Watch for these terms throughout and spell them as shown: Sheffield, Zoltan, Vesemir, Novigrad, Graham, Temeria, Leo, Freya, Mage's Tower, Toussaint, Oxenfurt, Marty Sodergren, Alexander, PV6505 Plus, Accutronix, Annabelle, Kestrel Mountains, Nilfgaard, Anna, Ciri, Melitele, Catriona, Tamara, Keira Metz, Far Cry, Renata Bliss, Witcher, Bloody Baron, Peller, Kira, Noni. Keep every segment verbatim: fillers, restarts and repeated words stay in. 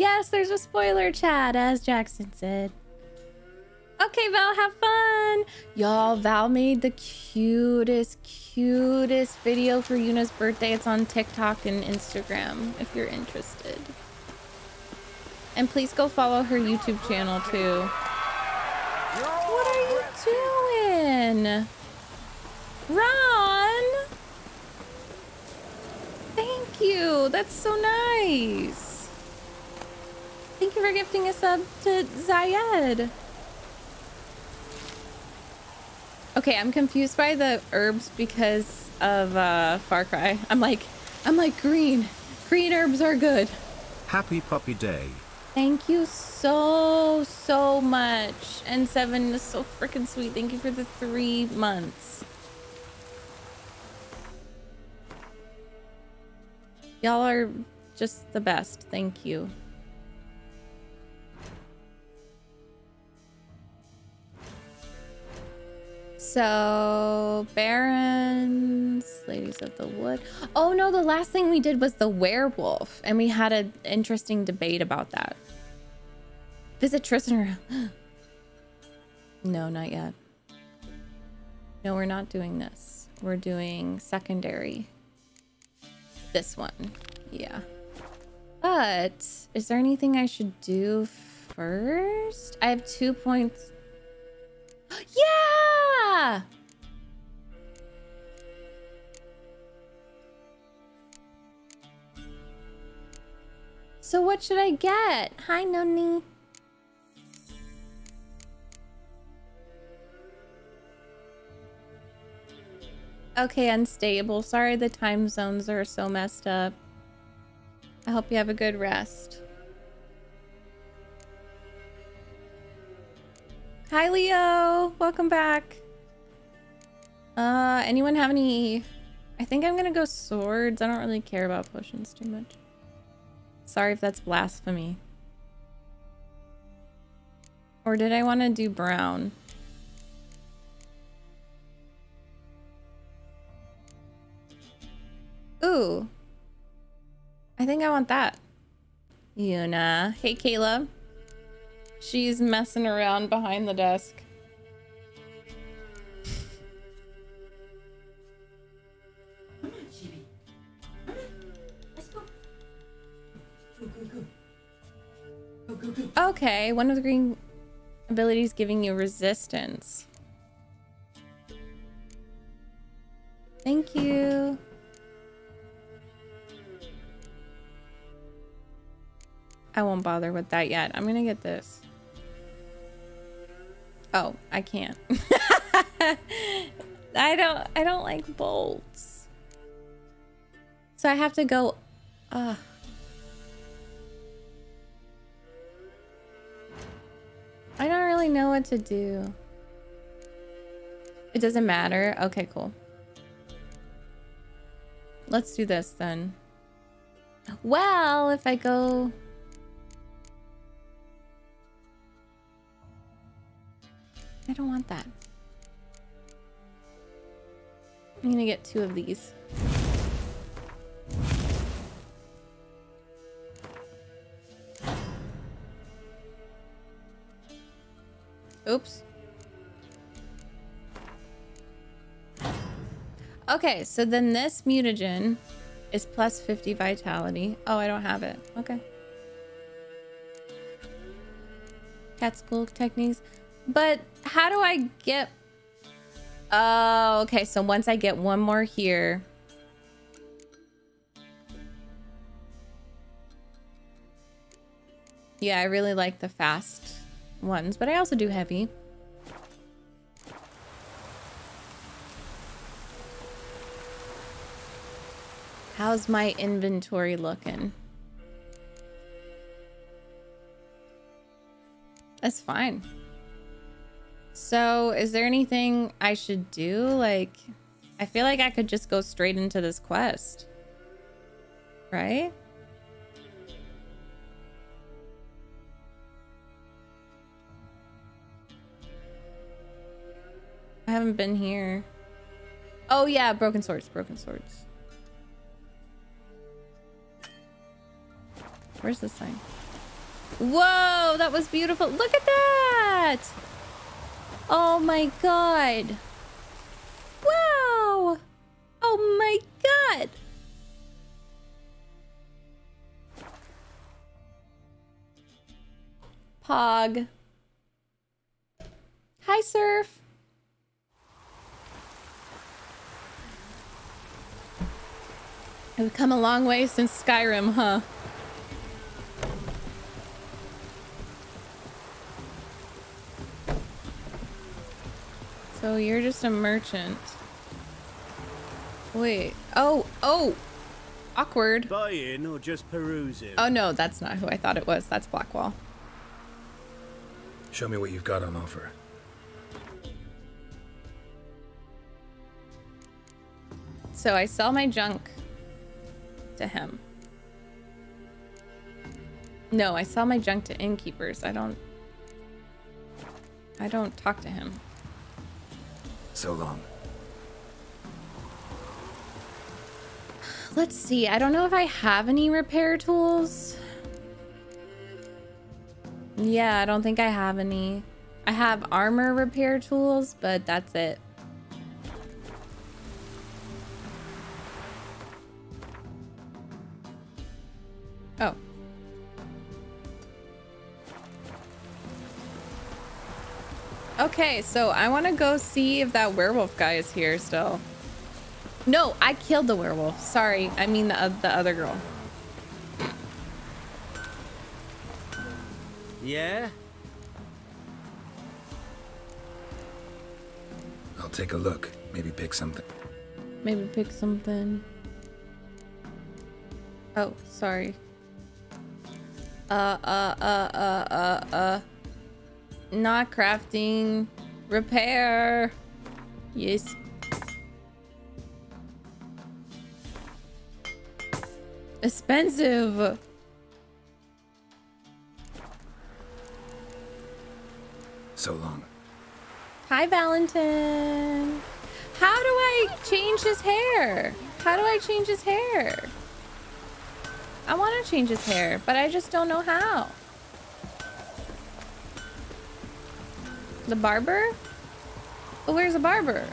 Yes, there's a spoiler chat, as Jackson said. Okay, Val, have fun. Y'all, Val made the cutest, cutest video for Yuna's birthday. It's on TikTok and Instagram if you're interested. And please go follow her YouTube channel too. What are you doing? Ron! Thank you. That's so nice. Thank you for gifting a sub to Zayed. Okay, I'm confused by the herbs because of uh, Far Cry. I'm like, I'm like green. Green herbs are good. Happy Puppy Day. Thank you so, so much. And Seven is so freaking sweet. Thank you for the three months. Y'all are just the best. Thank you. So, Barons, Ladies of the Wood. Oh no, the last thing we did was the werewolf, and we had an interesting debate about that. Visit Tristan. No, not yet. No, we're not doing this. We're doing secondary. This one. Yeah. But, is there anything I should do first? I have two points. Yeah! So what should I get? Hi, Noni. Okay, unstable. Sorry the time zones are so messed up. I hope you have a good rest. Hi, Leo. Welcome back. Uh, anyone have any... I think I'm gonna go swords. I don't really care about potions too much. Sorry if that's blasphemy. Or did I want to do brown? Ooh. I think I want that. Yuna. Hey, Kayla. She's messing around behind the desk. Come on, Jimmy. Come on. Let's go. Go, go, go. Go, go, go. Okay, one of the green abilities giving you resistance. Thank you. I won't bother with that yet. I'm gonna get this. Oh, I can't. I don't I don't like bolts. So I have to go uh I don't really know what to do. It doesn't matter. Okay, cool. Let's do this then. Well, if I go I don't want that. I'm gonna get two of these. Oops. Okay, so then this mutagen is plus fifty vitality. Oh, I don't have it. Okay. Cat school techniques. But how do I get... Oh, okay. So once I get one more here... Yeah, I really like the fast ones, but I also do heavy. How's my inventory looking? That's fine. So, is there anything I should do? Like, I feel like I could just go straight into this quest. Right? I haven't been here. Oh yeah, broken swords, broken swords. Where's this thing? Whoa, that was beautiful. Look at that. Oh my god. Wow. Oh my god. Pog. Hi, Surf. We've come a long way since Skyrim, huh? So you're just a merchant. Wait. Oh, oh! Awkward. Buying or just perusing? Oh no, that's not who I thought it was. That's Blackwall. Show me what you've got on offer. So I sell my junk to him. No, I sell my junk to innkeepers. I don't... I don't talk to him. So long. Let's see. I don't know if I have any repair tools. Yeah, I don't think I have any. I have armor repair tools, but that's it. Oh. Okay, so I want to go see if that werewolf guy is here still. No, I killed the werewolf. Sorry, I mean the, uh, the other girl. Yeah? I'll take a look. Maybe pick something. Maybe pick something. Oh, sorry. Uh, uh, uh, uh, uh, uh. Not crafting. Repair. Yes. Expensive. So long. Hi, Valentin. How do I change his hair? How do I change his hair? I want to change his hair, but I just don't know how. The barber? Oh, where's the barber?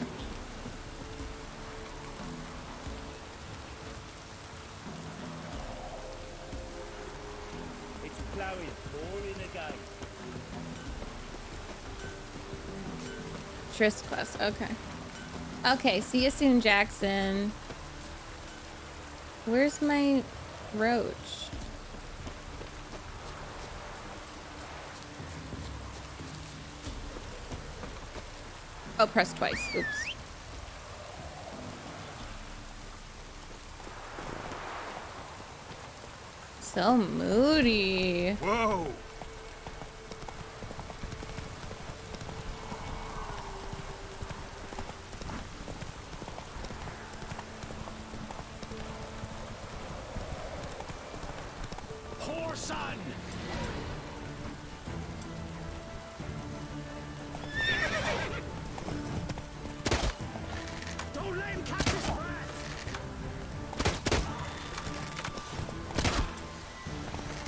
It's plowing all in a guy. Trist quest. Okay. Okay. See you soon, Jackson. Where's my Roach? Oh, press twice. Oops. So moody. Whoa.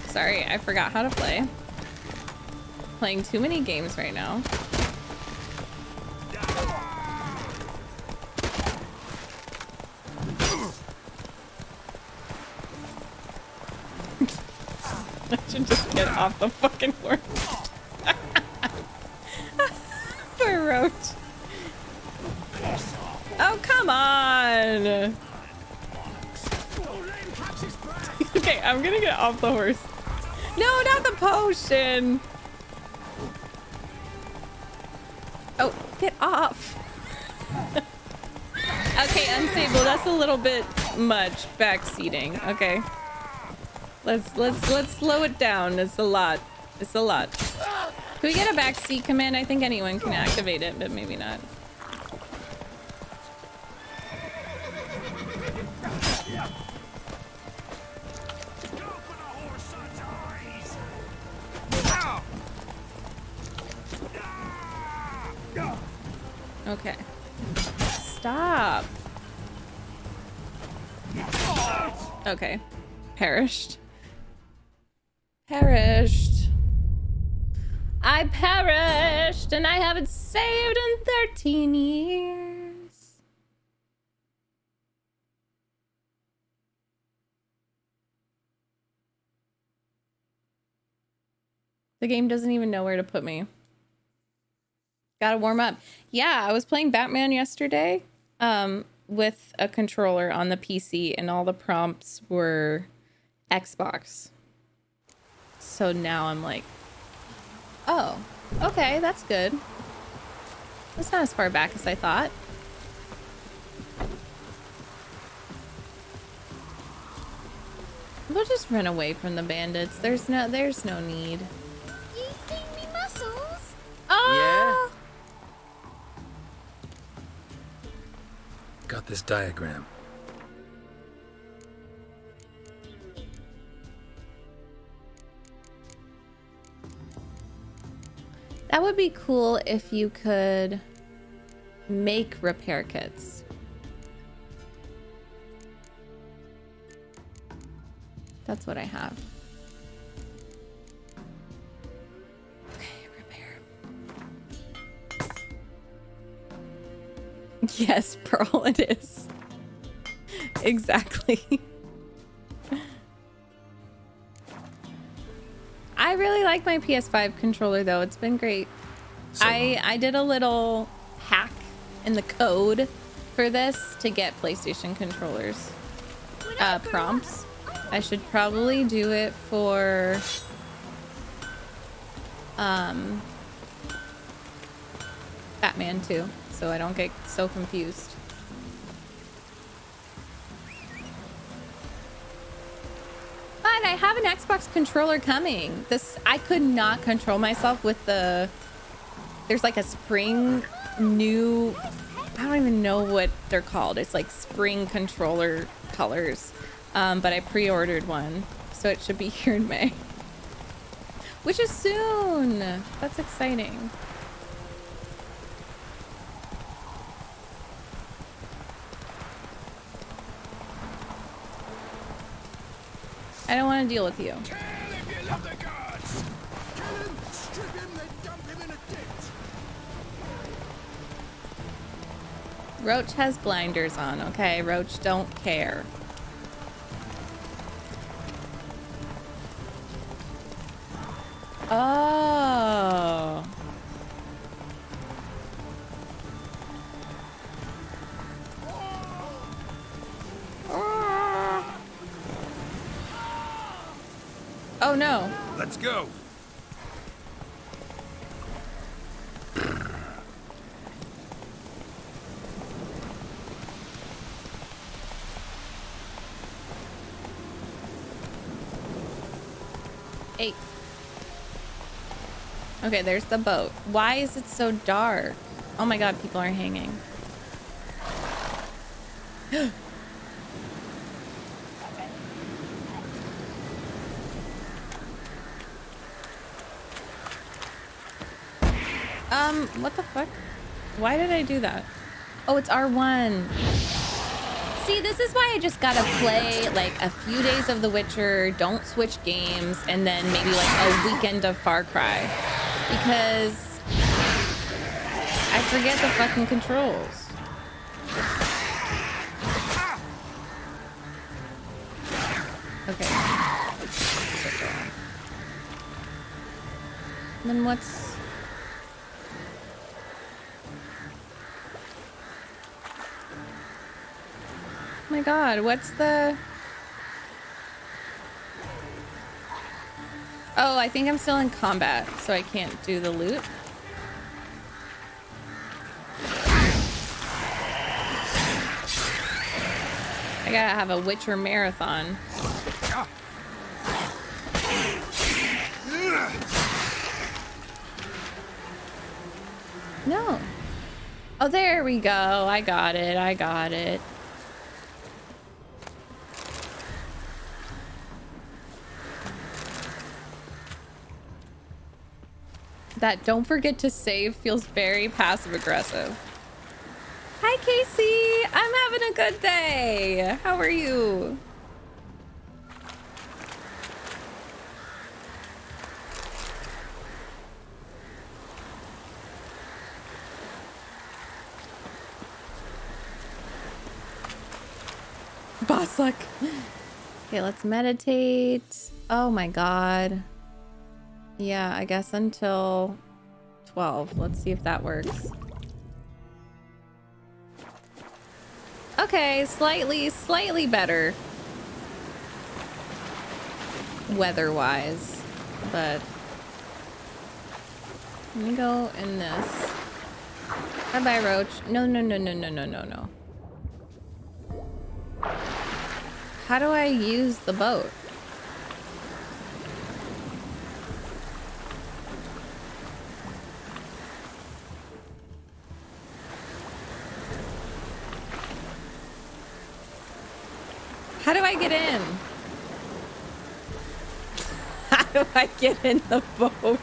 Sorry, I forgot how to play. Playing too many games right now. I should just get off the fucking horse. Poor Roach. Oh, come on. Okay, I'm gonna get off the horse. No, not the potion! Oh, get off! Okay, unstable. That's a little bit much backseating. Okay, let's let's let's slow it down. It's a lot. It's a lot. Can we get a backseat command? I think anyone can activate it, but maybe not. Okay. Stop. Okay. Perished. Perished. I perished and I haven't saved in thirteen years. The game doesn't even know where to put me. Gotta warm up. Yeah, I was playing Batman yesterday um, with a controller on the P C and all the prompts were Xbox. So now I'm like, oh, okay, that's good. That's not as far back as I thought. We'll just run away from the bandits. There's no, there's no need. You see me muscles? Oh! Yeah. Got this diagram. That would be cool if you could make repair kits. That's what I have. Okay, repair. Yes, Pearl, it is. Exactly. I really like my P S five controller though. It's been great. So, I, I did a little hack in the code for this to get PlayStation controllers uh, prompts. I should probably do it for um, Batman too, so I don't get so confused. But I have an Xbox controller coming. This I could not control myself with the... There's like a spring new... I don't even know what they're called. It's like spring controller colors. Um, but I pre-ordered one. So it should be here in May. Which is soon. That's exciting. I don't want to deal with you. Kill him if you love the gods. Kill him, strip him, then dump him in a ditch. Roach has blinders on, okay? Roach don't care. Oh. Oh no. Let's go. Eight. Okay, there's the boat. Why is it so dark? Oh my god, people are hanging. Um, what the fuck? Why did I do that? Oh, it's R one. See, this is why I just gotta play like a few days of The Witcher, don't switch games, and then maybe like a weekend of Far Cry. Because I forget the fucking controls. Okay. Then what's... Oh my god, what's the... Oh, I think I'm still in combat, so I can't do the loot. I gotta have a Witcher marathon. No. Oh, there we go. I got it. I got it. That don't forget to save feels very passive aggressive. Hi, Casey. I'm having a good day. How are you? I suck. Okay, let's meditate. Oh my god. Yeah, I guess until twelve. Let's see if that works. Okay, slightly, slightly better. Weather-wise. But... let me go in this. Bye-bye, Roach. No, no, no, no, no, no, no, no. How do I use the boat? How do I get in? How do I get in the boat?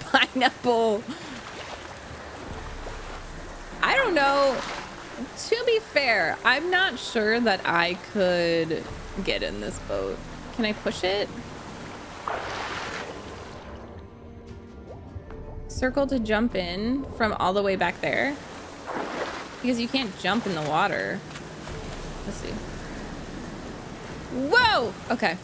Pineapple. I don't know. To be fair, I'm not sure that I could get in this boat. Can I push it? Circle to jump in from all the way back there. Because you can't jump in the water. Let's see. Whoa! Okay.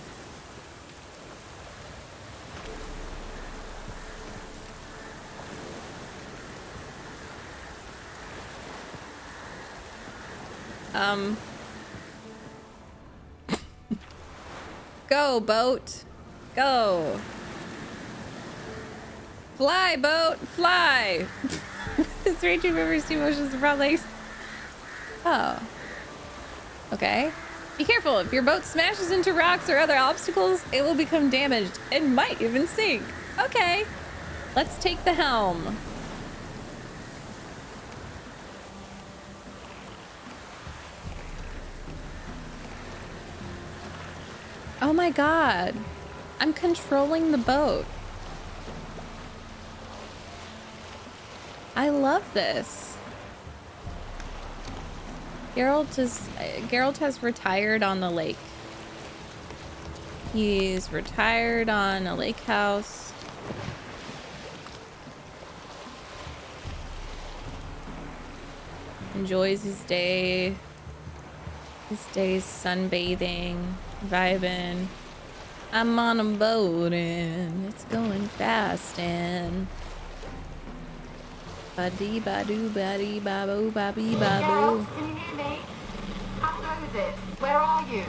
Um. Go, boat. Go. Fly, boat. Fly. This range of rivers, two motions, and broad lakes. Oh. Okay. Be careful. If your boat smashes into rocks or other obstacles, it will become damaged and might even sink. Okay. Let's take the helm. Oh my god. I'm controlling the boat. I love this. Geralt is uh, Geralt has retired on the lake. He's retired on a lake house. Enjoys his day. His day's sunbathing. Vibing. I'm on a boat and it's going fast and Buddy Badu Buddy Babu Babi Babu. Can you hear me? How low is it? Where are you?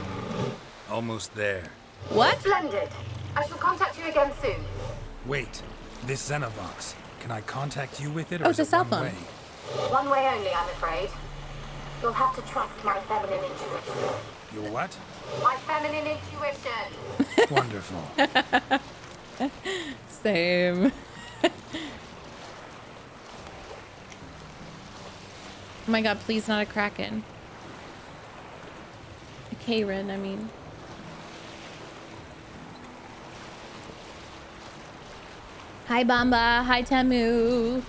Almost there. What? Splendid. I shall contact you again soon. Wait, this Xenovox. Can I contact you with it or oh, is it one way? One way only, I'm afraid. You'll have to trust my feminine intuition. Your what? My feminine intuition. Wonderful. Same. Oh my god, please not a kraken. A Kairin, I mean. Hi Bamba, hi Tamu.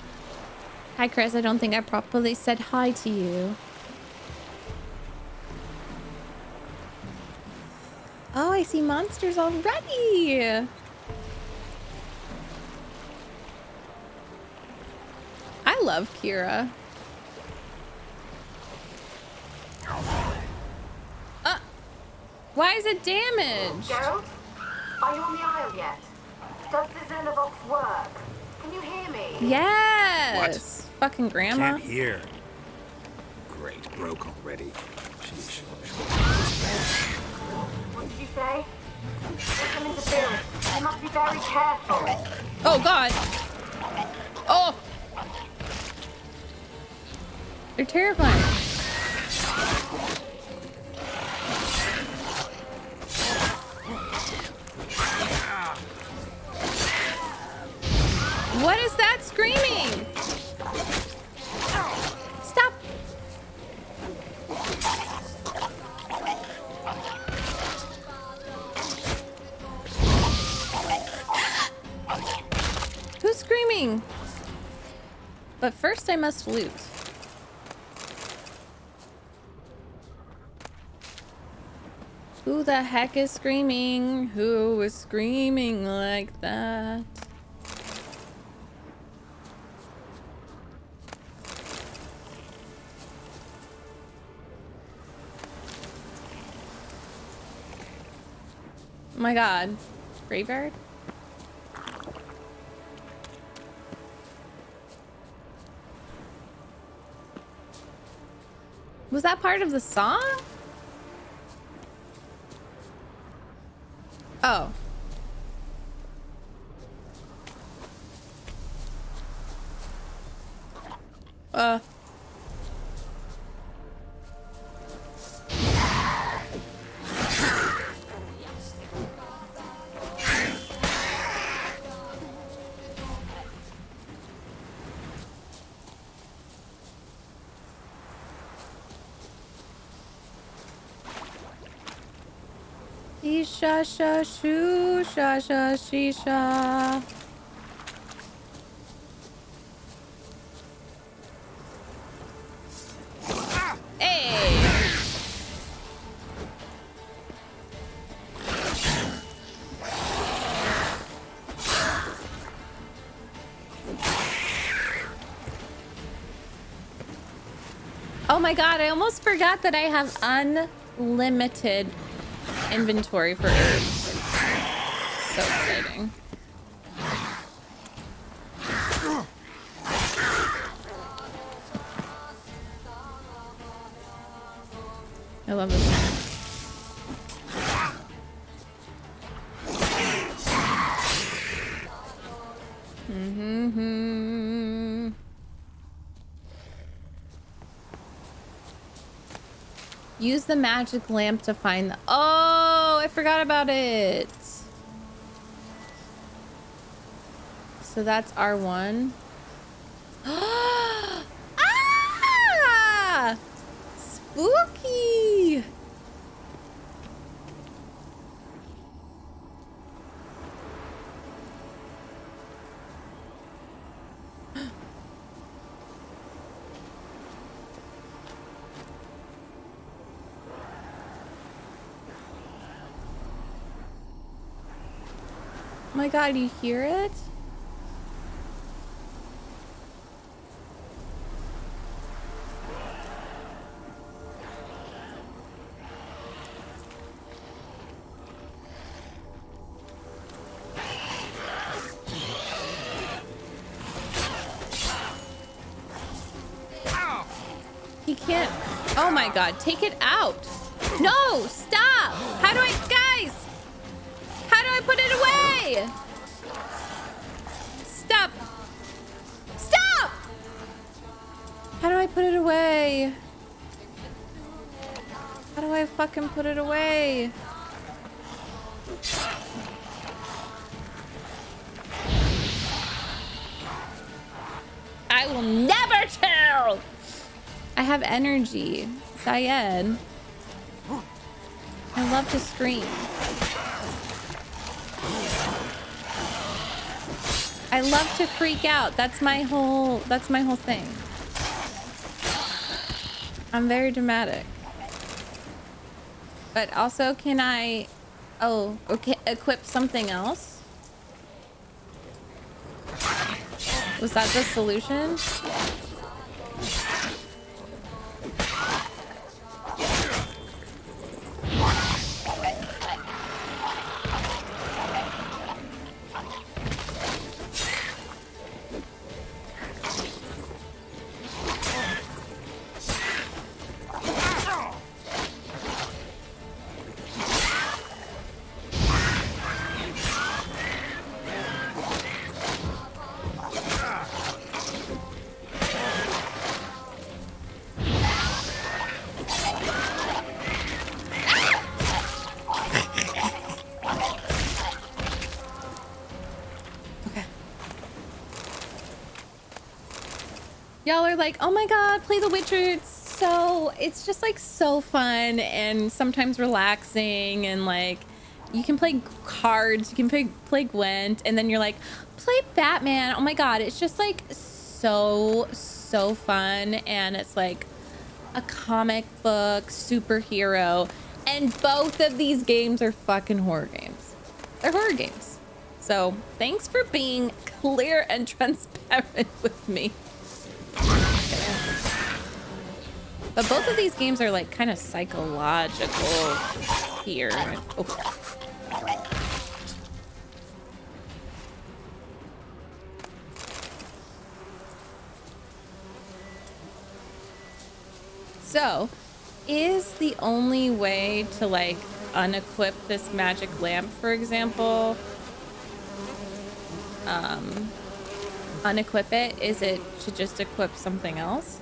Hi Chris, I don't think I properly said hi to you. Oh, I see monsters already! I love Kira. Uh, why is it damaged? Geralt, are you on the isle yet? Does the Xenovox work? Can you hear me? Yes! What? Fucking grandma. Can't hear. Great, broke already. Sheesh. What did you say? There's something to build. You must be very careful. Oh god. Oh. They're terrifying. What is that screaming? Stop. Who's screaming? But first I must loot. Who the heck is screaming? Who is screaming like that? my god. Graveyard? Was that part of the song? Oh. Uh. Sha sha shoo sha sha she sha. Hey. Oh my god, I almost forgot that I have unlimited inventory for herbs. So exciting. I love this one. Use the magic lamp to find the... Oh, I forgot about it. So that's R one. Ah! Spooky! Oh my god, you hear it? He can't. Oh my god, take it out. No, stop. How do I, guys? How do I put it away? Stop! Stop! How do I put it away? How do I fucking put it away? I will never tell! I have energy. Zayed. I love to scream. I love to freak out. That's my whole, that's my whole thing. I'm very dramatic. But also, can I, oh, okay, equip something else? Was that the solution? Y'all are like, oh my god, play the Witcher. It's so, it's just like so fun and sometimes relaxing, and like you can play cards, you can play, play Gwent, and then you're like, play Batman. Oh my god, it's just like so, so fun. And it's like a comic book superhero, and both of these games are fucking horror games. They're horror games. So thanks for being clear and transparent with me. But both of these games are like kind of psychological here. Oh. So, is the only way to, like, unequip this magic lamp, for example, um, unequip it, is it to just equip something else?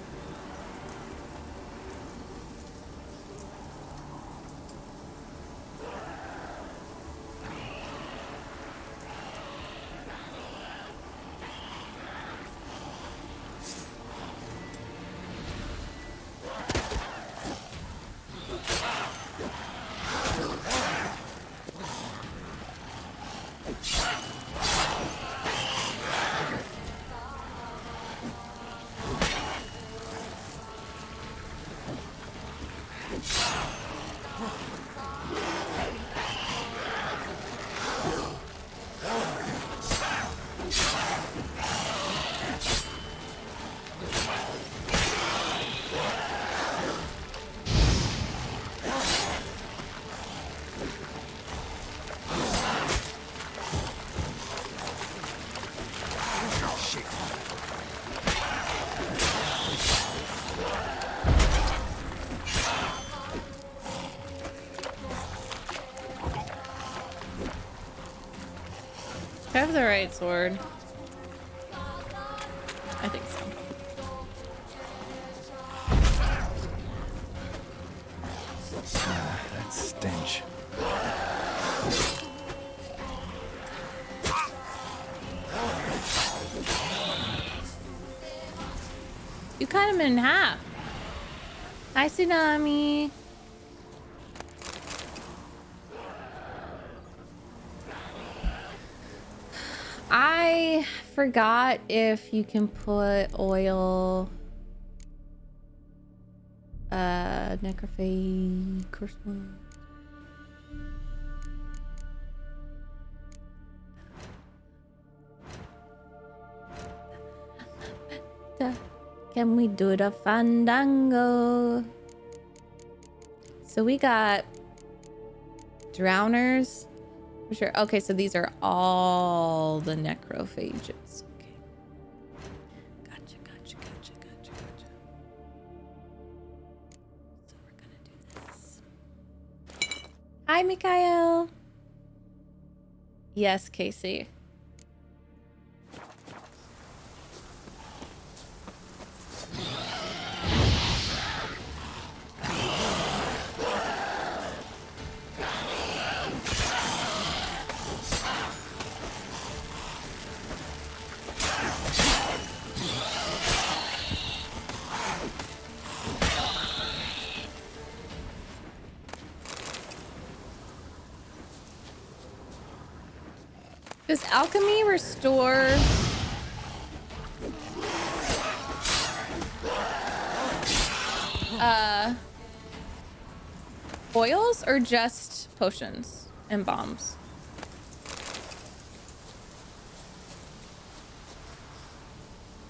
I have the right sword. I think so. Ah, that stench. You cut him in half. Hi, Tsunami. I forgot if you can put oil, uh, necrophagy, curse one. Can we do the fandango? So we got drowners. For sure. Okay, so these are all the necrophages. Okay. Gotcha, gotcha, gotcha, gotcha, gotcha. So we're gonna do this. Hi, Mikhail. Yes, Casey. Does alchemy restore? Uh, oils or just potions and bombs?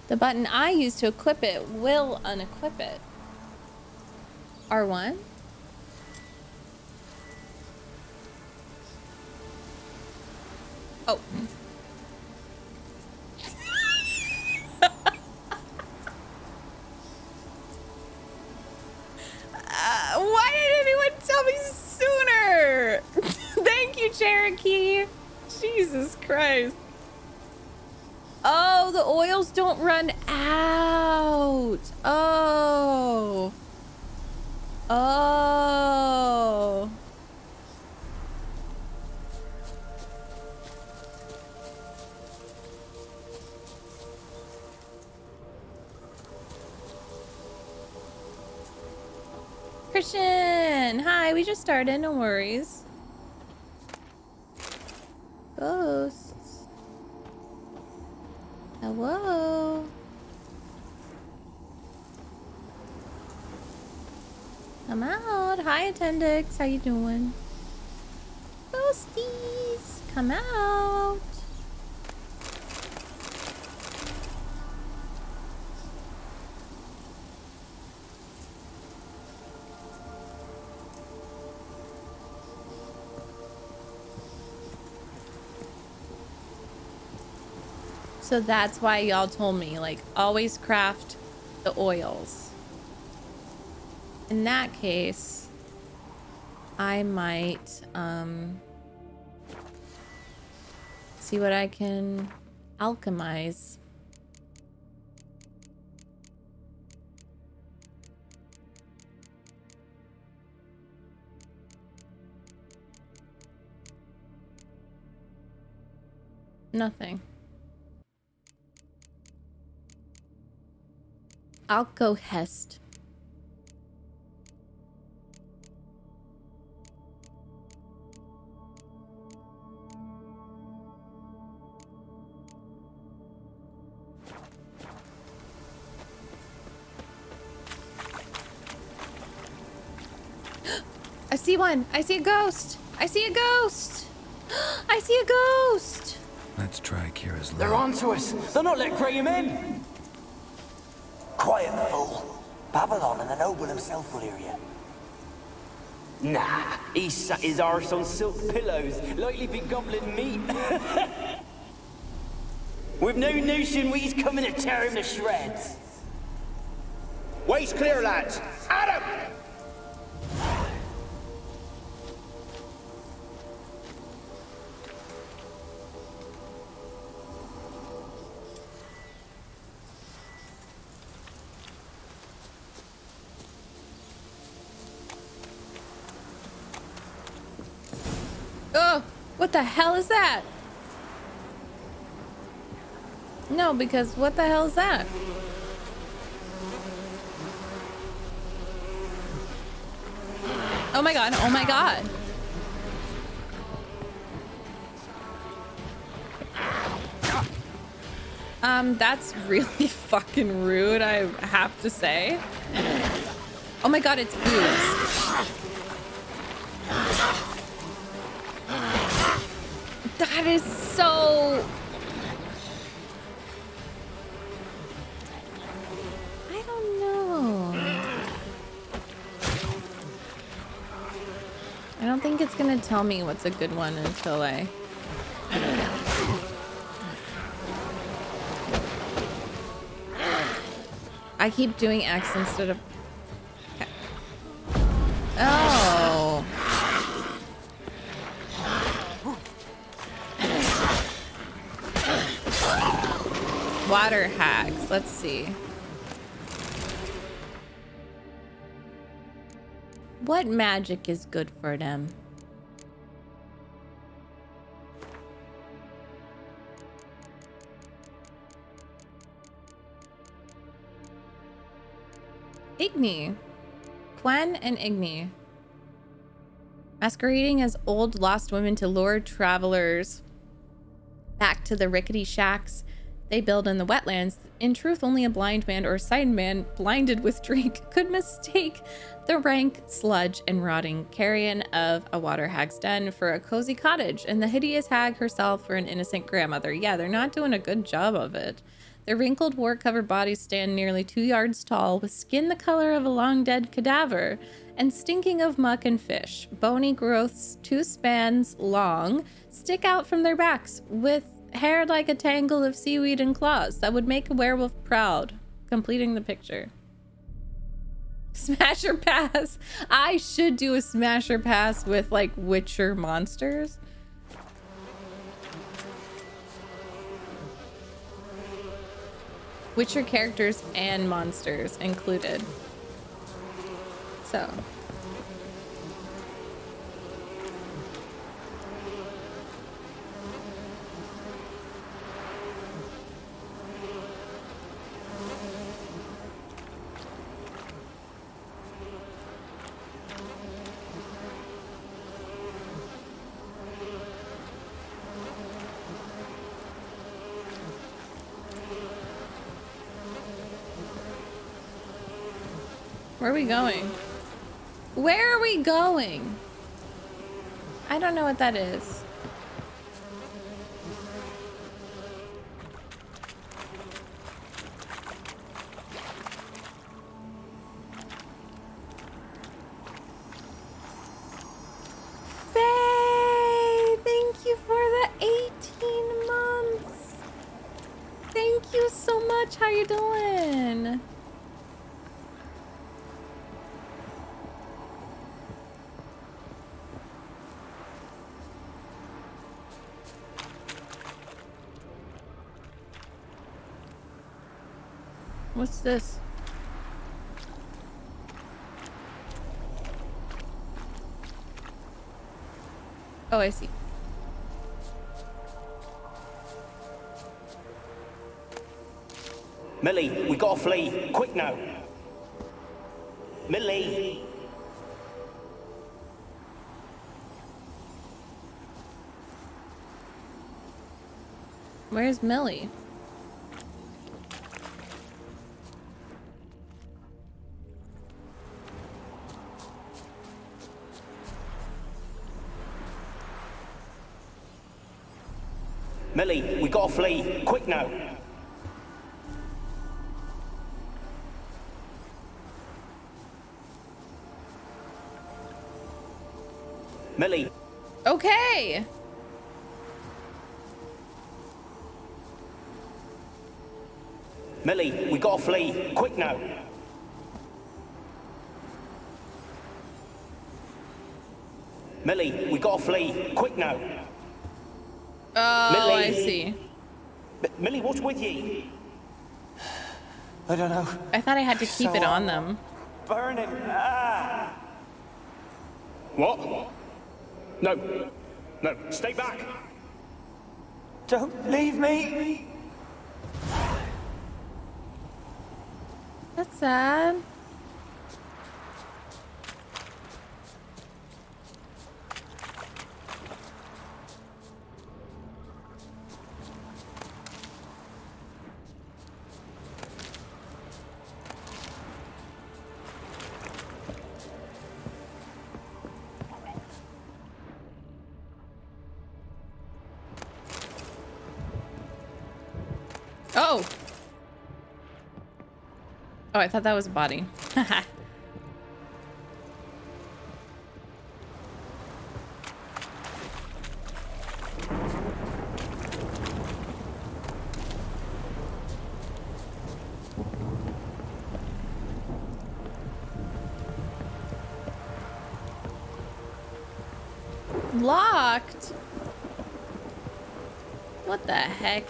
The button I use to equip it will unequip it. R one? Oh. Uh, why did anyone tell me sooner? Thank you, Cherokee. Jesus Christ. Oh, the oils don't run out. Oh. Oh. Christian! Hi, we just started, no worries. Ghosts. Hello. I'm out. Hi, Attendix. How you doing? Ghosties, come out. So that's why y'all told me, like, always craft the oils. in that case, I might um, see what I can alchemize. Nothing. Alcohest. I see one. I see a ghost. I see a ghost. I see a ghost. Let's try Kira's luck. They're on to us. They'll not let Graham in. Quiet, fool. Babylon and the noble himself will hear you. Nah, he sat his arse on silk pillows, likely be goblin meat. With no notion we's coming to tear him to shreds. Way's clear, lads. Adam! What the hell is that? No, because what the hell is that? Oh my god, oh my god. Um, that's really fucking rude, I have to say. Oh my god, it's booze. That is so... I don't know. I don't think it's gonna tell me what's a good one until I... I keep doing X instead of... Okay. Oh. Water hacks. Let's see. What magic is good for them? Igni. Quen and Igni. Masquerading as old lost women to lure travelers back to the rickety shacks they build in the wetlands. In truth, only a blind man or a sighted man, blinded with drink, could mistake the rank sludge and rotting carrion of a water hag's den for a cozy cottage, and the hideous hag herself for an innocent grandmother. Yeah, they're not doing a good job of it. Their wrinkled, war-covered bodies stand nearly two yards tall, with skin the color of a long-dead cadaver, and stinking of muck and fish. Bony growths two spans long stick out from their backs, with hair like a tangle of seaweed and claws that would make a werewolf proud. Completing the picture. Smash or pass? I should do a smash or pass with like Witcher monsters. Witcher characters and monsters included. So. Where are we going? Where are we going? I don't know what that is. Faye, thank you for the eighteen months. Thank you so much. How you doing? What's this? Oh, I see. Millie, we gotta flee. Quick now. Millie. Where's Millie? Millie, we gotta flee. Quick now. Millie. Okay. Millie, we gotta flee. Quick now. Millie, we gotta flee. Quick now. Oh, Millie. I see. M Millie, what's with ye? I don't know. I thought I had to keep so it on them. Burn it. Ah. What? No, no, stay back. Don't leave me. That's sad. Oh, I thought that was a body. Haha. Locked? What the heck?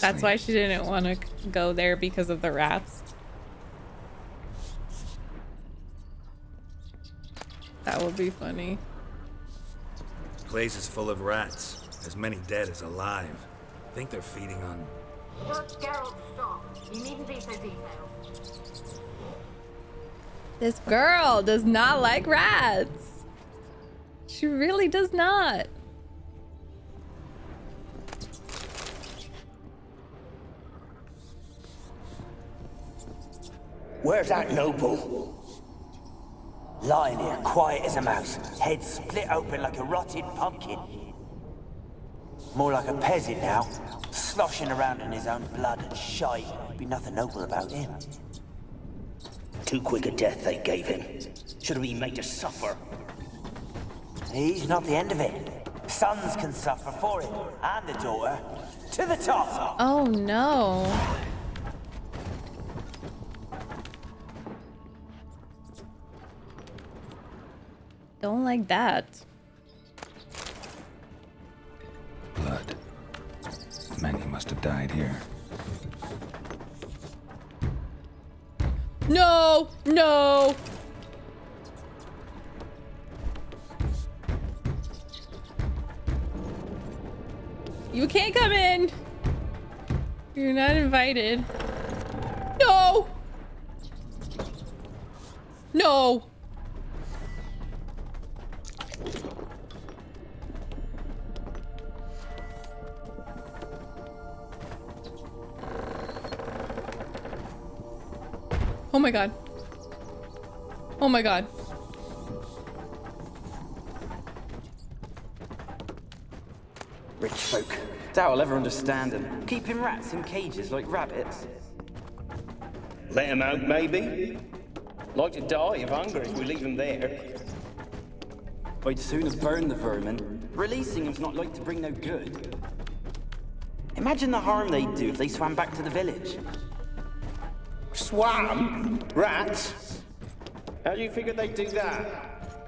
That's why she didn't want to go there, because of the rats. That would be funny. The place is full of rats, as many dead as alive. I think they're feeding on... Geralt, stop. You needn't be so detailed. This girl does not like rats. She really does not. Where's that noble? Lying here, quiet as a mouse, head split open like a rotted pumpkin. More like a peasant now, sloshing around in his own blood and shite. Be nothing noble about him. Too quick a death they gave him. Should have been made to suffer. He's not the end of it. Sons can suffer for it, and the daughter. To the top! Oh no. Don't like that. Blood. Many must have died here. No! No! You can't come in! You're not invited. No! No! Oh my god. Oh my god. Rich folk. Doubt I'll ever understand them. Keeping rats in cages like rabbits. Let them out, maybe? Like to die of hunger if we leave them there. I'd sooner burn the vermin. Releasing them's not like to bring no good. Imagine the harm they'd do if they swam back to the village. Swam? Rats? How do you figure they'd do that?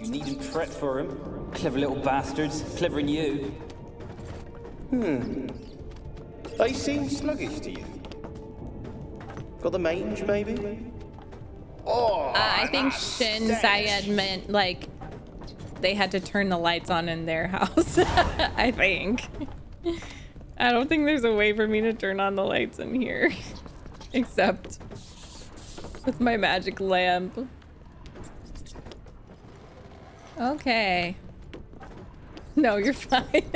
You needn't fret for them. Clever little bastards. Clever in you. Hmm. They seem sluggish to you. Got the mange, maybe? Oh, uh, I think Shin Zayed meant, like, they had to turn the lights on in their house. I think. I don't think there's a way for me to turn on the lights in here. Except with my magic lamp. Okay. No, you're fine.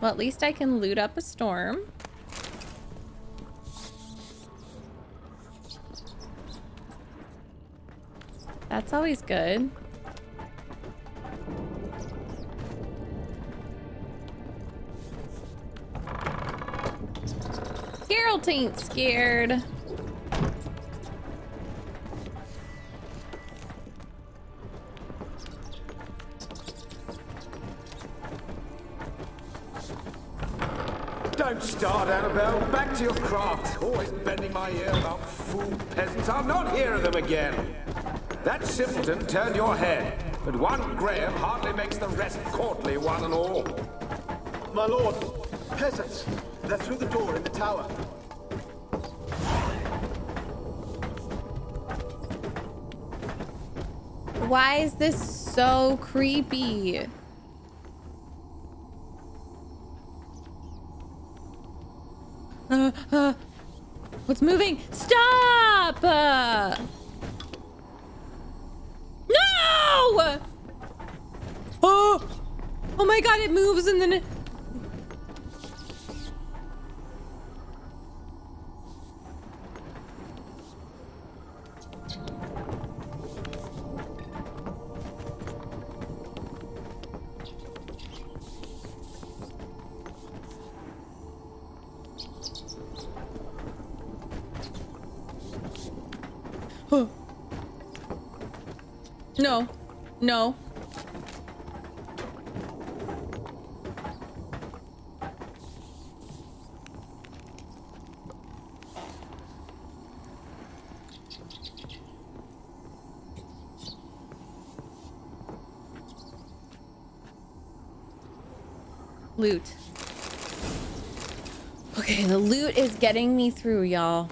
Well, at least I can loot up a storm. That's always good. Geralt ain't scared. Don't start, Annabelle. Back to your craft. Always bending my ear about fool peasants. I'm not hearing them again. That simpleton turned your head, but one Graham hardly makes the rest courtly, one and all. My lord, peasants. They're through the door in the tower. Why is this so creepy? Uh, uh, what's moving? Stop! Uh, no! Oh! Oh my god, it moves and then it... No, no. Loot. Okay, the loot is getting me through, y'all.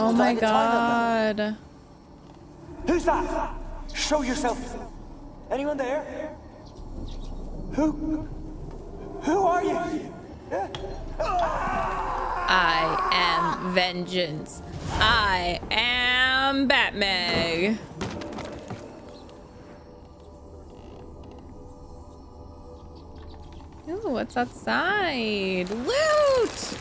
Oh my god. Who's that? Show yourself. Anyone there? Who? Who are you? I am vengeance. I am Batman. Ooh, what's outside? Loot!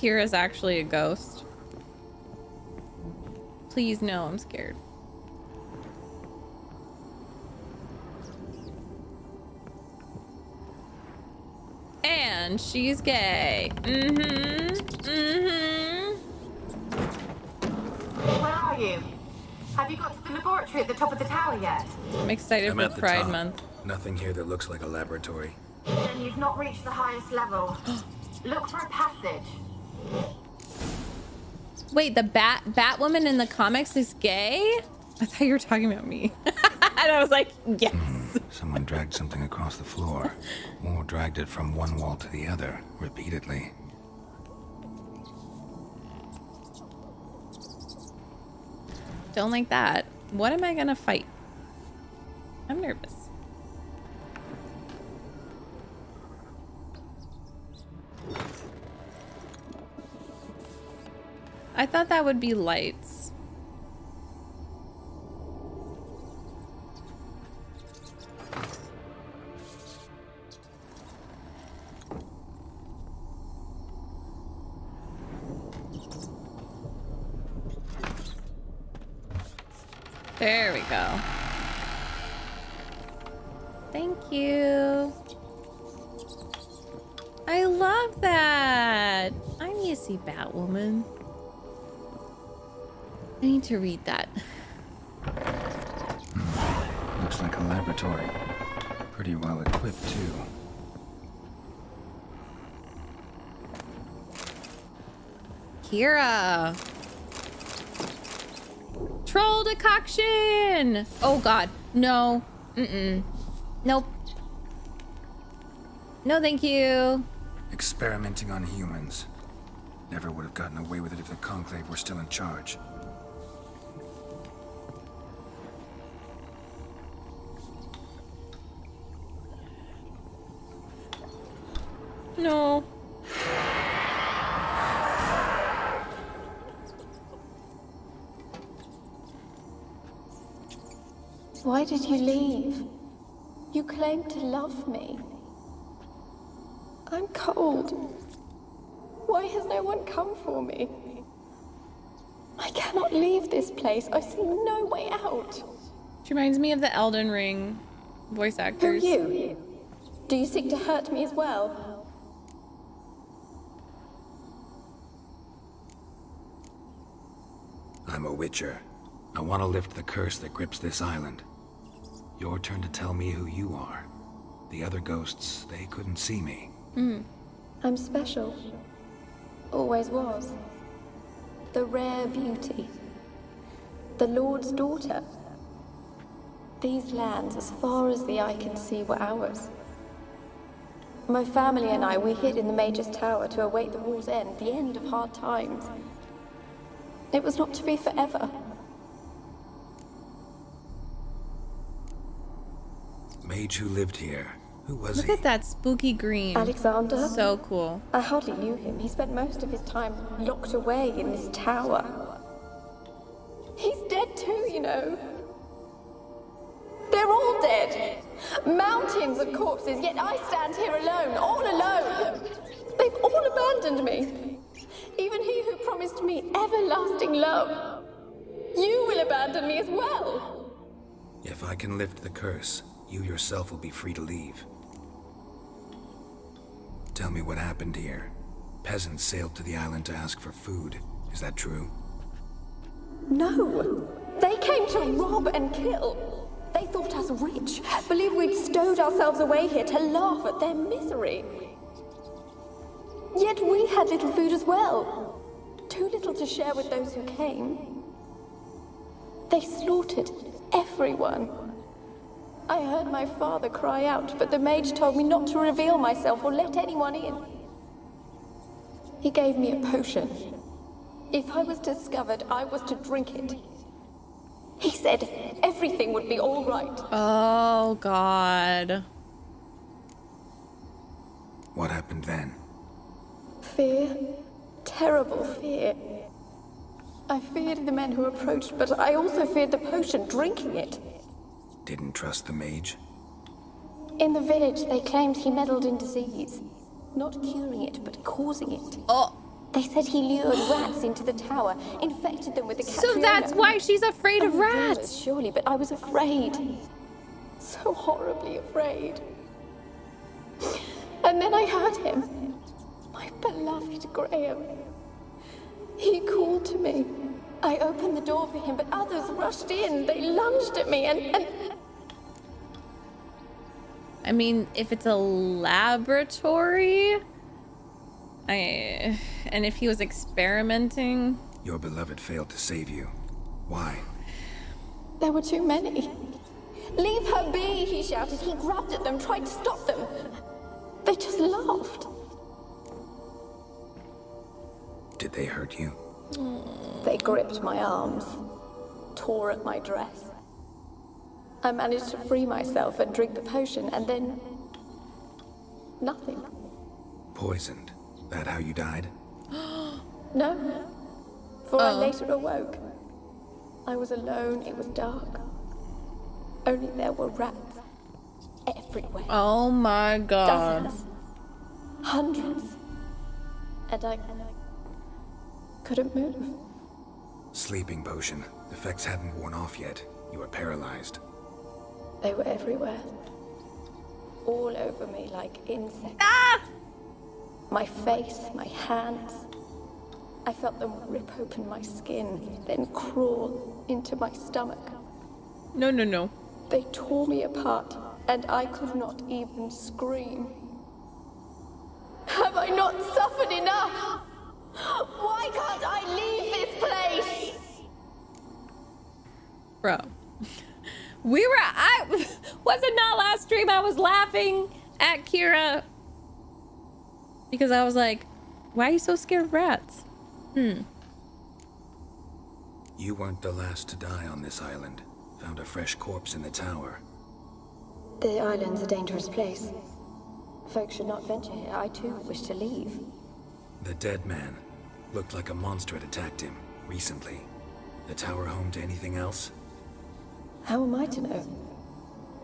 Kira's actually a ghost. Please no, I'm scared. And she's gay. Mm-hmm. Mm-hmm. Where are you? Have you got to the laboratory at the top of the tower yet? I'm excited for Pride Month. Nothing here that looks like a laboratory. Then you've not reached the highest level. Look for a passage. Wait, the bat Batwoman in the comics is gay? I thought you were talking about me. And I was like, yes. Mm, someone dragged something across the floor, or dragged it from one wall to the other repeatedly. Don't like that. What am I gonna fight? I'm nervous. I thought that would be lights. There we go. Thank you. I love that. I need to see Batwoman. I need to read that. Hmm. Looks like a laboratory. Pretty well equipped, too. Kira! Troll decoction! Oh, God. No. Mm-mm. Nope. No, thank you. Experimenting on humans. Never would have gotten away with it if the Conclave were still in charge. No. Why did you leave? You claimed to love me. I'm cold. Why has no one come for me? I cannot leave this place. I see no way out. She reminds me of the Elden Ring voice actors. Who are you? Do you seek to hurt me as well? I'm a Witcher. I want to lift the curse that grips this island. Your turn to tell me who you are. The other ghosts, they couldn't see me. Mm. I'm special. Always was. The rare beauty. The Lord's daughter. These lands, as far as the eye can see, were ours. My family and I, we hid in the Mage's Tower to await the war's end, the end of hard times. It was not to be forever. Mage who lived here. Who was he? Look at that spooky green. Alexander. So cool. I hardly knew him. He spent most of his time locked away in this tower. He's dead too, you know. They're all dead. Mountains of corpses, yet I stand here alone, all alone. They've all abandoned me. Even he who promised me everlasting love. You will abandon me as well. If I can lift the curse, you yourself will be free to leave. Tell me what happened here. Peasants sailed to the island to ask for food. Is that true? No. They came to rob and kill. They thought us rich, believed we'd stowed ourselves away here to laugh at their misery. Yet we had little food as well. Too little to share with those who came. They slaughtered everyone. I heard my father cry out, but the mage told me not to reveal myself or let anyone in. He gave me a potion. If I was discovered, I was to drink it. He said everything would be all right. Oh, God. What happened then? Fear. Terrible fear. I feared the men who approached, but I also feared the potion, drinking it. Didn't trust the mage? In the village, they claimed he meddled in disease. Not curing it, but causing it. Oh. They said he lured rats into the tower, infected them with the Catriona. So that's why she's afraid of rats! Surely, but I was afraid. So horribly afraid. And then I heard him. My beloved Graham. He called to me. I opened the door for him, but others rushed in. They lunged at me and, and... I mean, if it's a laboratory, I... And if he was experimenting... Your beloved failed to save you. Why? There were too many. Leave her be, he shouted. He grabbed at them, tried to stop them. They just laughed. Did they hurt you? Mm. They gripped my arms, tore at my dress. I managed to free myself and drink the potion, and then... nothing. Poisoned? That how you died? No. For uh. I later awoke. I was alone, it was dark. Only there were rats everywhere. Oh my god. Dozens. Hundreds. And I... couldn't move. Sleeping potion. Effects hadn't worn off yet. You were paralyzed. They were everywhere. All over me like insects. Ah! My face, my hands. I felt them rip open my skin, then crawl into my stomach. No, no, no. They tore me apart, and I could not even scream. Have I not suffered enough? Why can't I leave this place? Bro. We were, I, was it not last stream I was laughing at Kira? Because I was like, why are you so scared of rats? Hmm. You weren't the last to die on this island. Found a fresh corpse in the tower. The island's a dangerous place. Folks should not venture here. I too wish to leave. The dead man looked like a monster had attacked him recently. The tower home to anything else? How am I to know?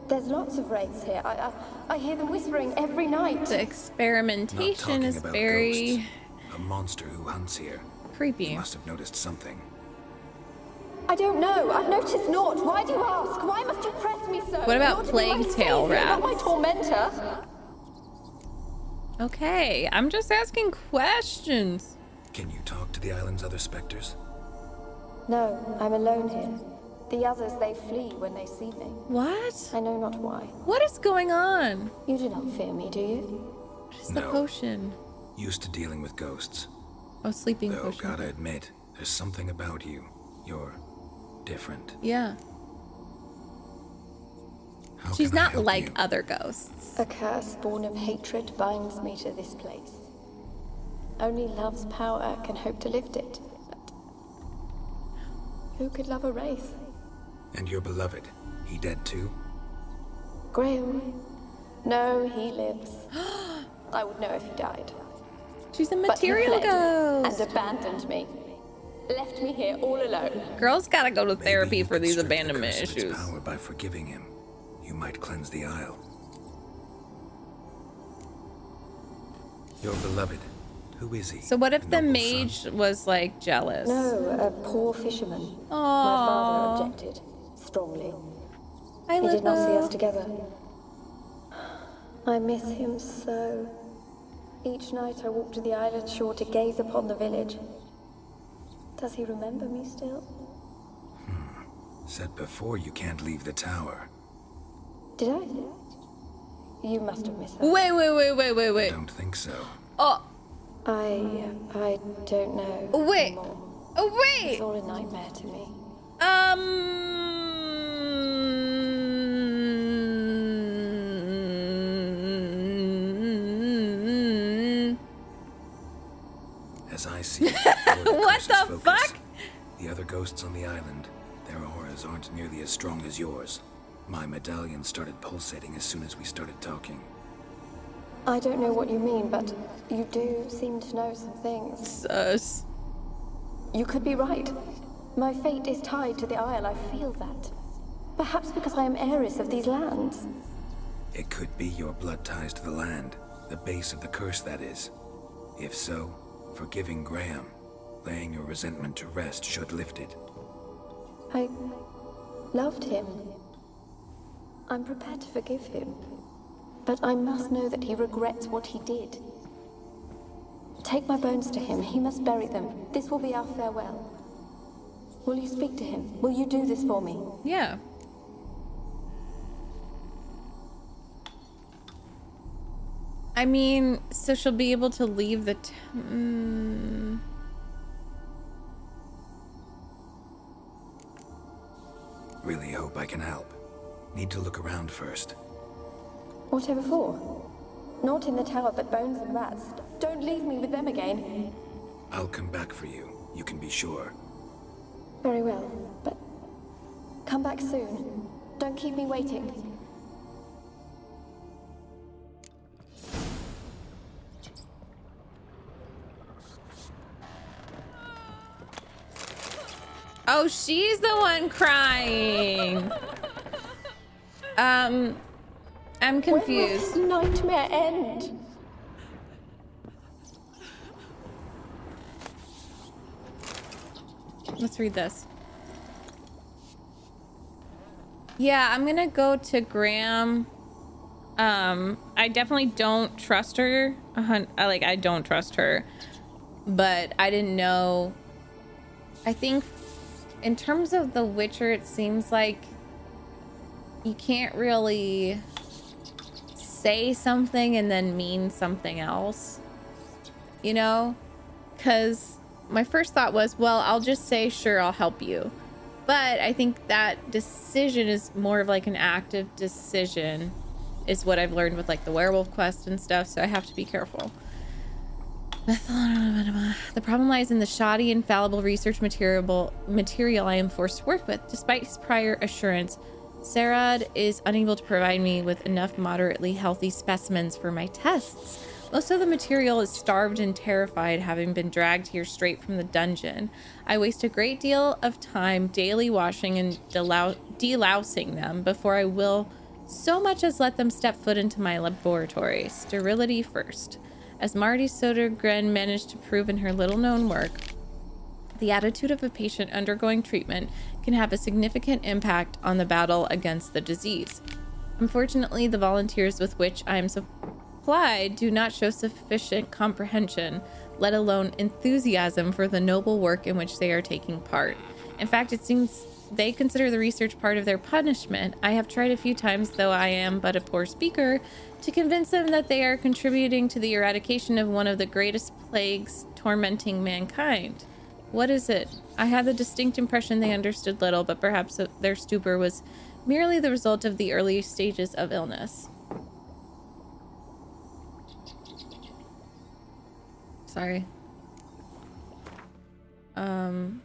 There's lots of wraiths here. I, I I hear them whispering every night. The experimentation is very ghosts. A monster who hunts here. Creepy. You must have noticed something. I don't know. I've noticed naught. Why do you ask? Why must you press me so? What about Plague Tail Rats? Not my tormentor. Okay, I'm just asking questions. Can you talk to the island's other specters? No, I'm alone here. The others, they flee when they see me. What? I know not why. What is going on? You do not fear me, do you? What is no. the potion? Used to dealing with ghosts. Oh, sleeping Though, potion. Gotta admit, there's something about you. You're different. Yeah. How She's not like you? other ghosts. A curse born of hatred binds me to this place. Only love's power can hope to lift it. But who could love a race? And your beloved, he dead too? Graham. No, he lives. I would know if he died. She's a material ghost. And abandoned me. Left me here all alone. Girls gotta go to therapy for these abandonment issues. Power by forgiving him. You might cleanse the isle. Your beloved, who is he? So what if the mage son? was like jealous? No, a poor fisherman. Aww. My father objected strongly. I he did not her. see us together. I miss him so. Each night I walk to the island shore to gaze upon the village. Does he remember me still? Hmm. Said before you can't leave the tower. Did I? You must have missed that. Wait, wait, wait, wait, wait, wait. I don't think so. Oh. I, I don't know. Wait. Anymore. Oh, wait. It's all a nightmare to me. Um. As I see it, the what the focus. fuck? The other ghosts on the island, their auras aren't nearly as strong as yours. My medallion started pulsating as soon as we started talking. I don't know what you mean, but you do seem to know some things. Sus. You could be right. My fate is tied to the Isle, I feel that. Perhaps because I am heiress of these lands. It could be your blood ties to the land, the base of the curse, that is. If so, forgiving Graham, laying your resentment to rest should lift it. I loved him. I'm prepared to forgive him. But I must know that he regrets what he did. Take my bones to him. He must bury them. This will be our farewell. Will you speak to him? Will you do this for me? Yeah. I mean, so she'll be able to leave the... T mm. Really hope I can help. Need to look around first. Whatever for? Not in the tower, but bones and rats. Don't leave me with them again. I'll come back for you. You can be sure. Very well, but come back soon. Don't keep me waiting. Oh, she's the one crying. um, I'm confused. When will this nightmare end? Let's read this. Yeah, I'm gonna go to Graham. Um, I definitely don't trust her. Uh, like, I don't trust her. But I didn't know. I think in terms of The Witcher, it seems like you can't really say something and then mean something else. You know? Because my first thought was, well, I'll just say, sure, I'll help you. But I think that decision is more of like an active decision, is what I've learned with like the werewolf quest and stuff, so I have to be careful. The problem lies in the shoddy, infallible research material material I am forced to work with. Despite his prior assurance, Sarad is unable to provide me with enough moderately healthy specimens for my tests. Most of the material is starved and terrified, having been dragged here straight from the dungeon. I waste a great deal of time daily washing and delousing them before I will so much as let them step foot into my laboratory. Sterility first. As Marty Sodergren managed to prove in her little-known work, the attitude of a patient undergoing treatment can have a significant impact on the battle against the disease. Unfortunately, the volunteers with which I am so applied do not show sufficient comprehension, let alone enthusiasm, for the noble work in which they are taking part. In fact, it seems they consider the research part of their punishment. I have tried a few times, though I am but a poor speaker, to convince them that they are contributing to the eradication of one of the greatest plagues tormenting mankind. What is it? I had the distinct impression they understood little, but perhaps their stupor was merely the result of the early stages of illness. Sorry. Um.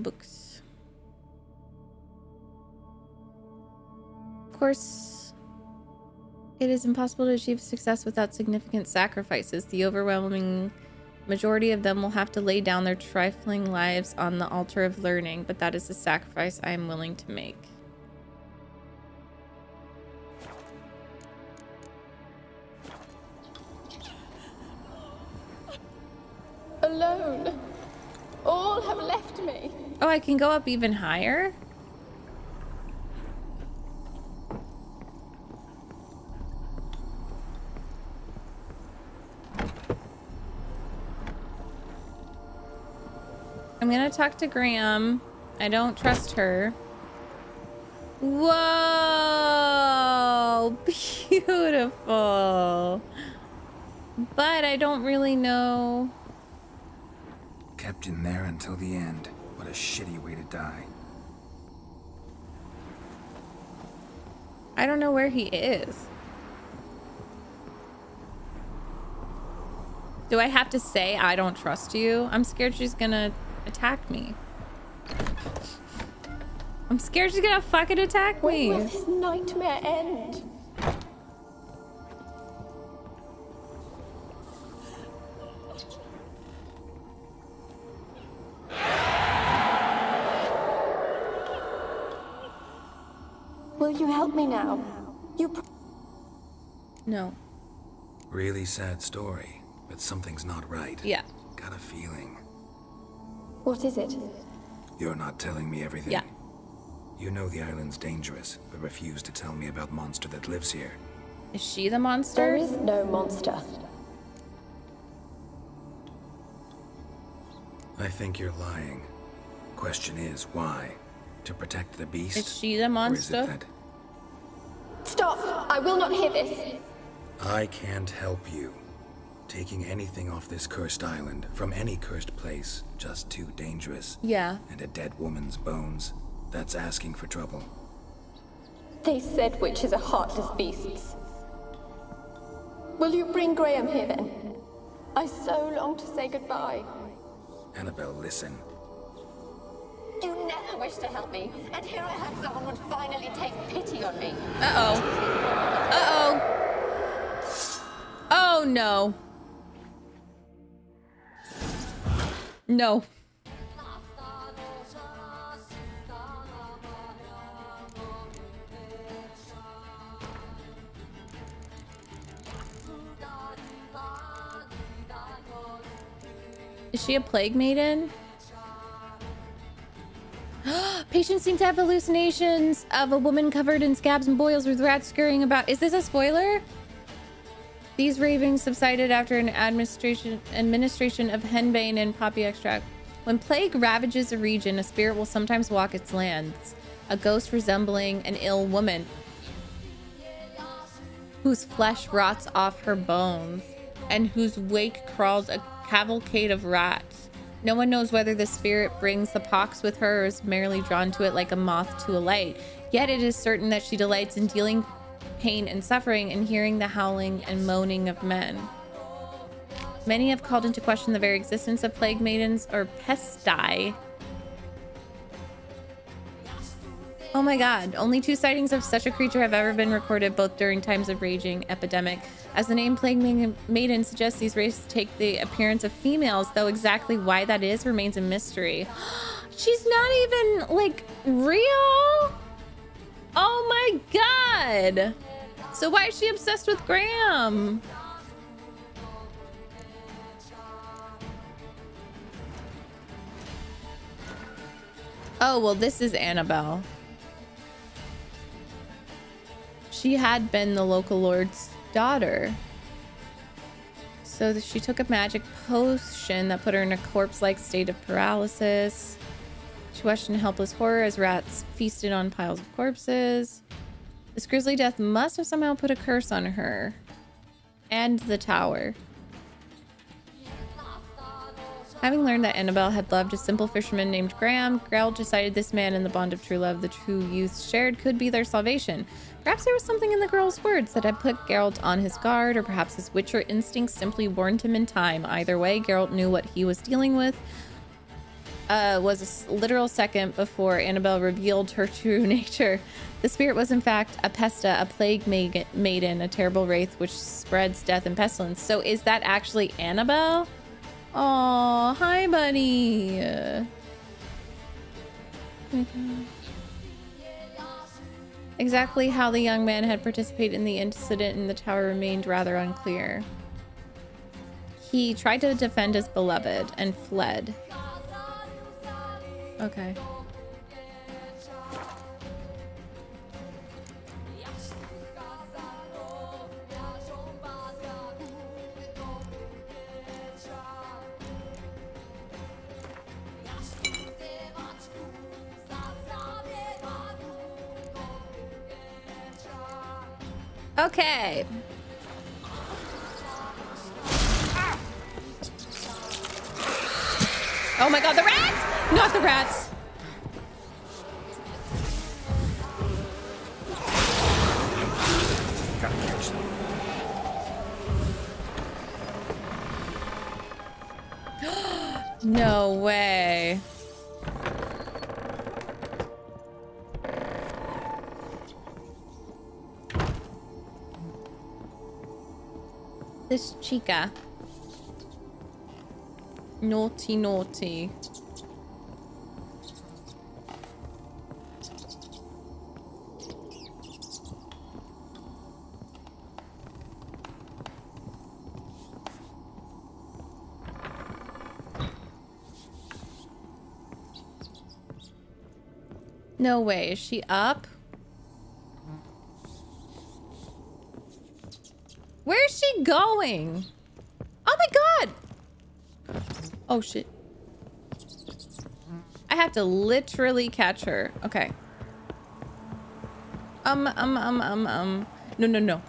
Books. Of course, it is impossible to achieve success without significant sacrifices. The overwhelming majority of them will have to lay down their trifling lives on the altar of learning, but that is the sacrifice I am willing to make. Alone. All have left me. Oh, I can go up even higher? I'm gonna talk to Graham. I don't trust her. Whoa! Beautiful! But I don't really know... Kept in there until the end. What a shitty way to die. I don't know where he is. Do I have to say I don't trust you? I'm scared she's gonna... attack me. I'm scared she's gonna fucking attack me. When will this nightmare end? Will you help me now? You pr- No. Really sad story, but something's not right. Yeah. Got a feeling. What is it? You're not telling me everything. Yeah. You know the island's dangerous, but refuse to tell me about the monster that lives here. Is she the monster? There is no monster. I think you're lying. Question is, why? To protect the beast? Is she the monster? Or is it that... Stop! I will not hear this! I can't help you. Taking anything off this cursed island, from any cursed place, just too dangerous. Yeah. And a dead woman's bones, that's asking for trouble. They said witches are heartless beasts. Will you bring Graham here then? I so long to say goodbye. Annabelle, listen. You never wished to help me, and here I hope someone would finally take pity on me. Uh-oh. Uh-oh. Oh, no. No. Is she a Plague Maiden? Patients seem to have hallucinations of a woman covered in scabs and boils with rats scurrying about. Is this a spoiler? These ravings subsided after an administration administration of henbane and poppy extract. When plague ravages a region, a spirit will sometimes walk its lands. A ghost resembling an ill woman whose flesh rots off her bones and whose wake crawls a cavalcade of rats. No one knows whether the spirit brings the pox with her or is merely drawn to it like a moth to a light. Yet it is certain that she delights in dealing pain and suffering and hearing the howling and moaning of men. Many have called into question the very existence of plague maidens or pestae. Oh my god, only two sightings of such a creature have ever been recorded, both during times of raging epidemic. As the name Plague Maiden suggests, these races take the appearance of females, though exactly why that is remains a mystery. She's not even, like, real? Oh my god! So why is she obsessed with Graham? Oh, well, this is Annabelle. She had been the local lord's daughter. So she took a magic potion that put her in a corpse-like state of paralysis. She watched in helpless horror as rats feasted on piles of corpses. This grisly death must have somehow put a curse on her. And the tower. Having learned that Annabelle had loved a simple fisherman named Graham, Grell decided this man and the bond of true love the two youths shared could be their salvation. Perhaps there was something in the girl's words that had put Geralt on his guard, or perhaps his Witcher instincts simply warned him in time. Either way, Geralt knew what he was dealing with. Uh, was a literal second before Annabelle revealed her true nature. The spirit was, in fact, a Pesta, a plague maiden, a terrible wraith which spreads death and pestilence. So is that actually Annabelle? Oh, hi, buddy. Exactly how the young man had participated in the incident in the tower remained rather unclear. He tried to defend his beloved and fled. Okay. Okay. Ah. Oh my god, the rats! Not the rats! Gotta catch them. No way. This chica. Naughty, naughty. No way, is she up? Where's she going? Oh my god! Oh shit. have to literally catch her. Okay. Um, um, um, um, um. No, no, no.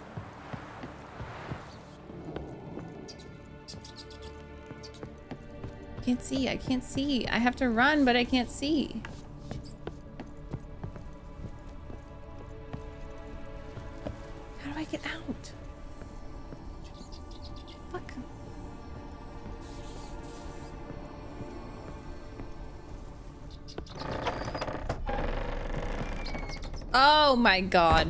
I can't see. I can't see. I have to run, but I can't see. How do I get out? Fuck. Oh my god.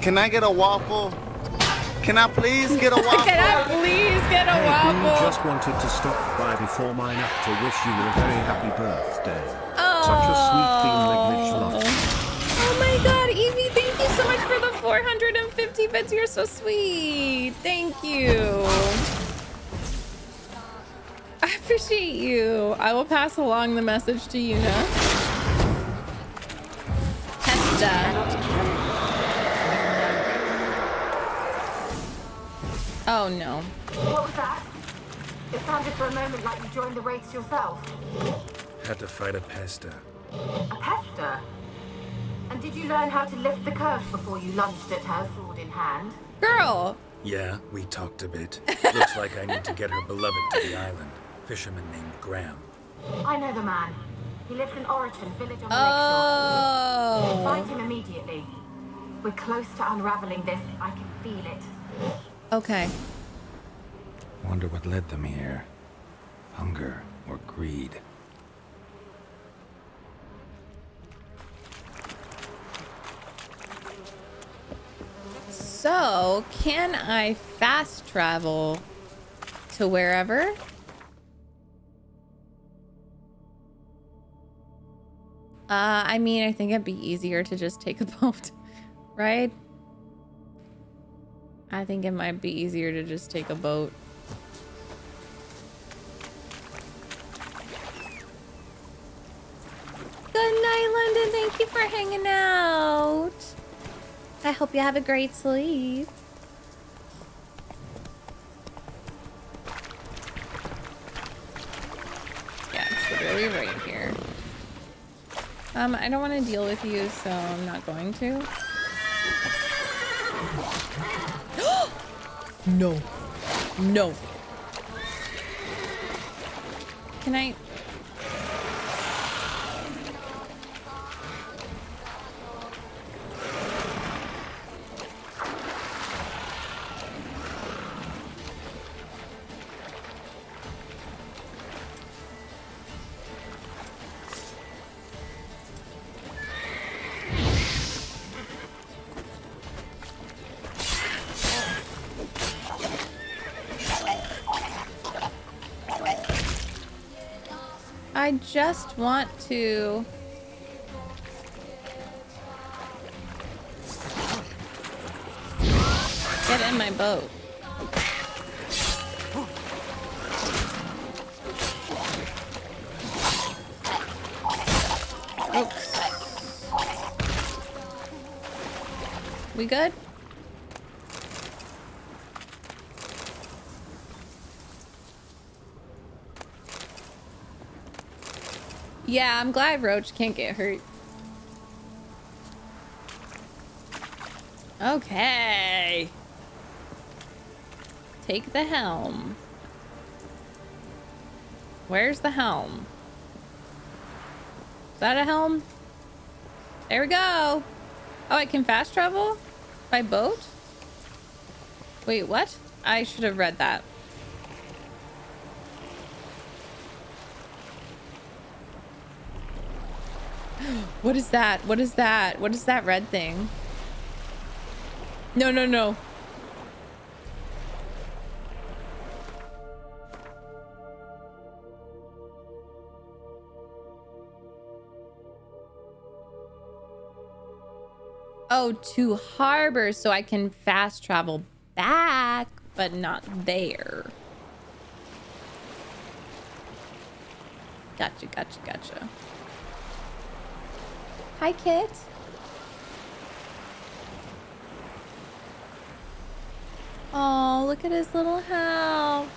Can I get a waffle? Can I please get a waffle? Can I please get a waffle? I just wanted to stop by before mine up to wish you a very happy birthday. Oh. Such a sweet thing, Magnificent. Oh my god, Evie, thank you so much for the four hundred fifty bits. You're so sweet. Thank you. I appreciate you. I will pass along the message to Yuna. Pesta. Oh no. What was that? It sounded for a moment like you joined the race yourself. Had to fight a pester. A pester? And did you learn how to lift the curse before you lunged at her, sword in hand? Girl! Yeah, we talked a bit. Looks like I need to get her beloved to the island. Fisherman named Graham. I know the man. He lives in Oriton, village on the oh. lakeshore. Find him immediately. We're close to unraveling this. I can feel it. Okay. Wonder what led them here. Hunger or greed. So, can I fast travel to wherever? Uh, I mean, I think it'd be easier to just take a boat, right? I think it might be easier to just take a boat. Good night, London. Thank you for hanging out. I hope you have a great sleep. Yeah, it's literally right here. Um, I don't want to deal with you, so I'm not going to. No. No. Can I? I just want to... get in my boat. Oops. We good? Yeah, I'm glad Roach can't get hurt. Okay. Take the helm. Where's the helm? Is that a helm? There we go. Oh, I can fast travel? By boat? Wait, what? I should have read that. What is that? What is that? What is that red thing? No, no, no. Oh, to harbor, so I can fast travel back, but not there. Gotcha, gotcha, gotcha. Hi, Kit. look at his little house.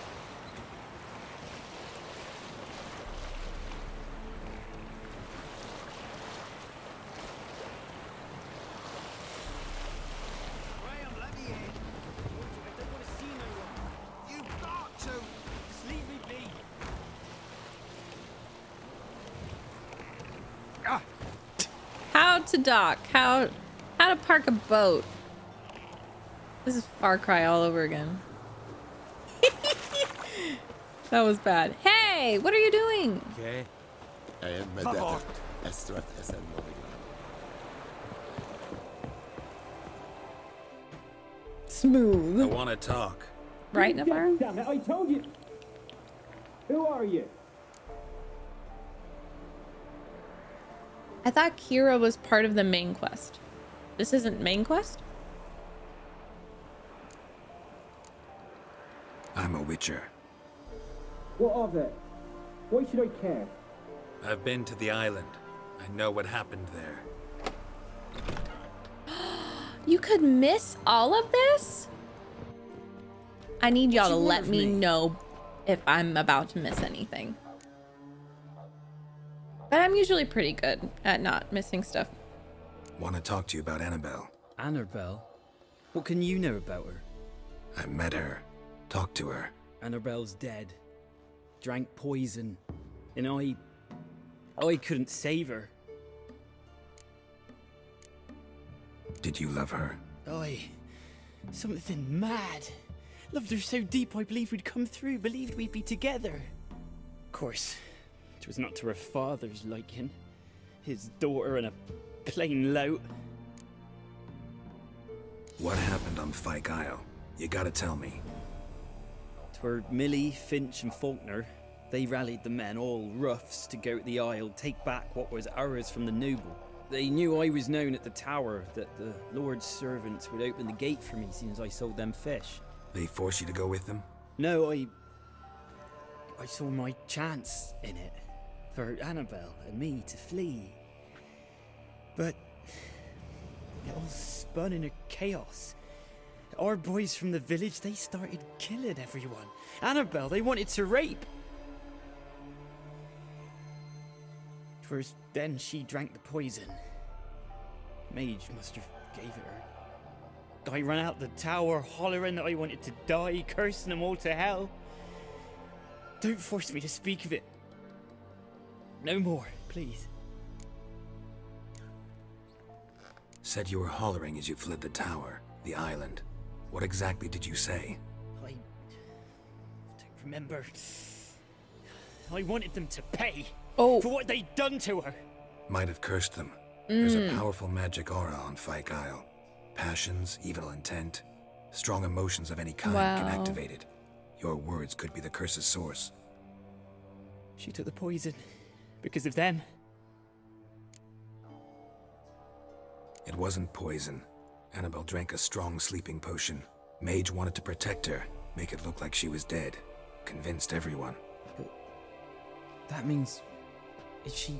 To dock, how how to park a boat. This is Far Cry all over again. That was bad. Hey, what are you doing? Okay. I am Madame Estrada as a Novigrad. Smooth. I want to talk. Right, Navarro? Damn it, I told you. Who are you? I thought Kira was part of the main quest. This isn't main quest? I'm a Witcher. What of it? Why should I care? I've been to the island. I know what happened there. You could miss all of this? I need y'all to let me, me know if I'm about to miss anything. But I'm usually pretty good at not missing stuff. Want to talk to you about Annabelle. Annabelle? What can you know about her? I met her. Talked to her. Annabelle's dead. Drank poison. And I... I couldn't save her. Did you love her? Aye. Something mad. Loved her so deep I believed we'd come through. Believed we'd be together. Of course. It was not to her father's liking. His daughter and a plain lout. What happened on Fyke Isle? You gotta tell me. Twere Millie, Finch and Faulkner. They rallied the men, all roughs, to go to the Isle, take back what was ours from the noble. They knew I was known at the tower, that the Lord's servants would open the gate for me as soon as I sold them fish. They forced you to go with them? No, I... I saw my chance in it. For Annabelle and me to flee. But it all spun into chaos. Our boys from the village, they started killing everyone. Annabelle, they wanted to rape. 'Twas then she drank the poison. Mage must have gave it her. I ran out the tower hollering that I wanted to die, cursing them all to hell. Don't force me to speak of it. No more, please. Said you were hollering as you fled the tower, the island. What exactly did you say? I don't remember. I wanted them to pay oh. for what they'd done to her. Might have cursed them. Mm. There's a powerful magic aura on Fyke Isle. Passions, evil intent, strong emotions of any kind wow. can activate it. Your words could be the curse's source. She took the poison because of them. It wasn't poison. Annabelle drank a strong sleeping potion. Mage wanted to protect her, make it look like she was dead. Convinced everyone. But that means... Is she...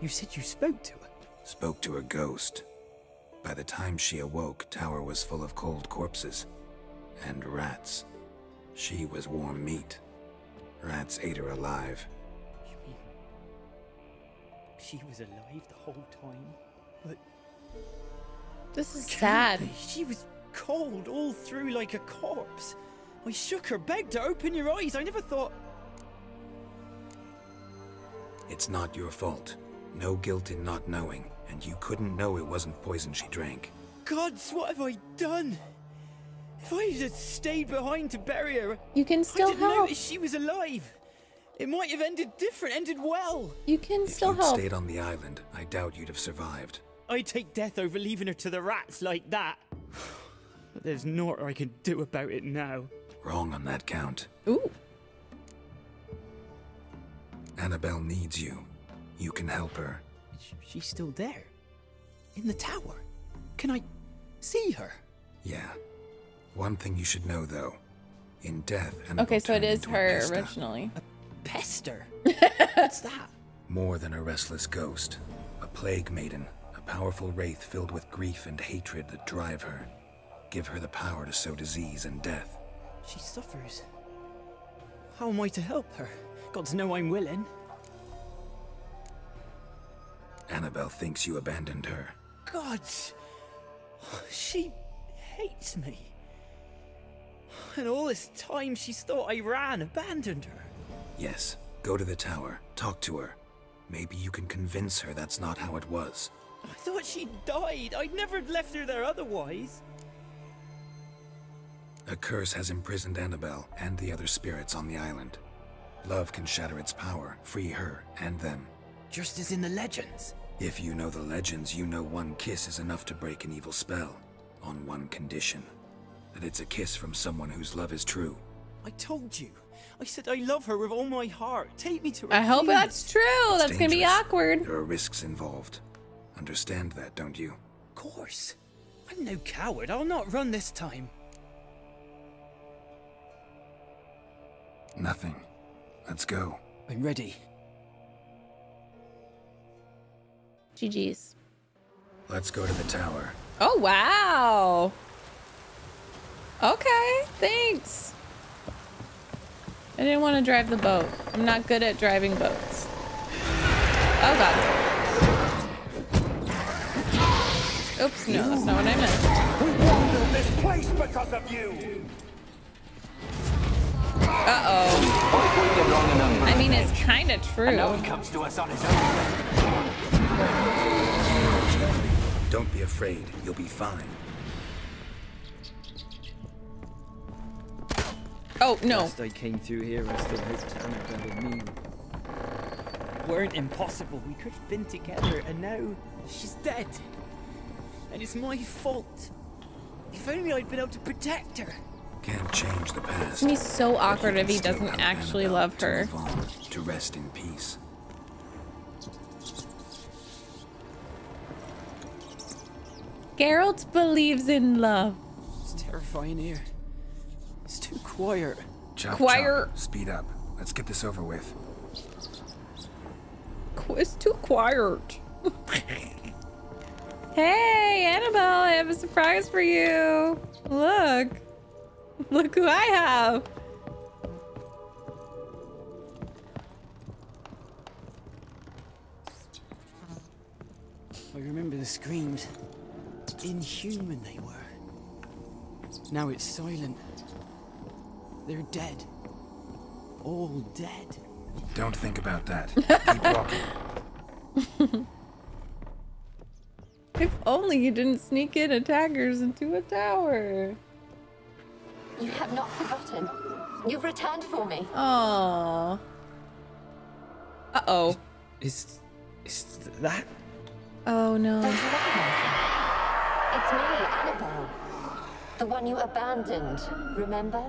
You said you spoke to her? Spoke to her ghost. By the time she awoke, tower was full of cold corpses. And rats. She was warm meat. Rats ate her alive. You mean she was alive the whole time? But this is sad. She was cold all through like a corpse. I shook her, begged her, open your eyes. I never thought. It's not your fault. No guilt in not knowing, and you couldn't know it wasn't poison she drank. Gods, what have I done? If I had stayed behind to bury her, you can still I didn't help. Notice she was alive. It might have ended different, ended well. You can if still help. If you'd stayed on the island, I doubt you'd have survived. I take death over leaving her to the rats like that. But there's naught I can do about it now. Wrong on that count. Ooh. Annabelle needs you. You can help her. She's still there. In the tower. Can I see her? Yeah. One thing you should know, though, in death, Annabelle okay, so it is her Pesta. Originally. A pester. What's that? More than a restless ghost, a plague maiden, a powerful wraith filled with grief and hatred that drive her. Give her the power to sow disease and death. She suffers. How am I to help her? Gods know I'm willing. Annabelle thinks you abandoned her. Gods! She hates me. And all this time she's thought I ran, abandoned her. Yes. Go to the tower. Talk to her. Maybe you can convince her that's not how it was. I thought she died. I'd never left her there otherwise. A curse has imprisoned Annabelle and the other spirits on the island. Love can shatter its power, free her and them. Just as in the legends. If you know the legends, you know one kiss is enough to break an evil spell. On one condition. That it's a kiss from someone whose love is true. I told you. I said I love her with all my heart. Take me to her. I hope that's true. That's gonna be awkward. There are risks involved. Understand that, don't you? Of course. I'm no coward. I'll not run this time. Nothing. Let's go. I'm ready. G G's. Let's go to the tower. Oh, wow. Okay, thanks. I didn't want to drive the boat. I'm not good at driving boats. Oh, God. Oops, no, that's not what I meant. We wandered this place because of you. Uh-oh. I mean, it's kind of true. No one comes to us on his own. Don't be afraid. You'll be fine. Oh, no. Last I came through here, I still hoped Anna would mean. It weren't impossible. We could have been together, and now she's dead. And it's my fault. If only I'd been able to protect her. Can't change the past. It's me so awkward if he doesn't actually love her. To rest in peace. Geralt believes in love. It's terrifying here. It's too quiet. Chop, quiet. Chop. Speed up. Let's get this over with. It's too quiet. Hey, Annabelle, I have a surprise for you. Look. Look who I have. I remember the screams. Inhuman they were. Now it's silent. They're dead. All dead. Don't think about that. Keep walking. If only you didn't sneak in attackers into a tower. You have not forgotten. You've returned for me. Aww. Uh-oh. Is, is that? Oh, no. Don't you recognize me? It's me, Annabelle. The one you abandoned, remember?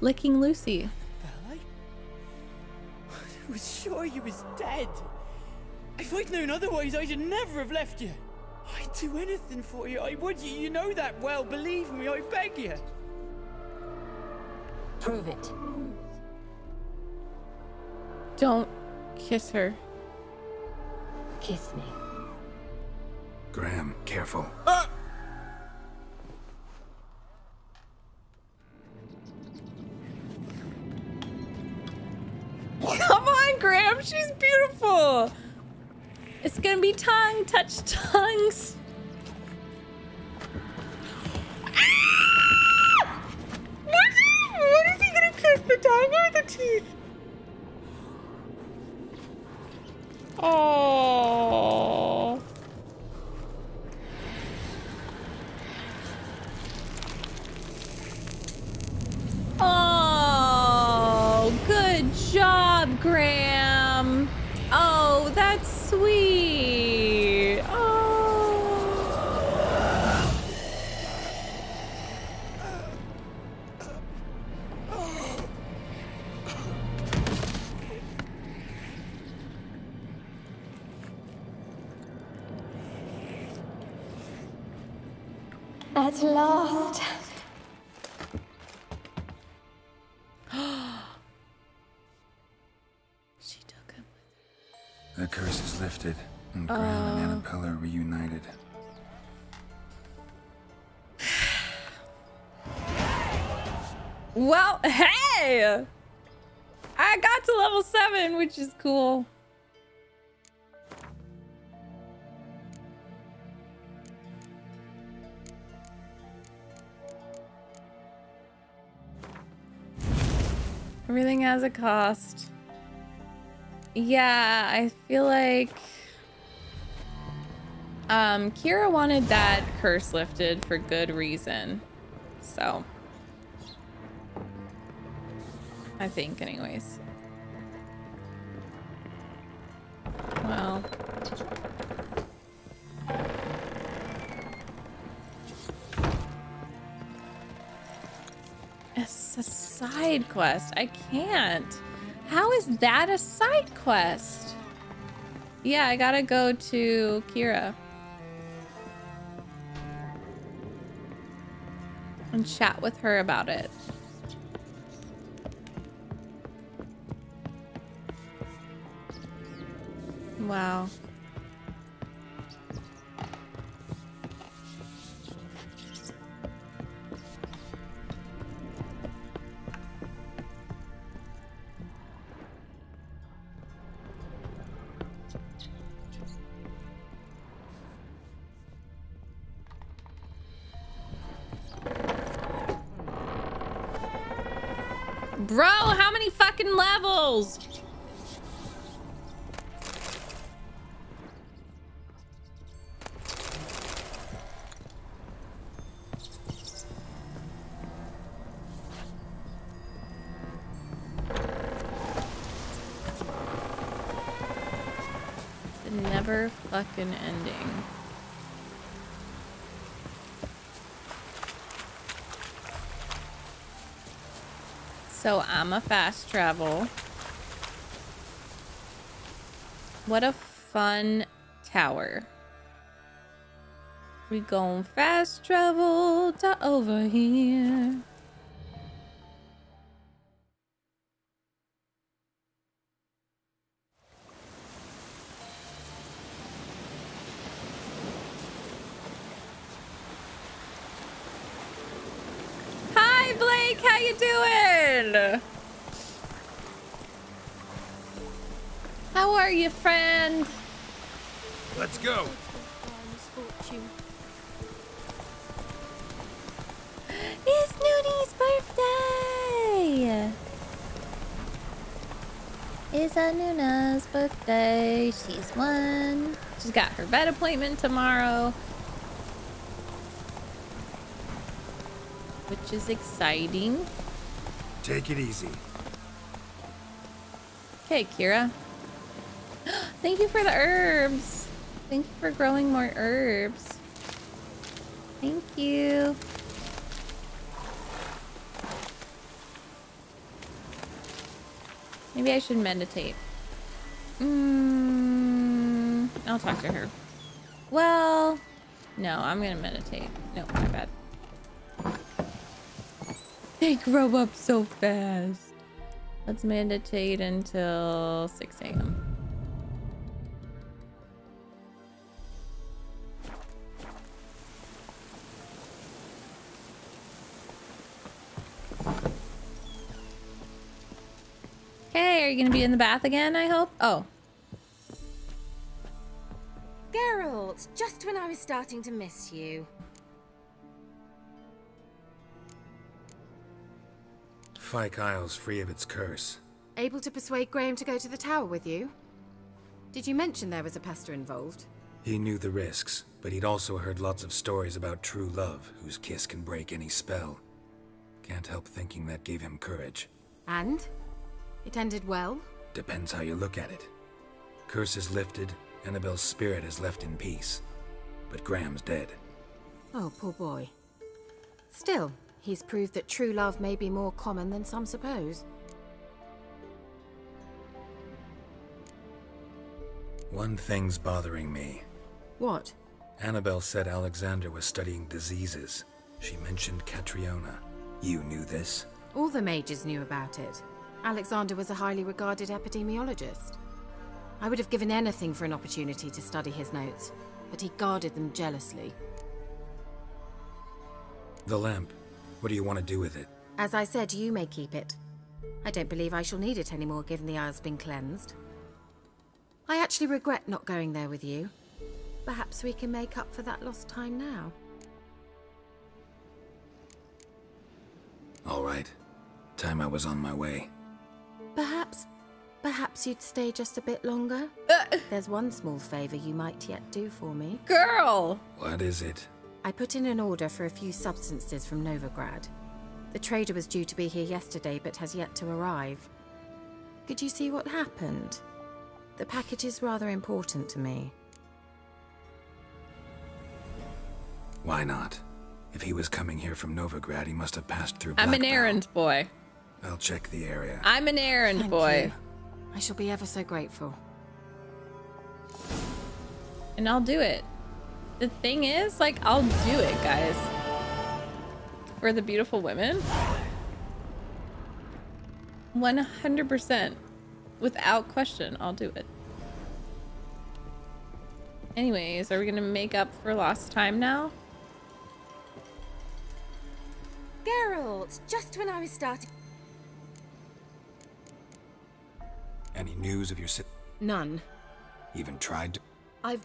Licking Lucy. Annabelle, I was sure you was dead. If I'd known otherwise, I'd never have left you. I'd do anything for you. I would. You, you know that well. Believe me, I beg you. Prove it. Don't kiss her. Kiss me. Graham, careful. Ah! Come on, Graham, she's beautiful. It's gonna be tongue touch tongues. Ah! What, is, what is he gonna kiss, the tongue or the teeth? Oh. Oh, good job, Graham. Oh, that's sweet. Oh. At last. The curse is lifted, and Graham uh, and Annabelle are reunited. Well, hey! I got to level seven, which is cool. Everything has a cost. Yeah, I feel like um, Kira wanted that curse lifted for good reason. So, I think anyways. Well. It's a side quest. I can't. How is that a side quest? Yeah, I gotta go to Kira. And chat with her about it. Wow. Bro, how many fucking levels? The never fucking ending. So I'm a fast travel. What a fun tower. We gon' fast travel to over here. How are you, friend? Let's go. It's Nudie's birthday. It's Anuna's birthday. She's one. She's got her vet appointment tomorrow, which is exciting. Take it easy. Okay, Kira. Thank you for the herbs. Thank you for growing more herbs. Thank you. Maybe I should meditate. Mm, I'll talk to her. Well, no, I'm gonna meditate. No, my bad. They grow up so fast. Let's meditate until six A M Hey, are you gonna be in the bath again, I hope? Oh. Geralt, just when I was starting to miss you. Fyke Isle's free of its curse. Able to persuade Graham to go to the tower with you? Did you mention there was a Pesta involved? He knew the risks, but he'd also heard lots of stories about true love, whose kiss can break any spell. Can't help thinking that gave him courage. And? It ended well? Depends how you look at it. Curse is lifted, Annabelle's spirit is left in peace. But Graham's dead. Oh, poor boy. Still, he's proved that true love may be more common than some suppose. One thing's bothering me. What? Annabelle said Alexander was studying diseases. She mentioned Catriona. You knew this? All the mages knew about it. Alexander was a highly regarded epidemiologist. I would have given anything for an opportunity to study his notes, but he guarded them jealously. The lamp. What do you want to do with it? As I said, you may keep it. I don't believe I shall need it anymore, given the Isle's been cleansed. I actually regret not going there with you. Perhaps we can make up for that lost time now. All right. Time I was on my way. Perhaps... Perhaps you'd stay just a bit longer? Uh, There's one small favor you might yet do for me. Girl! What is it? I put in an order for a few substances from Novigrad. The trader was due to be here yesterday, but has yet to arrive. Could you see what happened? The package is rather important to me. Why not? If he was coming here from Novigrad, he must have passed through Blackwall. I'm an errand boy. I'll check the area. I'm an errand Thank boy. You. I shall be ever so grateful. And I'll do it. The thing is, like, I'll do it, guys. For the beautiful women. one hundred percent. Without question, I'll do it. Anyways, are we gonna make up for lost time now? Geralt, just when I was starting... Any news of your si- None. Even tried to- I've-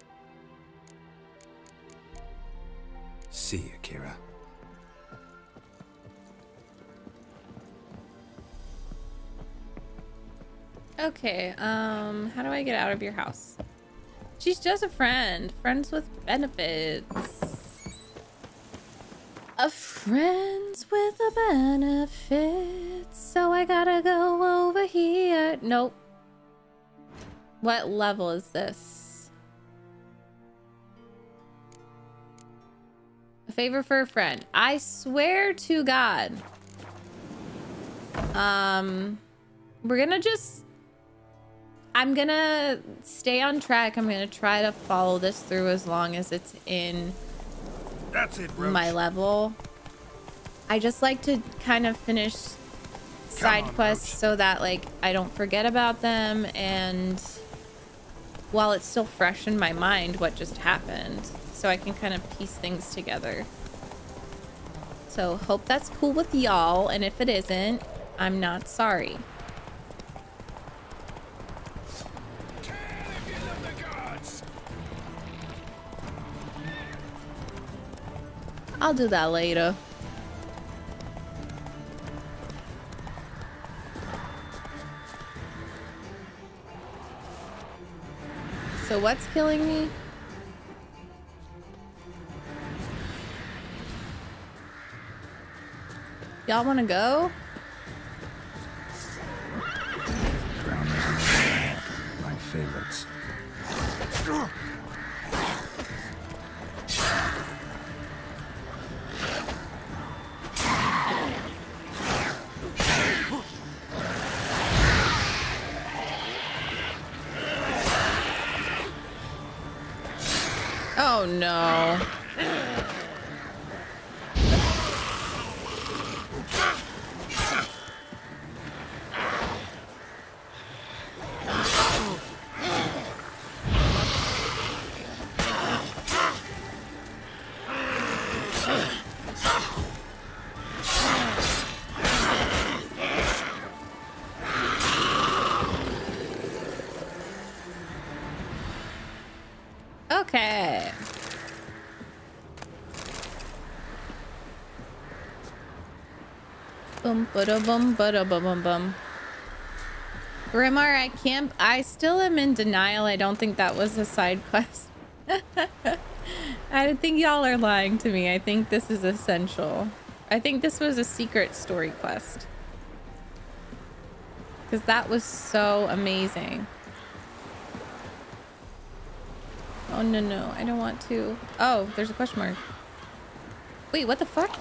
See you, Kira. Okay, um, how do I get out of your house? She's just a friend. Friends with benefits. A friends with a benefit. So I gotta go over here. Nope. What level is this? A favor for a friend. I swear to God. Um, we're gonna just... I'm gonna stay on track. I'm gonna try to follow this through as long as it's in That's it, Roach. my level. I just like to kind of finish side on, quests Roach. so that, like, I don't forget about them and... while it's still fresh in my mind what just happened, so I can kind of piece things together. So hope that's cool with y'all, and if it isn't, I'm not sorry. I'll do that later. So what's killing me? Y'all wanna go? My favorites. Oh no. Okay. Bum bada bum bada bum bum bum. Grimar, I can't. I still am in denial. I don't think that was a side quest. I think y'all are lying to me. I think this is essential. I think this was a secret story quest. Because that was so amazing. Oh, no, no. I don't want to. Oh, there's a question mark. Wait, what the fuck?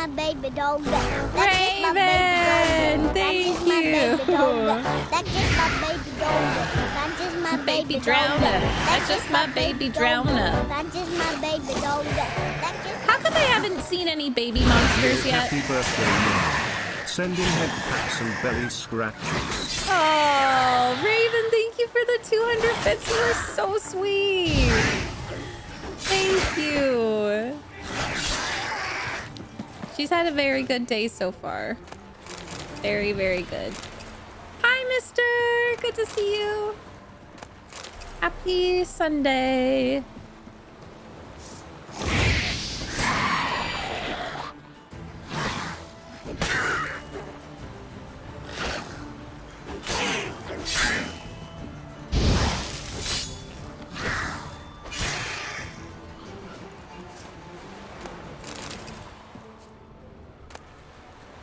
my baby dog. That is my baby dog. That is my baby dog. That is my baby dog. That is my baby drowner. That's just my baby drowner. That is my baby dog. How come I haven't seen any baby monsters yet? Happy birthday, sending head pats and belly scratches. Oh, Raven, thank you for the two hundred bits. You are so sweet. Thank you. She's had a very good day so far. Very, very good. Hi, mister. Good to see you. Happy Sunday.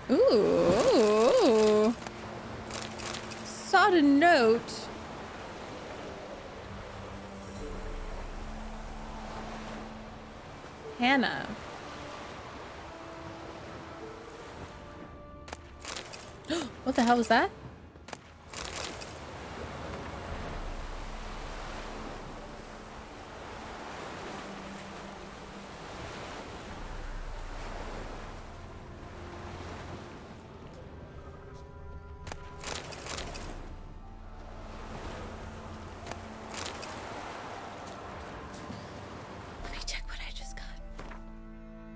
Ooh. Saw the note. Hannah. What the hell was that?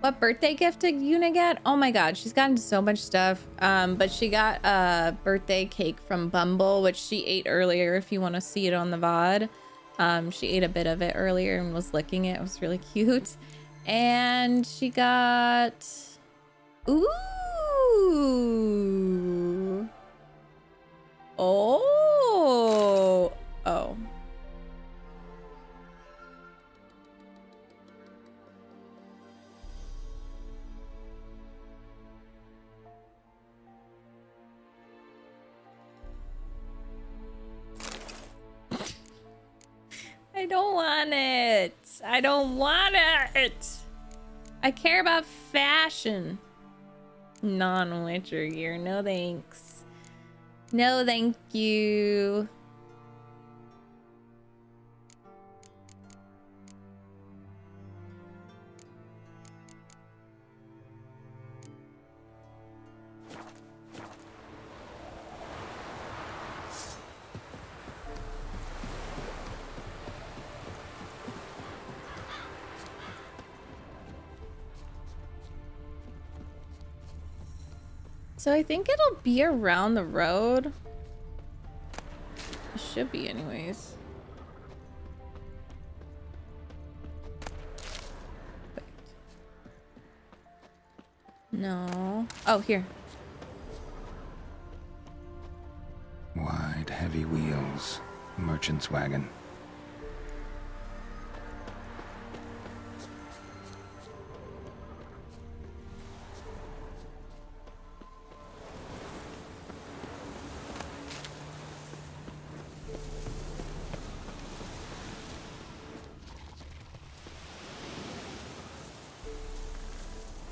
What birthday gift did Yuna get? Oh my god, she's gotten so much stuff. Um, but she got a birthday cake from Bumble, which she ate earlier if you want to see it on the V O D. Um, she ate a bit of it earlier and was licking it. It was really cute. And she got... Ooh! Oh! Oh. I don't want it. I don't want it. I care about fashion. Non-Witcher gear. No thanks. No thank you. So I think it'll be around the road. It should be anyways. Wait. No. Oh, here. Wide, heavy wheels. Merchant's wagon.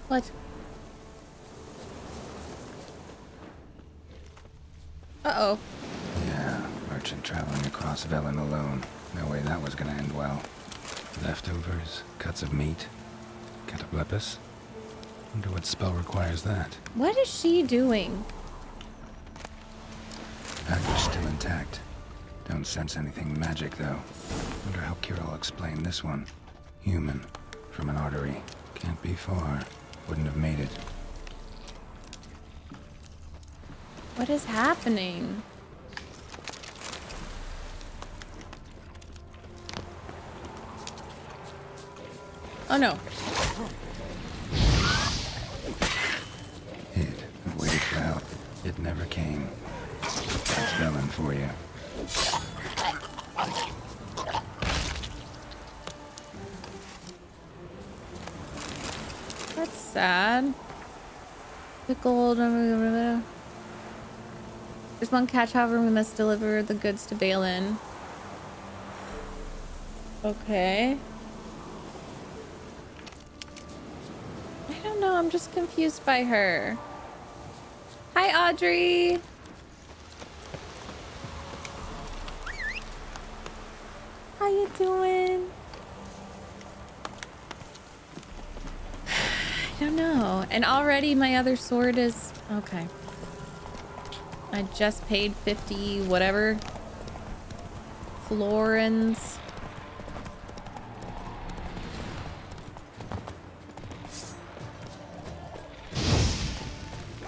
What? Uh-oh. Yeah, merchant traveling across Velen alone. No way that was gonna end well. Leftovers, cuts of meat, cataplepus. Wonder what spell requires that. What is she doing? Package still intact. Don't sense anything magic, though. Wonder how Kira will explain this one. Human, from an artery. Can't be far. Wouldn't have made it. What is happening? Oh no. Hid and waited for help. It never came. That's Velen for you. That's sad. The gold. There's one catch, however, we must deliver the goods to Velen. Okay. I don't know. I'm I'm just confused by her. Hi, Audrey. How you doing? I don't know. And already my other sword is... Okay. I just paid fifty whatever florins.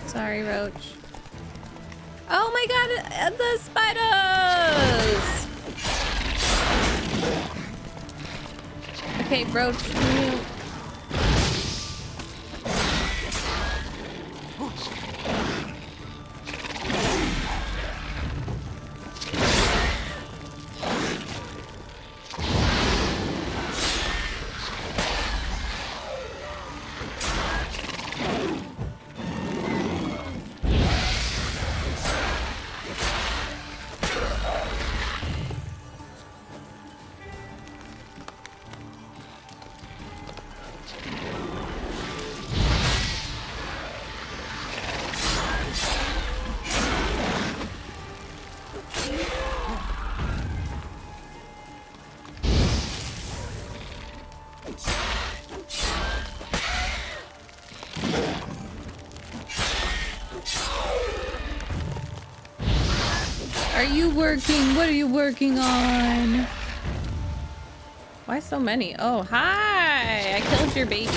Sorry, Roach. Oh my god, the spiders! Okay, Roach, you... Working. What are you working on? Why so many? Oh, hi! I killed your babies.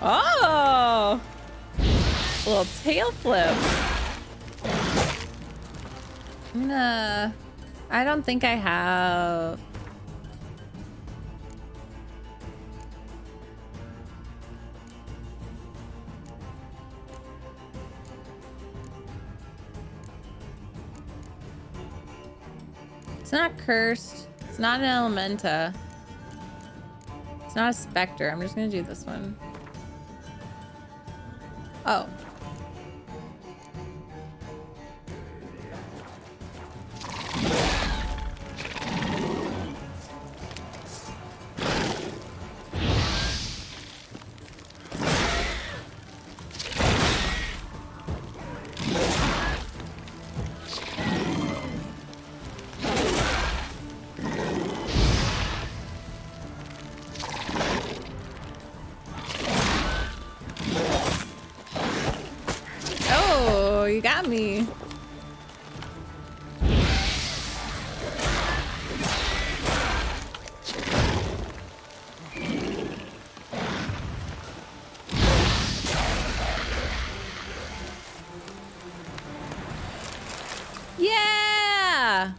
Oh! A little tail flip. I'm gonna... I don't think I have... It's not cursed. It's not an elementa. It's not a specter. I'm just gonna do this one. Oh. Me. Yeah.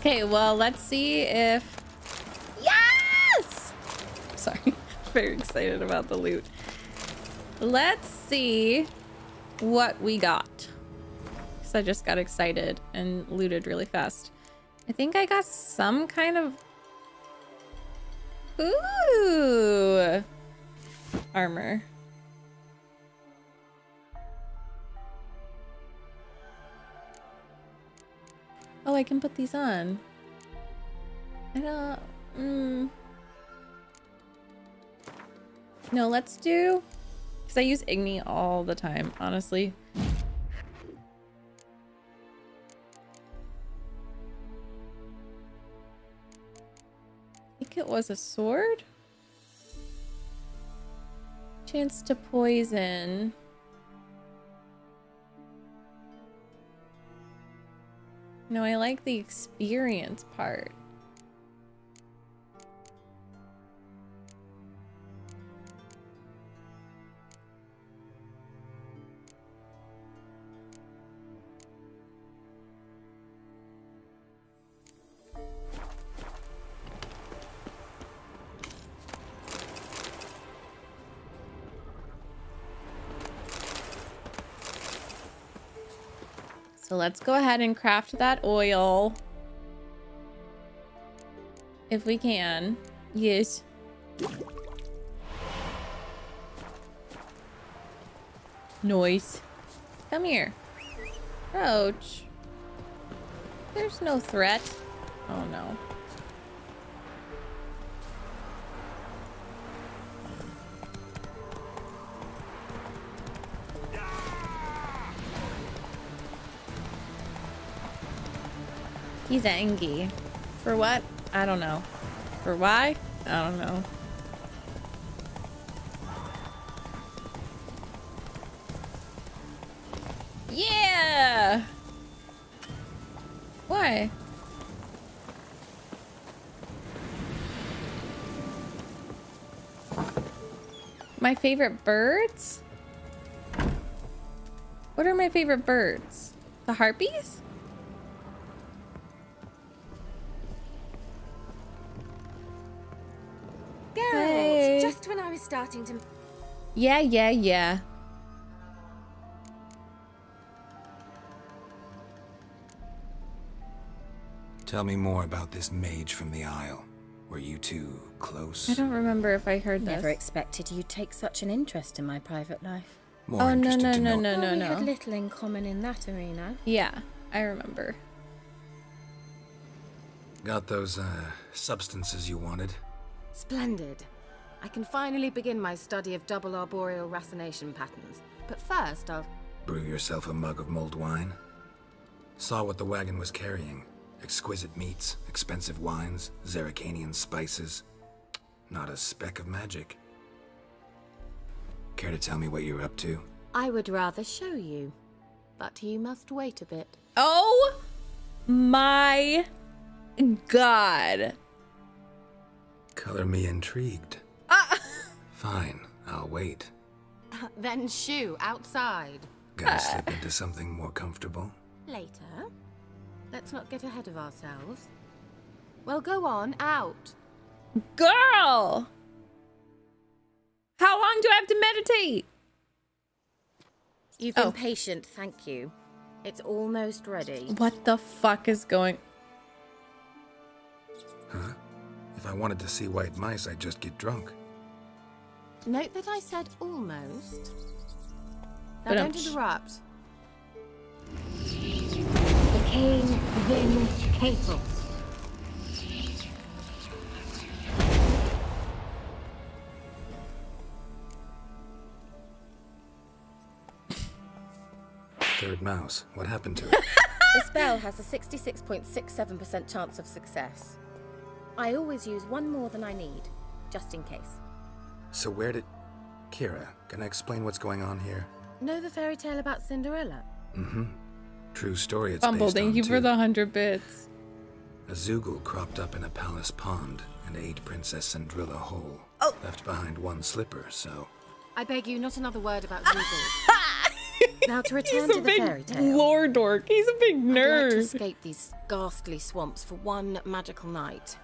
Okay, well, let's see if very excited about the loot. Let's see what we got. Because I just got excited and looted really fast. I think I got some kind of... Ooh! Armor. Oh, I can put these on. I don't... Mm. No, let's do... Because I use Igni all the time, honestly. I think it was a sword? Chance to poison. No, I like the experience part. So let's go ahead and craft that oil. If we can. Yes. Noise. Come here. Roach. There's no threat. Oh no. He's angry. For what? I don't know. For why? I don't know. Yeah! Why? My favorite birds? What are my favorite birds? The harpies? Girls, just when I was starting to... Yeah, yeah, yeah. Tell me more about this mage from the Isle. Were you two close? I don't remember if I heard this. Never expected you'd take such an interest in my private life. More oh, no, no, no, no, no, no. We had little in common in that arena. Yeah, I remember. Got those, uh, substances you wanted? Splendid. I can finally begin my study of double arboreal racination patterns. But first, I'll... Brew yourself a mug of mulled wine. Saw what the wagon was carrying. Exquisite meats, expensive wines, Zeracanian spices. Not a speck of magic. Care to tell me what you're up to? I would rather show you, but you must wait a bit. Oh my god. Color me intrigued. Uh Fine, I'll wait. Uh, then shoo outside. Gotta uh. slip into something more comfortable. Later. Let's not get ahead of ourselves. Well, go on out. Girl! How long do I have to meditate? You've been oh. patient, thank you. It's almost ready. What the fuck is going... Huh? If I wanted to see white mice, I'd just get drunk. Note that I said almost. Now don't interrupt. Ain Vin Capel. Third mouse, what happened to it? The spell has a sixty-six point six seven percent chance of success. I always use one more than I need, just in case. So where did... Kira, can I explain what's going on here? Know the fairy tale about Cinderella? Mm-hmm. True story. It's Bumble, thank you too. For the hundred bits. A Zoogle cropped up in a palace pond and ate Princess Cinderella whole. Oh. Left behind one slipper, so... I beg you, not another word about Zoogles. Now to return to the fairy tale. He's a big lore dork. He's a big nerd. I'd like to escape these ghastly swamps for one magical night.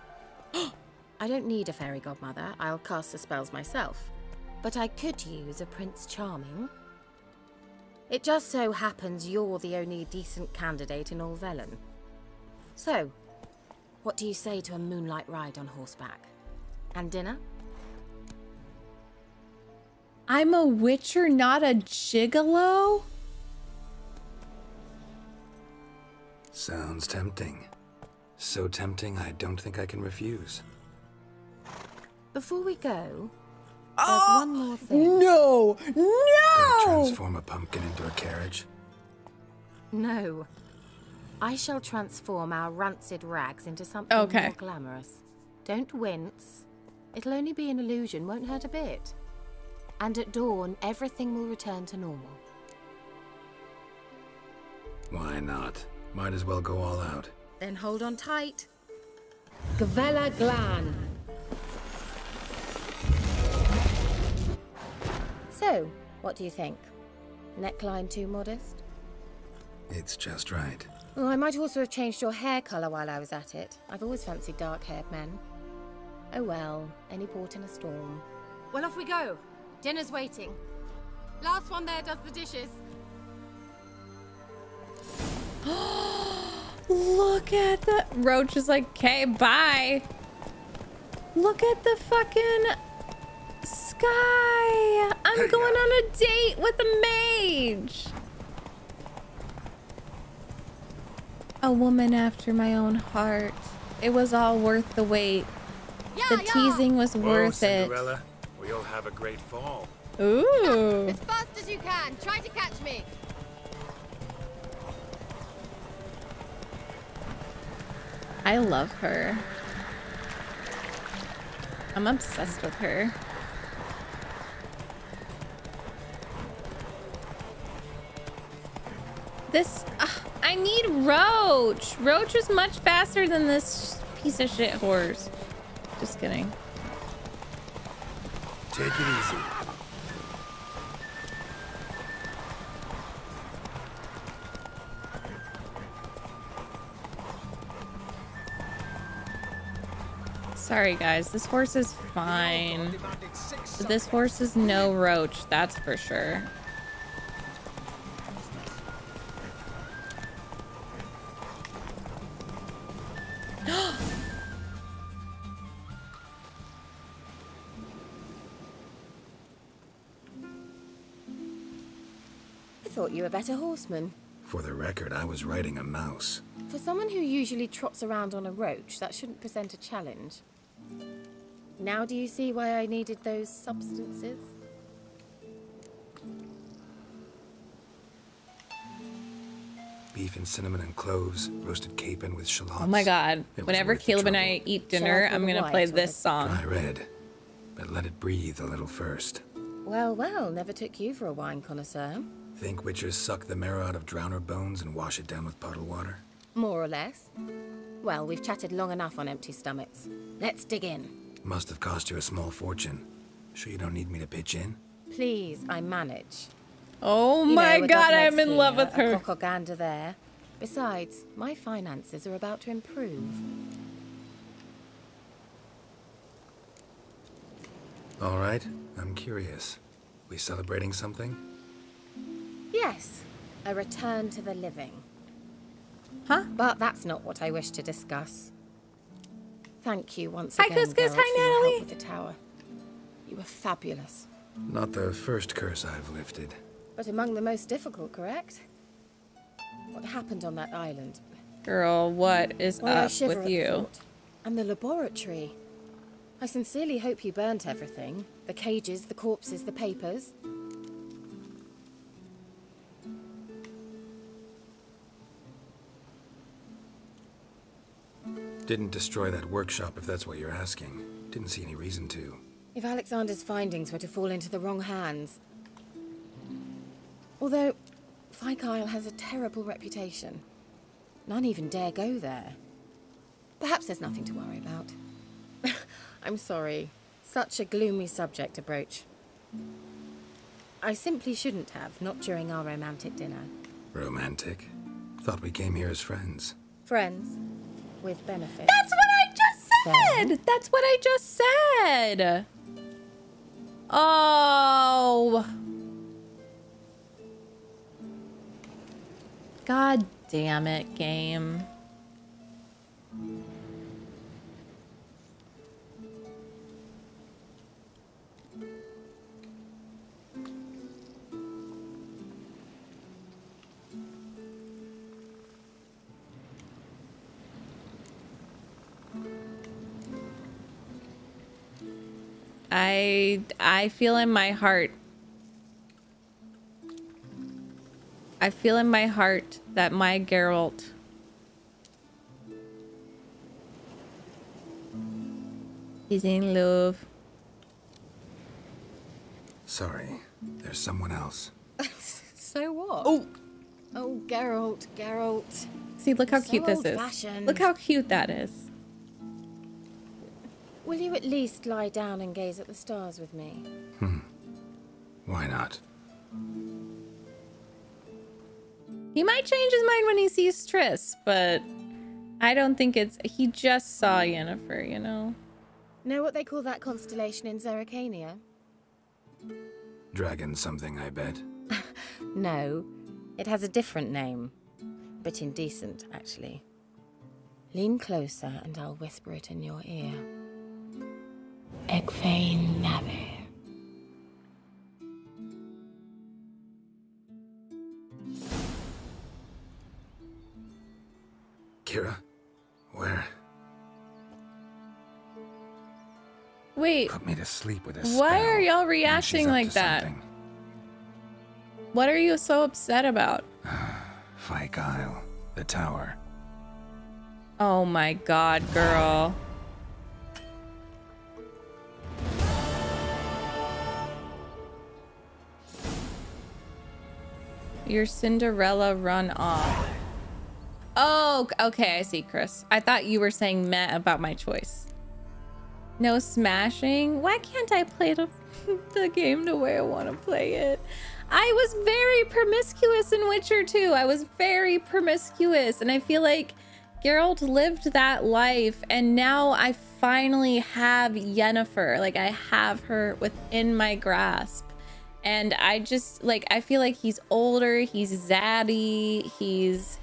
I don't need a fairy godmother. I'll cast the spells myself. But I could use a Prince Charming. It just so happens you're the only decent candidate in all Velen. So, what do you say to a moonlight ride on horseback? And dinner? I'm a witcher, not a gigolo? Sounds tempting. So tempting, I don't think I can refuse. Before we go... Oh, one more thing. No! No! Transform a pumpkin into a carriage? No. I shall transform our rancid rags into something okay. more glamorous. Don't wince. It'll only be an illusion, won't hurt a bit. And at dawn, everything will return to normal. Why not? Might as well go all out. Then hold on tight. Gavella Glan. So, what do you think? Neckline too modest? It's just right. Oh, I might also have changed your hair colour while I was at it. I've always fancied dark-haired men. Oh well, any port in a storm. Well, off we go. Dinner's waiting. Last one there does the dishes. Look at that. Roach is like, okay, bye. Look at the fucking... Sky! I'm going on a date with a mage! A woman after my own heart. It was all worth the wait. Yeah, the yeah. teasing was Whoa, worth Cinderella. it. We'll have a great fall. Ooh. As fast as you can. Try to catch me. I love her. I'm obsessed with her. This... Uh, I need Roach! Roach is much faster than this piece of shit horse. Just kidding. Take it easy. Sorry guys, this horse is fine. This horse is no Roach, that's for sure. You were a better horseman. For the record, I was riding a mouse. For someone who usually trots around on a roach, that shouldn't present a challenge. Now do you see why I needed those substances? Beef and cinnamon and cloves, roasted capon with shallots. Oh my god. It Whenever Caleb and I eat dinner, I'm gonna play this song. I read, but let it breathe a little first. Well, well, never took you for a wine connoisseur. Think witchers suck the marrow out of drowner bones and wash it down with puddle water? More or less. Well, we've chatted long enough on empty stomachs. Let's dig in. Must have cost you a small fortune. Sure you don't need me to pitch in? Please, I manage. Oh my you know, god, I'm in here, love with her. A cock or gander there. Besides, my finances are about to improve. All right, I'm curious. We celebrating something? Yes, a return to the living. Huh? But that's not what I wish to discuss. Thank you once again, girls, for your help with the tower. You were fabulous. Not the first curse I've lifted. But among the most difficult, correct? What happened on that island? Girl, what is up with you? And the laboratory. I sincerely hope you burnt everything. The cages, the corpses, the papers. Didn't destroy that workshop, if that's what you're asking. Didn't see any reason to. If Alexander's findings were to fall into the wrong hands... Although, Fyke Isle has a terrible reputation. None even dare go there. Perhaps there's nothing to worry about. I'm sorry. Such a gloomy subject to broach. I simply shouldn't have, not during our romantic dinner. Romantic? Thought we came here as friends. Friends? With benefits. That's what I just said! Then. That's what I just said! Oh! God damn it, game. I I feel in my heart I feel in my heart that my Geralt is in love. Sorry, there's someone else. So what? Oh, oh, Geralt, Geralt. See, look how cute this is. Look how cute that is. Will you at least lie down and gaze at the stars with me? Hmm. Why not? He might change his mind when he sees Triss, but I don't think it's... He just saw Yennefer, you know? Know what they call that constellation in Zeracania? Dragon something, I bet. No. It has a different name. But indecent, actually. Lean closer and I'll whisper it in your ear. Egfain Navi. Wait. Put me to sleep with this. Why are y'all reacting like that? Something. What are you so upset about? Fyke Isle, the tower. Oh my God, girl. Your Cinderella run off. Oh, okay, I see, Chris. I thought you were saying meh about my choice. No smashing. Why can't I play the, the game the way I want to play it? I was very promiscuous in Witcher two. I was very promiscuous. And I feel like Geralt lived that life. And now I finally have Yennefer. Like, I have her within my grasp. And I just, like, I feel like he's older. He's zaddy. He's...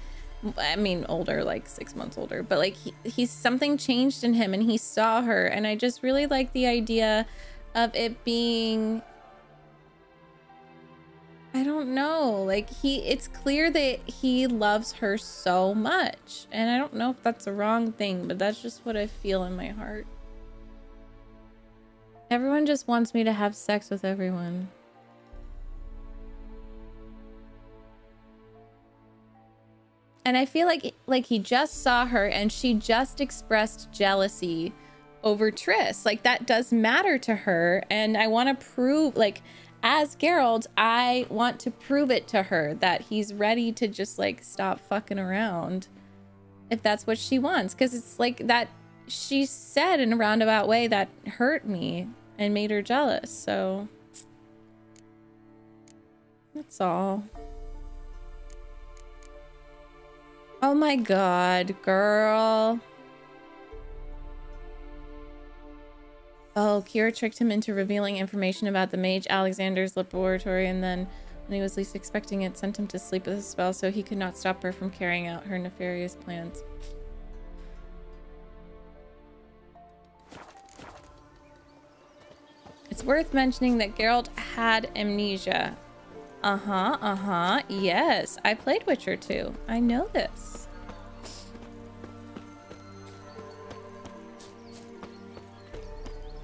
I mean older, like six months older, but like he, he's something changed in him and he saw her, and I just really like the idea of it being, I don't know, like he it's clear that he loves her so much, and I don't know if that's the wrong thing, but that's just what I feel in my heart. Everyone just wants me to have sex with everyone. And I feel like like he just saw her and she just expressed jealousy over Triss. Like, that does matter to her. And I want to prove, like, as Geralt, I want to prove it to her that he's ready to just, like, stop fucking around if that's what she wants. Because it's like that she said in a roundabout way that hurt me and made her jealous. So that's all. Oh my God, girl. Oh, Kira tricked him into revealing information about the mage Alexander's laboratory, and then when he was least expecting it, sent him to sleep with a spell so he could not stop her from carrying out her nefarious plans. It's worth mentioning that Geralt had amnesia. Uh-huh, uh-huh. Yes, I played Witcher two. I know this.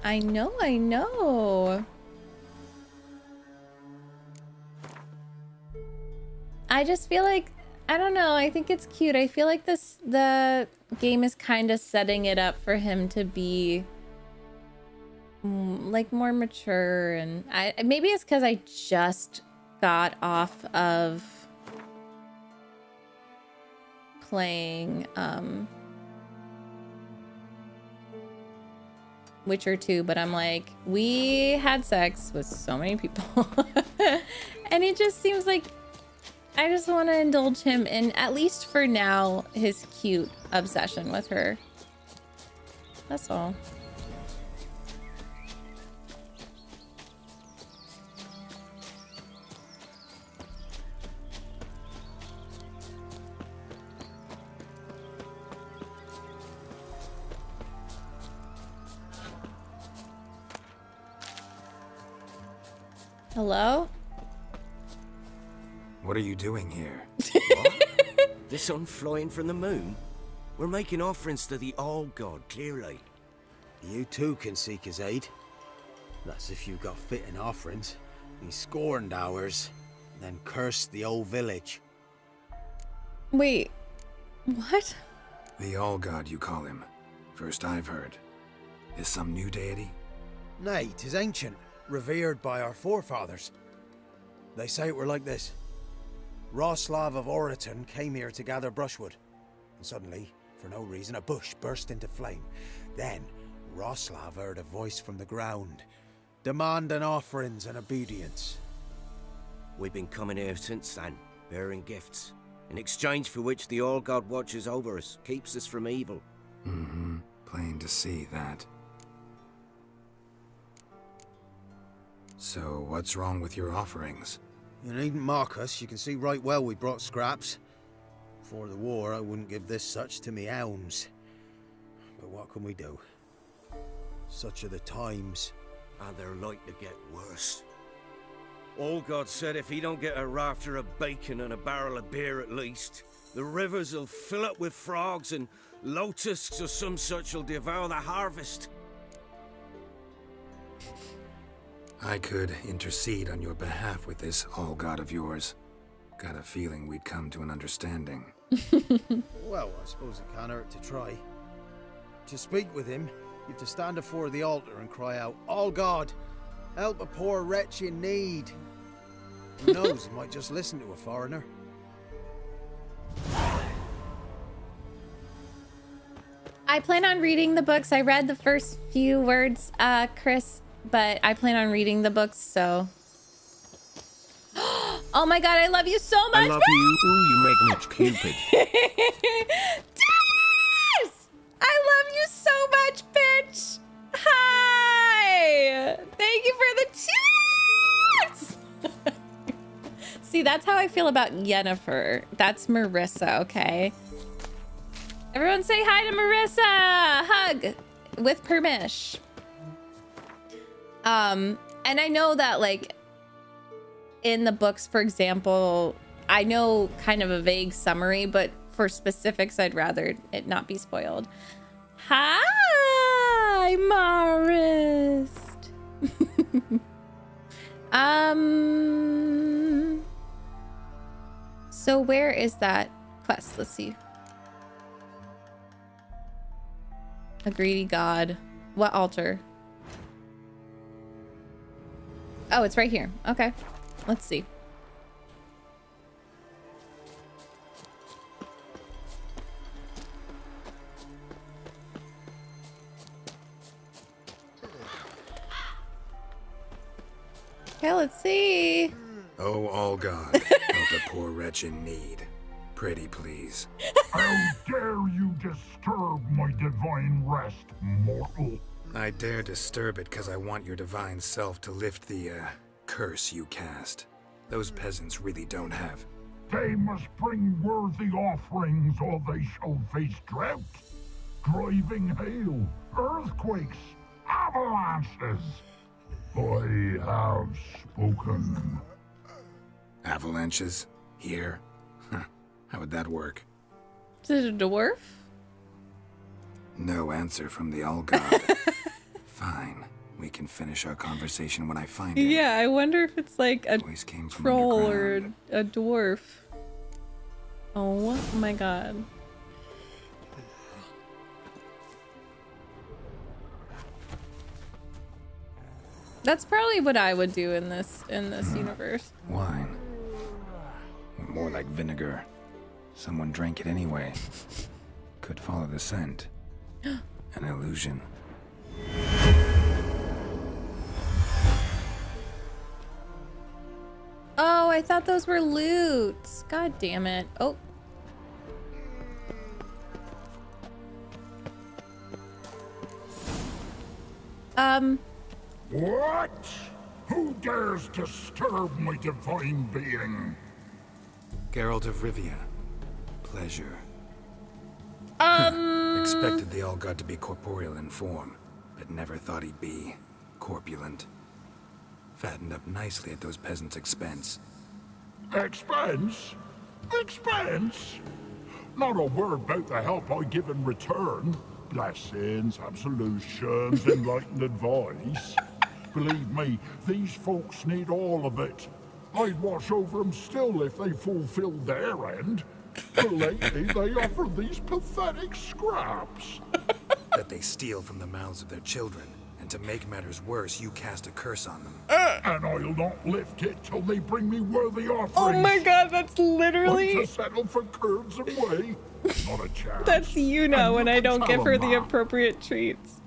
I know, I know. I just feel like, I don't know, I think it's cute. I feel like this the game is kind of setting it up for him to be like more mature, and I maybe it's because I just got off of playing um, Witcher two, but I'm like, we had sex with so many people. And it just seems like I just want to indulge him in, at least for now, his cute obsession with her. That's all. Hello? What are you doing here? What? The sun flying from the moon? We're making offerings to the old god, clearly. You too can seek his aid. That's if you got fit in offerings. He scorned ours, then cursed the old village. Wait, what? The all god you call him. First I've heard. Is some new deity? Nay, 'tis ancient. Revered by our forefathers. They say it were like this. Roslav of Oriton came here to gather brushwood, and suddenly, for no reason, a bush burst into flame. Then Roslav heard a voice from the ground, demanding offerings and obedience. We've been coming here since then, bearing gifts, in exchange for which the All-God watches over us, keeps us from evil. Mm-hmm. Plain to see that. So, what's wrong with your offerings? You needn't mock us. You can see right well we brought scraps. Before the war, I wouldn't give this such to me alms. But what can we do? Such are the times, and they're like to get worse. All God said if he don't get a rafter of bacon and a barrel of beer at least, the rivers will fill up with frogs and lotuses or some such will devour the harvest. I could intercede on your behalf with this all-god of yours. Got a feeling we'd come to an understanding. Well, I suppose it can't hurt to try. To speak with him, you have to stand afore the altar and cry out, "All God, help a poor wretch in need." Who knows, he might just listen to a foreigner. I plan on reading the books. I read the first few words, uh, Chris, but I plan on reading the books, so... Oh my god, I love you so much! I love you. Ooh, you make much Cupid. Dennis! I love you so much, bitch! Hi! Thank you for the cheers! See, that's how I feel about Yennefer. That's Marissa, okay? Everyone say hi to Marissa! Hug! With permish. Um, and I know that, like, in the books, for example, I know kind of a vague summary, but for specifics, I'd rather it not be spoiled. Hi, Marist. um. So where is that quest? Let's see. A greedy god. What altar? Oh, it's right here. Okay. Let's see. Okay, let's see. Oh, all God, help the poor wretch in need. Pretty please. How dare you disturb my divine rest, mortal? I dare disturb it because I want your divine self to lift the, uh... curse you cast. Those peasants really don't have. They must bring worthy offerings or they shall face drought, driving hail, earthquakes, avalanches. I have spoken. Avalanches? Here? Huh. How would that work? Is it a dwarf? No answer from the all-god. Fine. We can finish our conversation when I find it. Yeah, I wonder if it's like a troll or a dwarf. Oh my god. That's probably what I would do in this in this mm, universe. Wine. More like vinegar. Someone drank it anyway. Could follow the scent. An illusion. Oh, I thought those were loots. God damn it. Oh. Um. What? Who dares disturb my divine being? Geralt of Rivia. Pleasure. Um. Expected the All-God to be corporeal in form, but never thought he'd be corpulent. Fattened up nicely at those peasants' expense. Expense? Expense? Not a word about the help I give in return. Blessings, absolutions, enlightened advice. Believe me, these folks need all of it. I'd watch over them still if they fulfilled their end. But lately they offer these pathetic scraps. That they steal from the mouths of their children. And to make matters worse, you cast a curse on them. Uh, and I'll not lift it till they bring me worthy offerings. Oh my god, that's literally... Want to settle for curds and whey? Not a chance. That's Yuna when I don't give her the appropriate treats.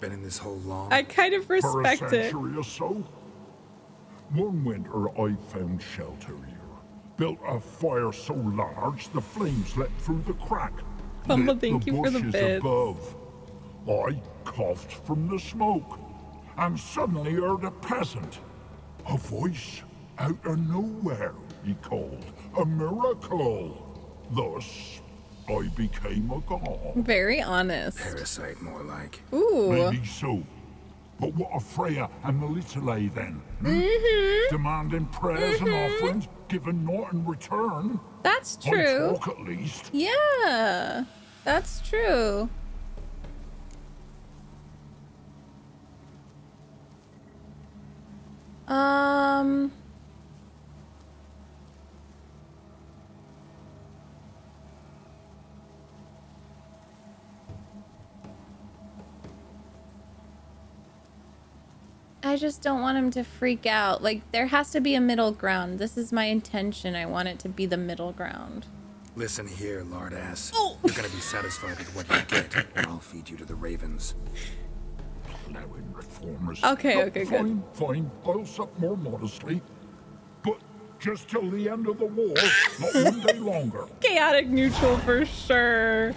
Been in this whole long... I kind of respect for a century it. Or so. One winter, I found shelter here. Built a fire so large, the flames leapt through the crack. Bumble, thank you for the bits. Above. I coughed from the smoke, and suddenly heard a peasant. A voice out of nowhere, he called. A miracle. Thus, I became a god. Very honest. Parasite, more like. Ooh. Maybe so. But what of Freya and Melitele then? Hmm? Mm-hmm. Demanding prayers mm-hmm. and offerings, given naught in return. That's true. I talk at least. Yeah, that's true. Um... I just don't want him to freak out. Like, there has to be a middle ground. This is my intention. I want it to be the middle ground. Listen here, lardass. Oh. You're gonna be satisfied with what you get, or I'll feed you to the ravens. Reformers. Okay, okay, good. Fine, fine. I'll sup more modestly, but just till the end of the war, not one day longer. Chaotic neutral for sure.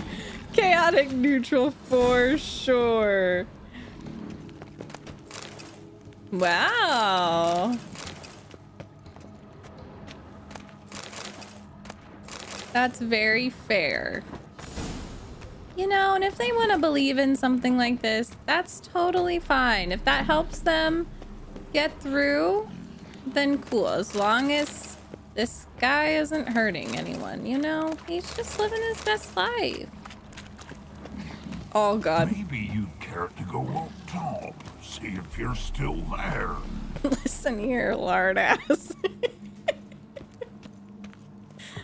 Chaotic neutral for sure. Wow. That's very fair. You know, and if they want to believe in something like this, that's totally fine. If that helps them get through, then cool. As long as this guy isn't hurting anyone, you know? He's just living his best life. Oh, God. Maybe you'd care to go up top. See if you're still there. Listen here, lardass.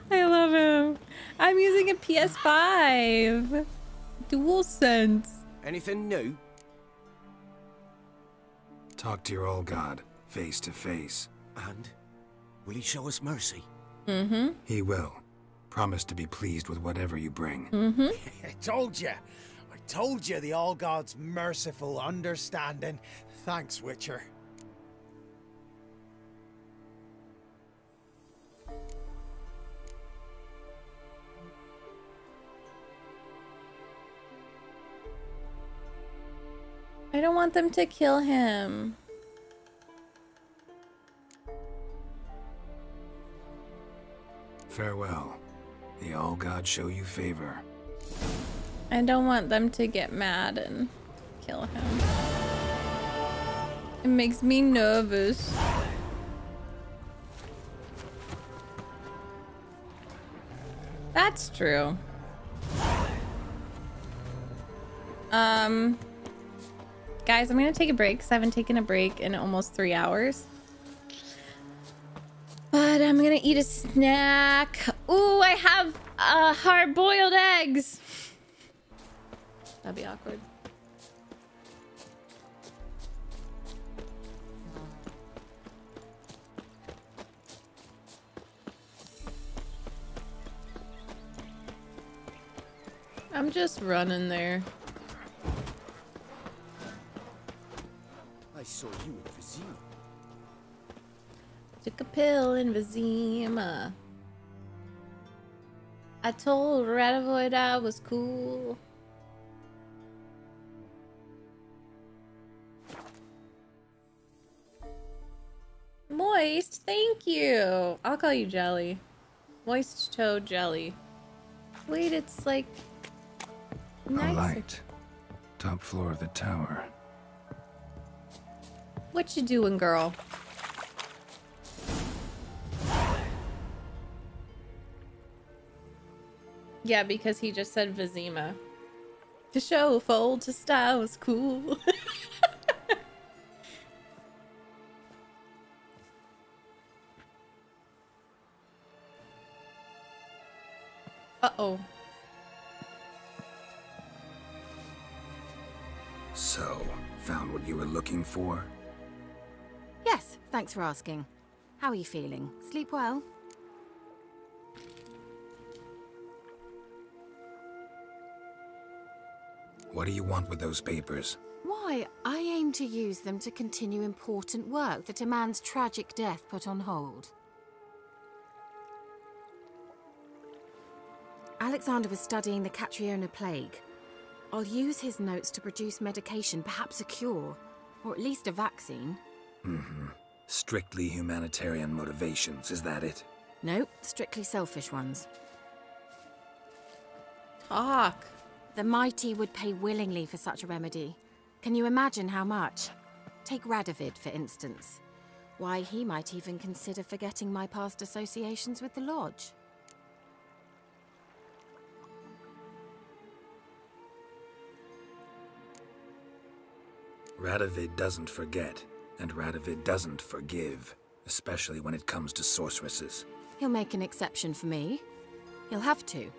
I love him. I'm using a P S five. DualSense. Anything new? Talk to your old god, face to face. And will he show us mercy? Mm-hmm. He will. Promise to be pleased with whatever you bring. Mm-hmm. I told you. I told you the old god's merciful understanding. Thanks, Witcher. I don't want them to kill him. Farewell. The All God show you favor. I don't want them to get mad and kill him. It makes me nervous. That's true. Um... Guys, I'm gonna take a break because I haven't taken a break in almost three hours. But I'm gonna eat a snack. Ooh, I have uh, hard-boiled eggs. That'd be awkward. I'm just running there. I saw you in Vizima. Took a pill in Vizima. I told Radovid I was cool. Moist, thank you. I'll call you Jelly. Moist toe jelly. Wait, it's like nice. A light. Top floor of the tower. What you doing, girl? Yeah, because he just said Vizima. To show fold to style was cool. Uh-oh. So, found what you were looking for? Yes, thanks for asking. How are you feeling? Sleep well? What do you want with those papers? Why, I aim to use them to continue important work that a man's tragic death put on hold. Alexander was studying the Catriona plague. I'll use his notes to produce medication, perhaps a cure, or at least a vaccine. Mm-hmm. Strictly humanitarian motivations, is that it? No, strictly selfish ones. Talk. The mighty would pay willingly for such a remedy. Can you imagine how much? Take Radovid, for instance. Why, he might even consider forgetting my past associations with the Lodge. Radovid doesn't forget. and Radovid doesn't forgive, especially when it comes to sorceresses. He'll make an exception for me. He'll have to.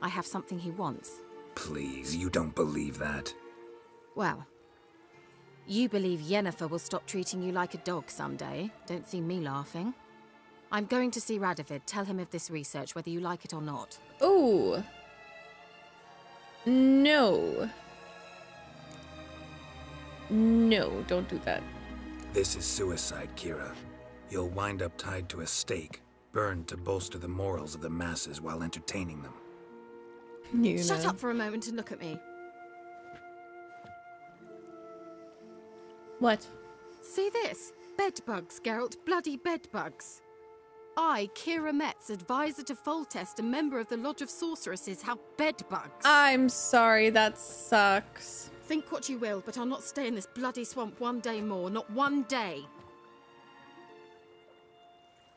I have something he wants. Please, you don't believe that. Well, you believe Yennefer will stop treating you like a dog someday. Don't see me laughing. I'm going to see Radovid. Tell him of this research, whether you like it or not. Oh. No. No, don't do that. This is suicide, Kira. You'll wind up tied to a stake, burned to bolster the morals of the masses while entertaining them. Yuna. Shut up for a moment and look at me. What? See this? Bedbugs, Geralt. Bloody bedbugs. I, Kira Metz, advisor to Foltest, a member of the Lodge of Sorceresses, have bedbugs. I'm sorry, that sucks. Think what you will, but I'll not stay in this bloody swamp one day more. Not one day.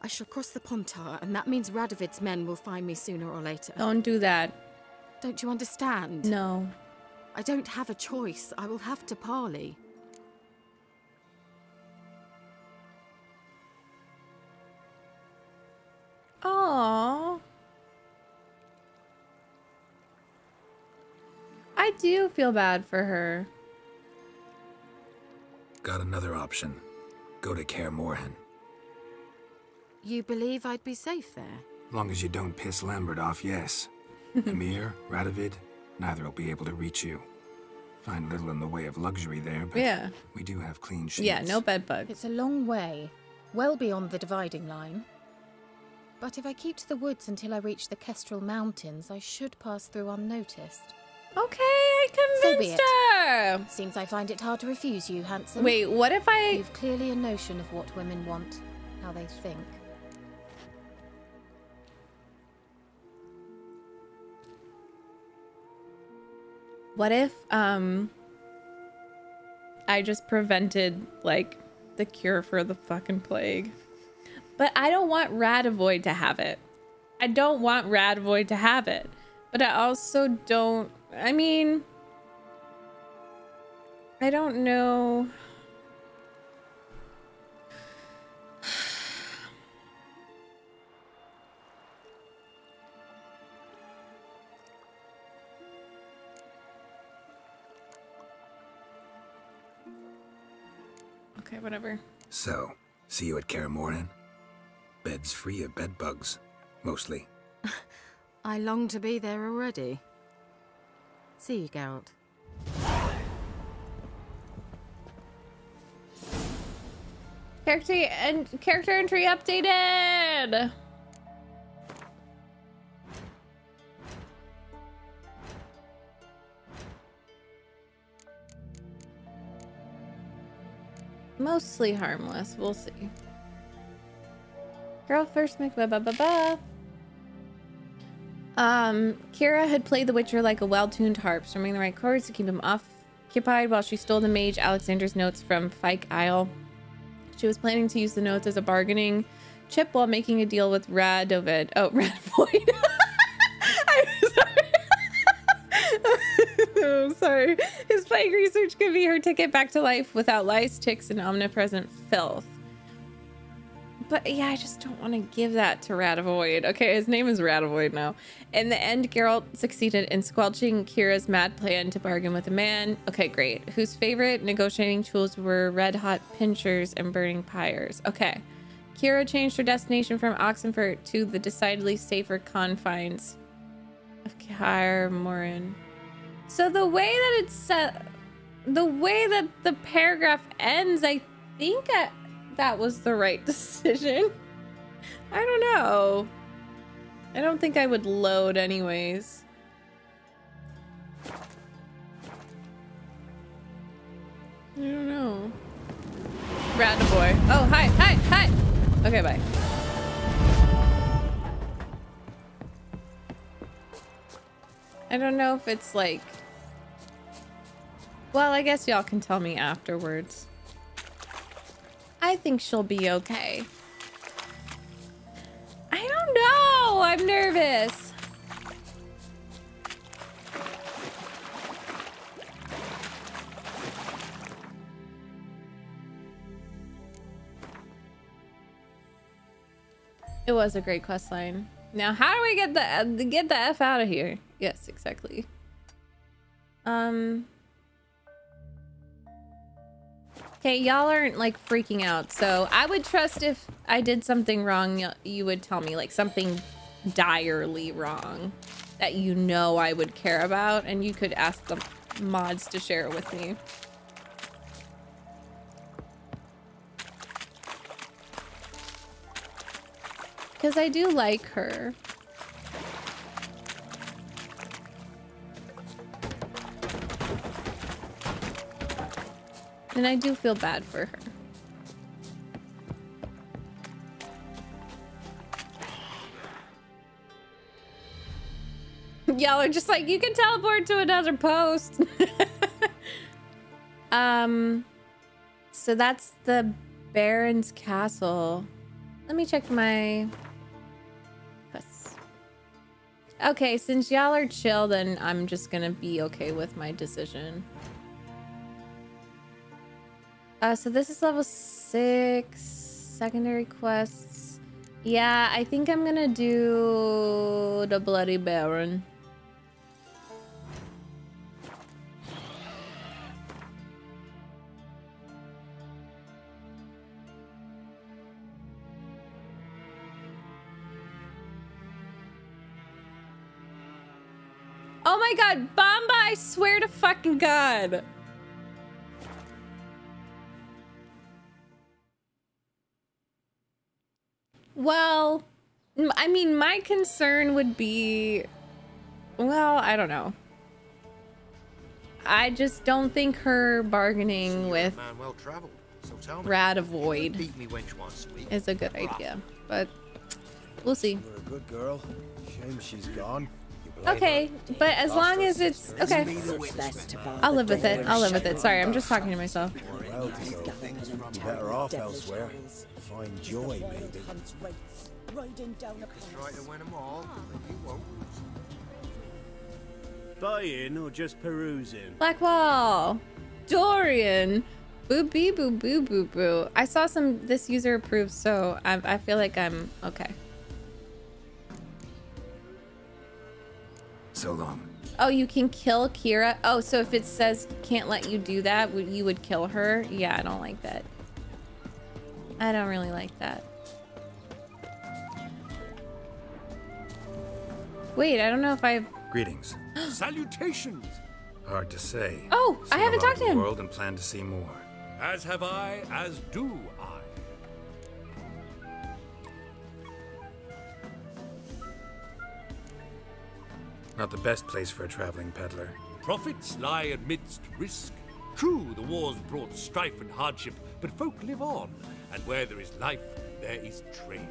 I shall cross the Pontar, and that means Radovid's men will find me sooner or later. Don't do that. Don't you understand? No. I don't have a choice. I will have to parley. Aww. I do feel bad for her. Got another option. Go to Kaer Morhen. You believe I'd be safe there? Long as you don't piss Lambert off, yes. Amir, Radovid, neither will be able to reach you. Find little in the way of luxury there, but yeah. We do have clean sheets. Yeah, no bed bugs. It's a long way, well beyond the dividing line. But if I keep to the woods until I reach the Kestrel Mountains, I should pass through unnoticed. Okay, I convinced her! So be it. Seems I find it hard to refuse you, handsome. Wait, what if I... You've clearly a notion of what women want, how they think. What if, um... I just prevented, like, the cure for the fucking plague? But I don't want Radovid to have it. I don't want Radovid to have it. But I also don't... I mean... I don't know... Okay, whatever. So, see you at Kaer Morhen? Beds free of bedbugs, mostly. I long to be there already. See you, Geralt. Character and character entry updated. Mostly harmless. We'll see. Girl first make ba ba ba ba. Um, Kira had played the Witcher like a well-tuned harp, strumming the right chords to keep him occupied while she stole the mage Alexander's notes from Fyke Isle. She was planning to use the notes as a bargaining chip while making a deal with Radovid. Oh, Radovid. I'm sorry. His plague research could be her ticket back to life without lice, ticks, and omnipresent filth. But yeah, I just don't want to give that to Radovid. Okay, his name is Radovid now. In the end, Geralt succeeded in squelching Kira's mad plan to bargain with a man. Okay, great. Whose favorite negotiating tools were red-hot pincers and burning pyres. Okay. Kira changed her destination from Oxenfurt to the decidedly safer confines of Kaer Morhen. So the way that it's set... The way that the paragraph ends, I think... I that was the right decision. I don't know. I don't think I would load anyways. I don't know. Radovid. Oh, hi, hi, hi. Okay, bye. I don't know if it's like... Well, I guess y'all can tell me afterwards. I think she'll be okay. I don't know. I'm nervous. It was a great quest line. Now, how do we get the get the F out of here? Yes, exactly. Um. Okay, y'all aren't like freaking out, so I would trust if I did something wrong, you would tell me, like something direly wrong that you know I would care about, and you could ask the mods to share it with me. Because I do like her. And I do feel bad for her. Y'all are just like, you can teleport to another post. um, so that's the Baron's Castle. Let me check my... Okay, since y'all are chill, then I'm just gonna be okay with my decision. Uh, so this is level six, secondary quests. Yeah, I think I'm gonna do the Bloody Baron. Oh my god, Bamba, I swear to fucking god. Well, I mean, my concern would be... Well, I don't know. I just don't think her bargaining with Radovid is a good idea. But we'll see. You're a good girl. Shame she's gone. Okay, but as long as it's okay, I'll live with it. I'll live with it. Sorry, I'm just talking to myself. Better off elsewhere. Find joy, maybe. Try to win them all, but you won't. Buy-in or just perusing? Blackwall, Dorian, boo boo boo boo boo boo. I saw some. This user approved, so I, I feel like I'm okay. So long. Oh, you can kill Kira. Oh, so if it says can't let you do that, would you would kill her? Yeah, I don't like that. I don't really like that. Wait, I don't know if I've greetings. Salutations. Hard to say. Oh, seen I haven't talked to him. World and plan to see more. As have I, as do I. Not the best place for a traveling peddler. Profits lie amidst risk. True, the wars brought strife and hardship, but folk live on, and where there is life, there is trade.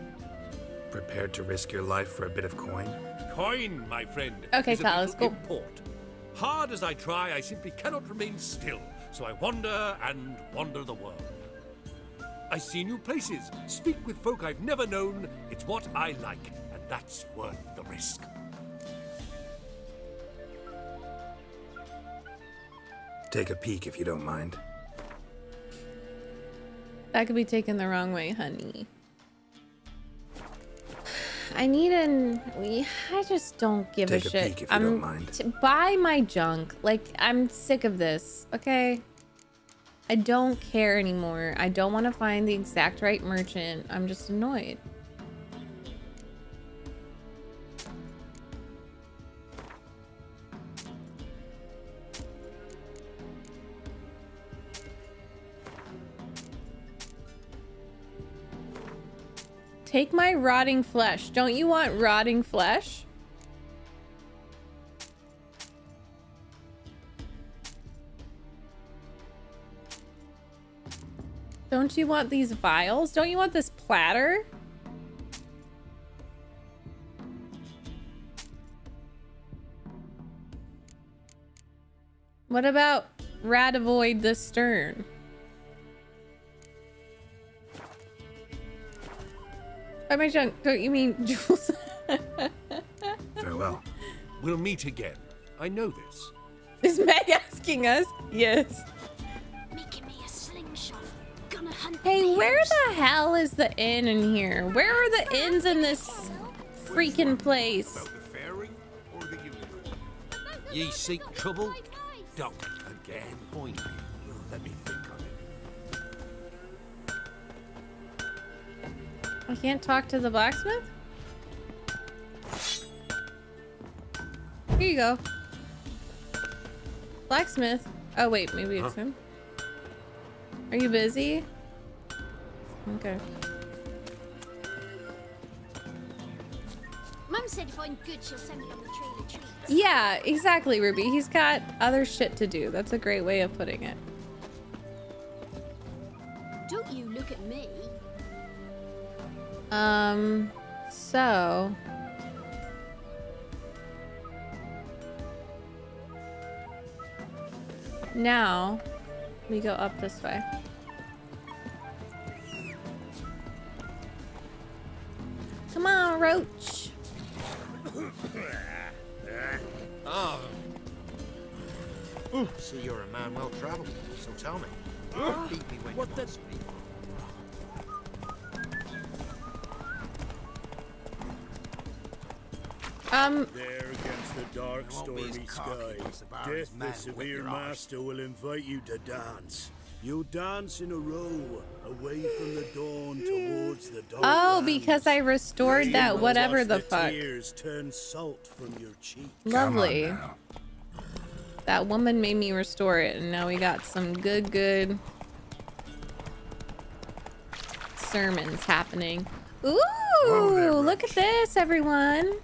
Prepared to risk your life for a bit of coin? Coin, my friend. Okay, Palace, go. Import. Hard as I try, I simply cannot remain still, so I wander and wander the world. I see new places, speak with folk I've never known. It's what I like, and that's worth the risk. Take a peek if you don't mind. That could be taken the wrong way, honey. I need an... I just don't give Take a, a shit. Take a peek if you I'm, don't mind. Buy my junk. Like, I'm sick of this, okay? I don't care anymore. I don't want to find the exact right merchant. I'm just annoyed. Take my rotting flesh. Don't you want rotting flesh? Don't you want these vials? Don't you want this platter? What about Radovid the Stern? By my junk, don't you mean jewels? Farewell. We'll meet again. I know this. Is Meg asking us? Yes. Making me a slingshot. Gonna Hey, where the hell is the inn in here? Where are the inns in this freaking place? Ye seek trouble? Doc, again, boy. Let me think on it. I can't talk to the blacksmith? Here you go. Blacksmith. Oh, wait, maybe it's huh? him. Are you busy? Okay. Mom said if I'm good, she'll send me on the trail of treats. Yeah, exactly, Ruby. He's got other shit to do. That's a great way of putting it. Don't you look at me. Um, so... Now, we go up this way. Come on, Roach. Oh. So you're a man well traveled, so tell me. Uh, beat me when what the... Um. There against the dark, stormy sky, Death, the severe master, will invite you to dance. You dance in a row, away from the dawn towards the dark. Oh, because I restored that whatever the fuck. Tears turn salt from your cheek. Lovely. That woman made me restore it, and now we got some good, good sermons happening. Ooh, look at this, everyone.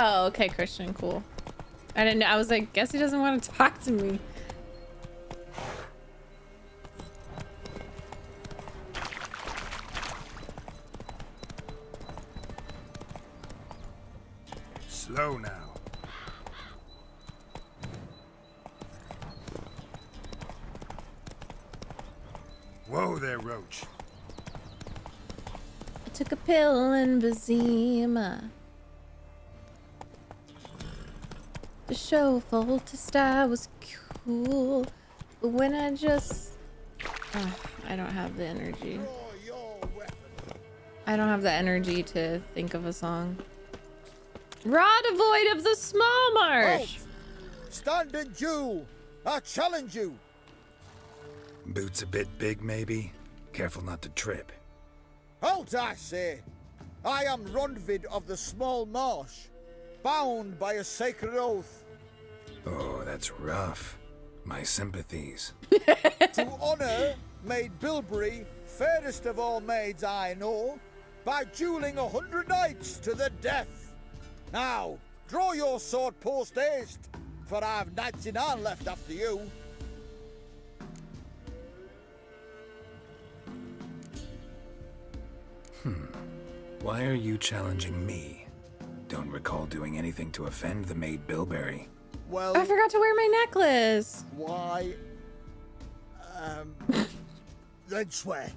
Oh, okay, Christian, cool. I didn't know. I was like, guess he doesn't want to talk to me. Slow now. Whoa there, Roach. I took a pill in Vizima. The show voltist I was cool, but when I just oh, I don't have the energy. I don't have the energy to think of a song. Radovid of the Small Marsh. Oh, standing Jew, I challenge you. Boots a bit big, maybe. Careful not to trip. Halt, I say. I am Radovid of the Small Marsh, bound by a sacred oath. Oh, that's rough. My sympathies. To honor Maid Bilberry, fairest of all maids I know, by dueling a hundred knights to the death. Now, draw your sword post haste, for I have knights in arm left after you. Hmm. Why are you challenging me? Don't recall doing anything to offend the Maid Bilberry. Well, I forgot to wear my necklace. Why? Um, then swear.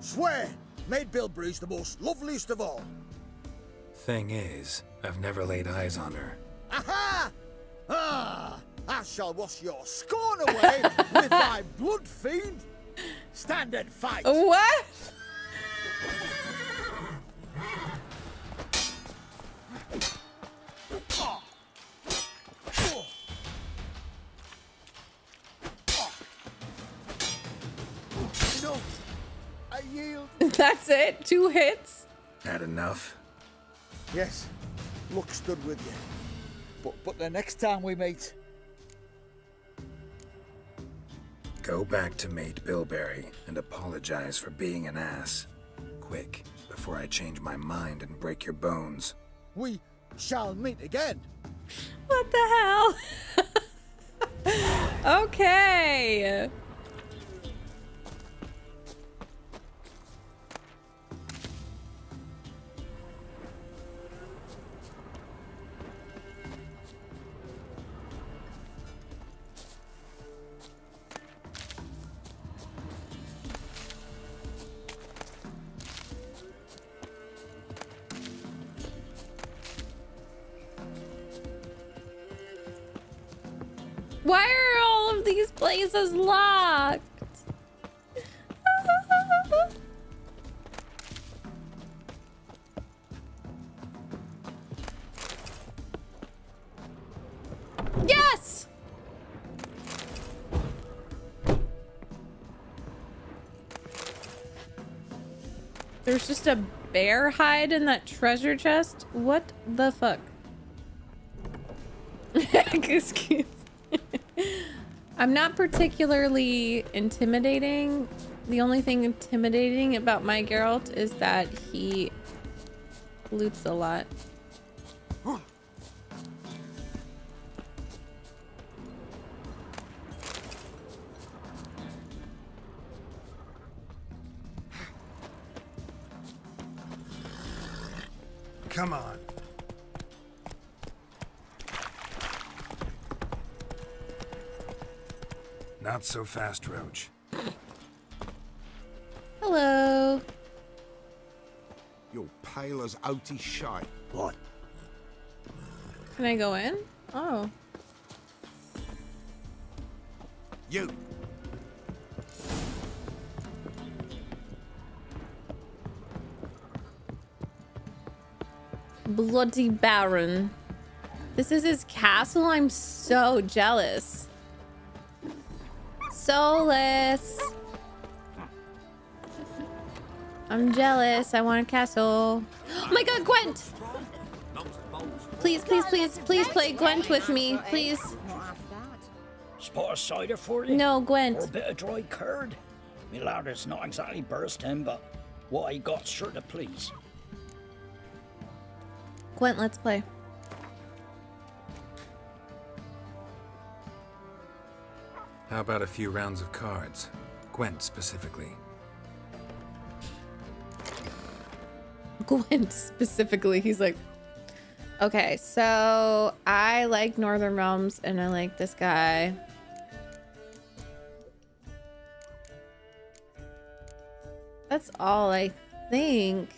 Swear! Maid Bilberry's the most loveliest of all. Thing is, I've never laid eyes on her. Aha! Ah! I shall wash your scorn away with thy blood, fiend. Stand and fight. What? That's it? Two hits? Not enough? Yes. Luck stood with you. But, but the next time we meet... Go back to Maid Bilberry and apologize for being an ass. Quick, before I change my mind and break your bones. We shall meet again. What the hell? Okay. Why are all of these places locked? Yes! There's just a bear hide in that treasure chest? What the fuck? Excuse me. I'm not particularly intimidating. The only thing intimidating about my Geralt is that he loots a lot. Come on. Not so fast, Roach. Hello. You're pale as outy shite. What? Can I go in? Oh. You. Bloody Baron. This is his castle? I'm so jealous. Soulless. I'm jealous. I want a castle. Oh my god, Gwent! Please, please, please, please play Gwent with me. Please. Spot a cider for you? No, Gwent. Or a bit of dry curd? Me lad, it's not exactly bursting, but what I got sure to please. Gwent, let's play. How about a few rounds of cards? Gwent specifically. Gwent specifically, he's like... Okay, so I like Northern Realms and I like this guy. That's all I think.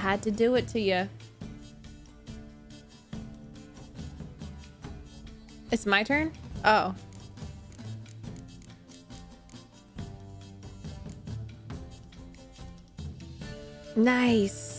Had to do it to you. It's my turn? Oh. Nice.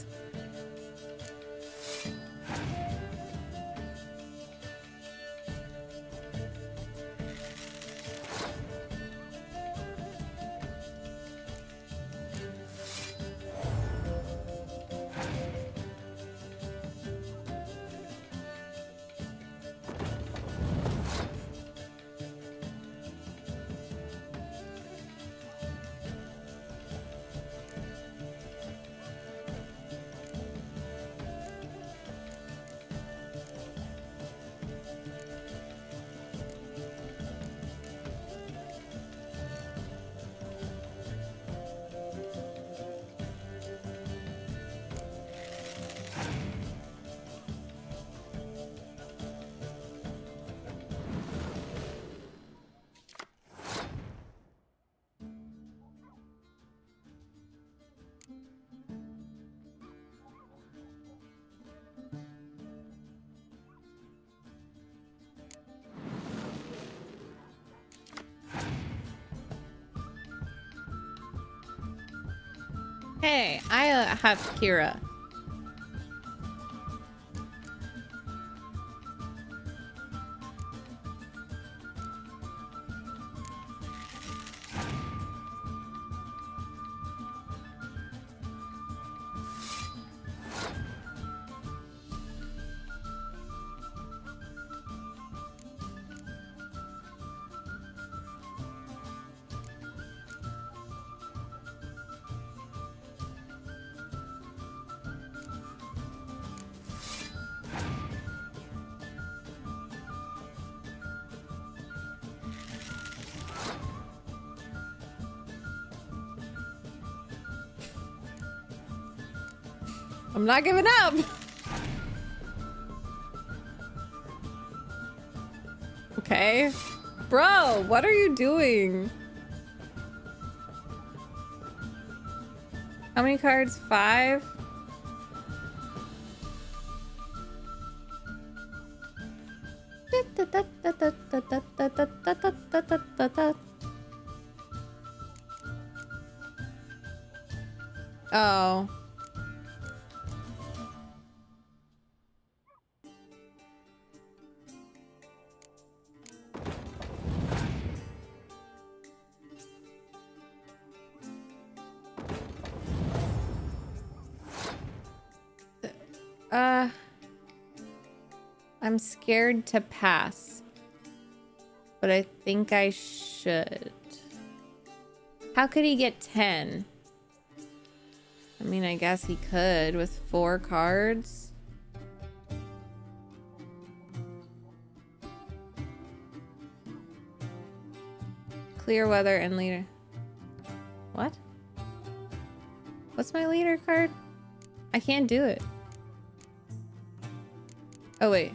Hey, I uh, have Kira. I'm not giving up. Okay. Bro, what are you doing? How many cards? Five? Oh. Uh, I'm scared to pass, but I think I should. How could he get ten? I mean, I guess he could with four cards. Clear weather and leader. What? What's my leader card? I can't do it. Oh, wait.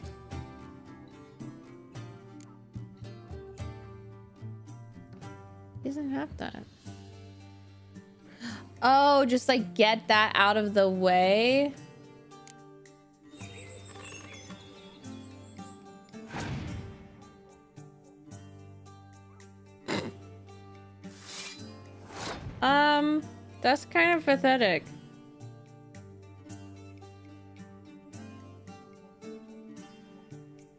He doesn't have that. Oh, just like get that out of the way. Um, that's kind of pathetic.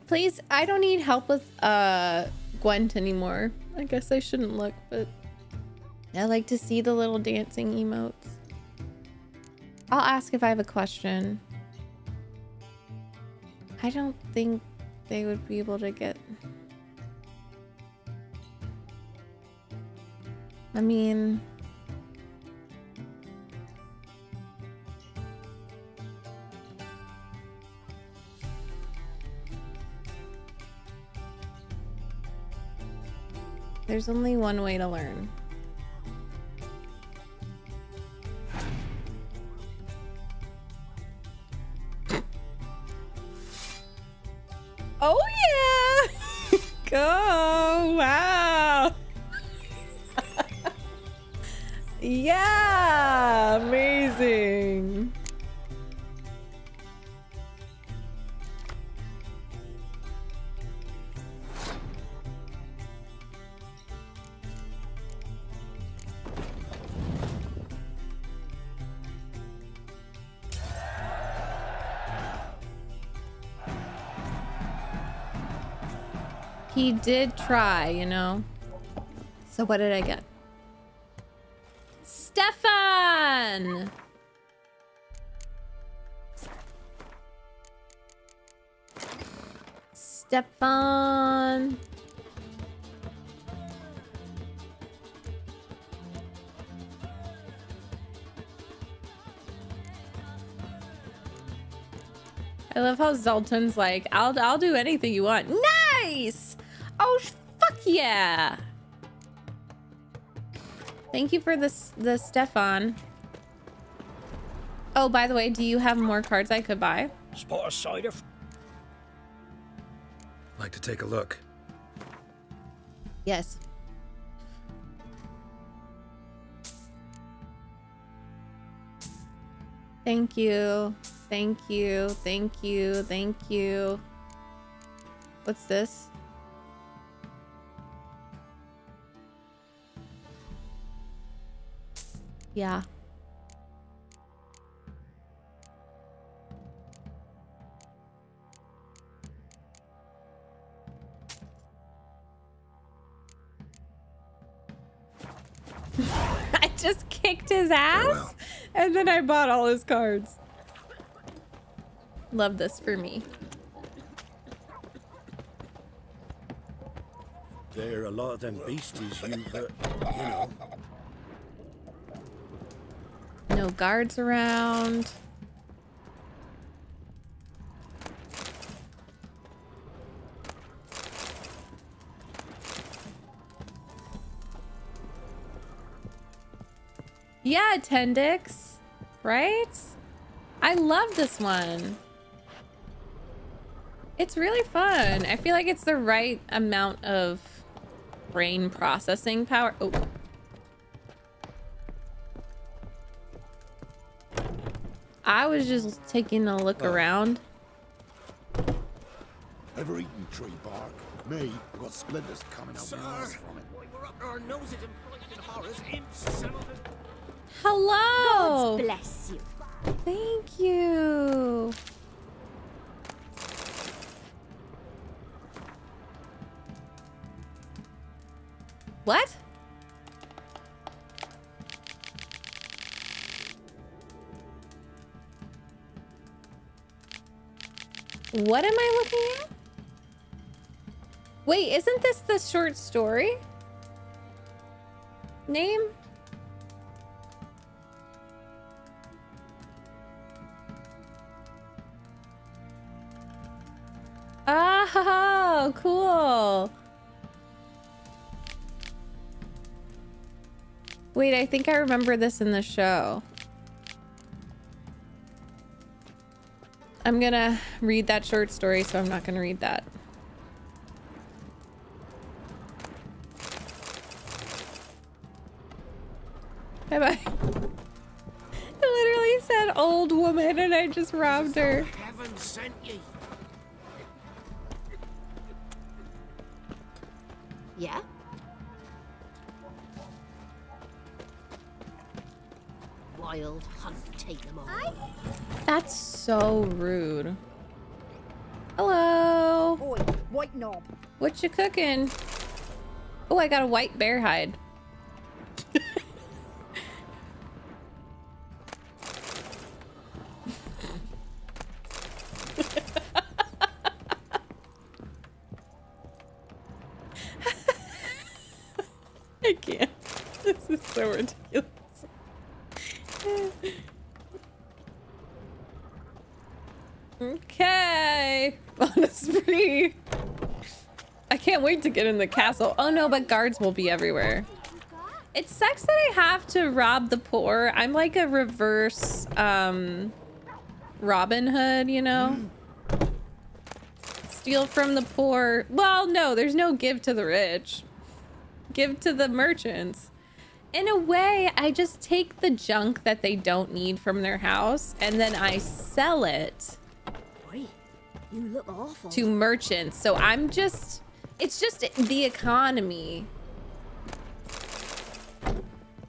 Please, I don't need help with uh, Gwent anymore. I guess I shouldn't look, but I like to see the little dancing emotes. I'll ask if I have a question. I don't think they would be able to get... I mean... There's only one way to learn. Oh yeah! Go! Wow! Yeah! Amazing! He did try, you know. So what did I get? Stefan! Stefan! I love how Zoltan's like, I'll, I'll do anything you want. Nice! Oh, fuck yeah! Thank you for this, the Stefan. Oh, by the way, do you have more cards I could buy? Spot a side of. Like to take a look. Yes. Thank you. Thank you. Thank you. Thank you. What's this? Yeah. I just kicked his ass and then I bought all his cards. Love this for me. There are a lot of them beasties you, but, you know. No guards around. Yeah, Tendix, right? I I love this one. It's really fun. I feel like it's the right amount of brain processing power. Oh. I was just taking a look uh, around. Ever eaten tree bark? Me, we've got splinters coming out from it. We're up our noses in blood and horrors, imps. Hello. God bless you. Thank you. What? What am I looking at? Wait, isn't this the short story? Name? Oh, cool. Wait, I think I remember this in the show. I'm gonna read that short story, so I'm not gonna read that. Bye-bye. It literally said old woman and I just robbed her. Heaven sent you. Yeah? Wild hunt, take them all. That's so rude. Hello. Oi, white knob. What you cooking? Oh, I got a white bear hide. I can't. This is so ridiculous. Okay, on a spree. I can't wait to get in the castle. Oh no, but guards will be everywhere. It sucks that I have to rob the poor. I'm like a reverse um, Robin Hood, you know? Mm. Steal from the poor. Well, no, there's no give to the rich. Give to the merchants. In a way, I just take the junk that they don't need from their house and then I sell it. Wait, you look awful. To merchants. So I'm just, it's just the economy.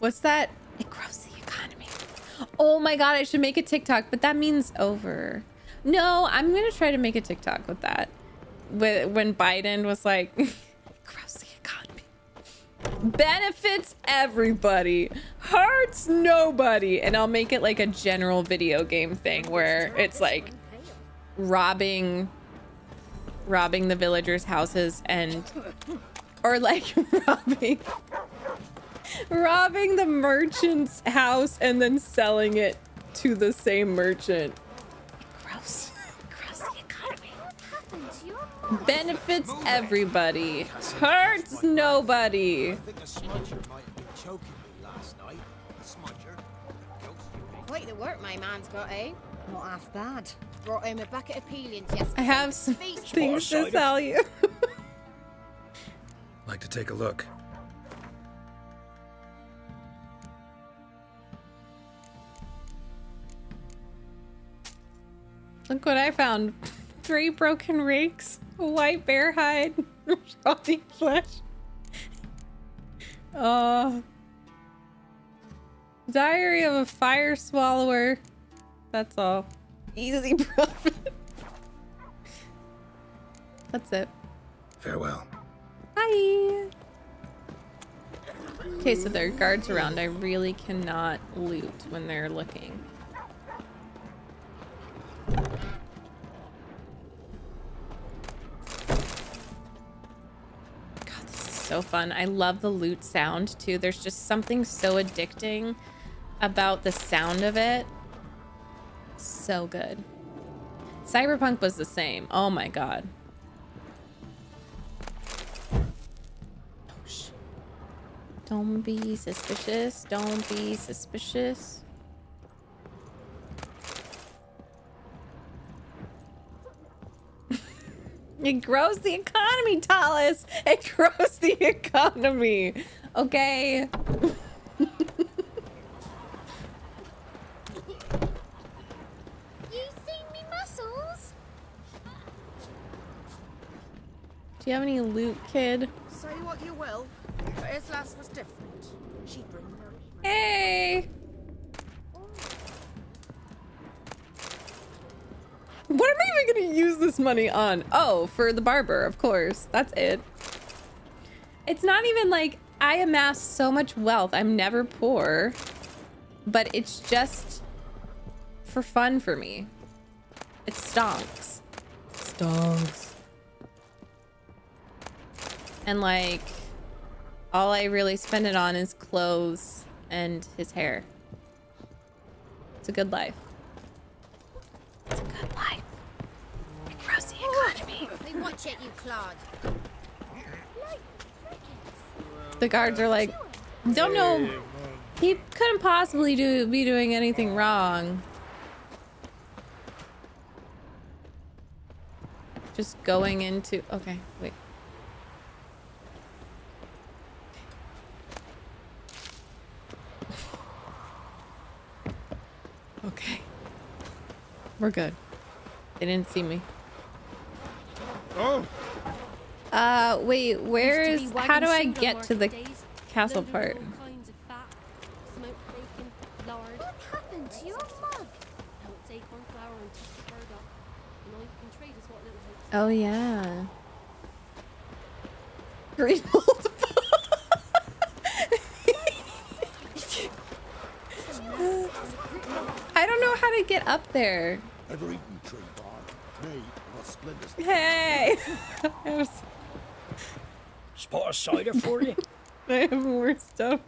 What's that? It grows the economy. Oh my God, I should make a TikTok, but that means over. No, I'm gonna try to make a TikTok with that. When Biden was like, it grows the economy. Benefits everybody, hurts nobody, and I'll make it like a general video game thing where it's like robbing robbing the villagers' houses and or like robbing robbing the merchant's house and then selling it to the same merchant. Gross. Gross the economy. Benefits everybody, hurts nobody. I think a smudger might have been choking me last night. A smudger. Quite the work my man's got, eh? Not half bad. Brought him a bucket of peelings yesterday. I have some things to sell you. Like to take a look. Look what I found. Three broken rakes, a white bear hide, rotting flesh. Oh. Diary of a fire swallower. That's all. Easy profit. That's it. Farewell. Hi. Okay, so there are guards around. I really cannot loot when they're looking. So fun. I love the loot sound too. There's just something so addicting about the sound of it. So good. Cyberpunk was the same. Oh my God. Oh, sh- Don't be suspicious. Don't be suspicious. It grows the economy, Talis. It grows the economy. Okay. Do you have any loot, kid? Say what you will, but Islas was different. She'd bring money. Hey! Oh. What am I even gonna use this money on? Oh, for the barber, of course. That's it. It's not even like I amassed so much wealth. I'm never poor, but it's just for fun for me. It stonks. Stonks. And like, all I really spend it on is clothes and his hair. It's a good life. It's a good life. It grows the economy. They watch it, you clod. The guards are like, don't know. He couldn't possibly do be doing anything wrong. Just going into. Okay, wait. Okay, we're good. They didn't see me. Oh. Uh, wait. Where is? How do I get to the castle part? What happened to your mug? Oh yeah. Green multiple. I don't know how to get up there. Hey! Spot a cider for you? I have more stuff.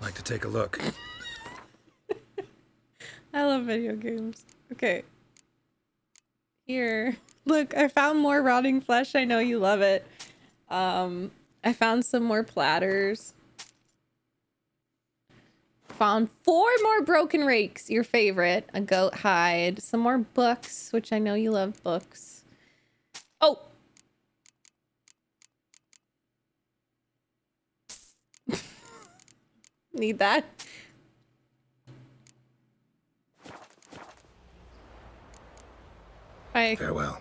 Like to take a look. I love video games. Okay. Here. Look, I found more rotting flesh. I know you love it. Um, I found some more platters. Found four more broken rakes, your favorite, a goat hide, some more books, which I know you love books. Oh. Need that. Bye. Farewell.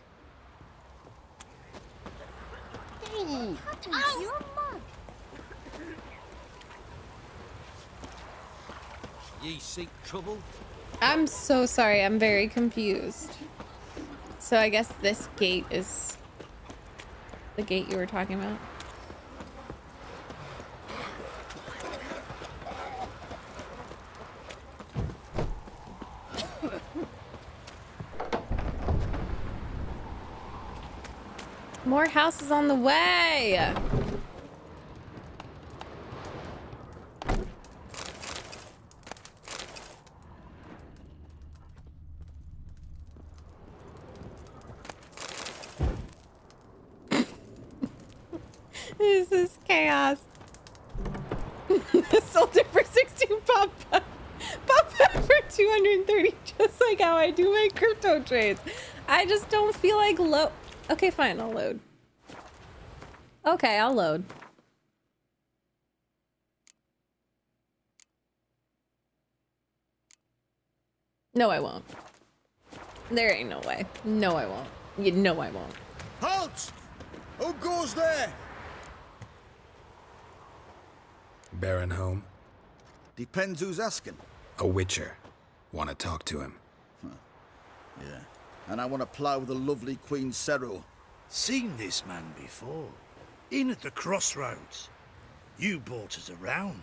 Hey. Ye seek trouble? I'm so sorry, I'm very confused. So I guess this gate is the gate you were talking about. More houses on the way! This is chaos. Sold it for sixteen pop-up. Pop-up for two hundred thirty, just like how I do my crypto trades. I just don't feel like load. Okay, fine, I'll load. Okay, I'll load. No, I won't. There ain't no way. No, I won't. You know I won't. Halt! Who goes there? Baron home? Depends who's asking. A Witcher. Want to talk to him. Huh. Yeah. And I want to plough the lovely Queen Ciri. Seen this man before. In at the crossroads. You brought us around.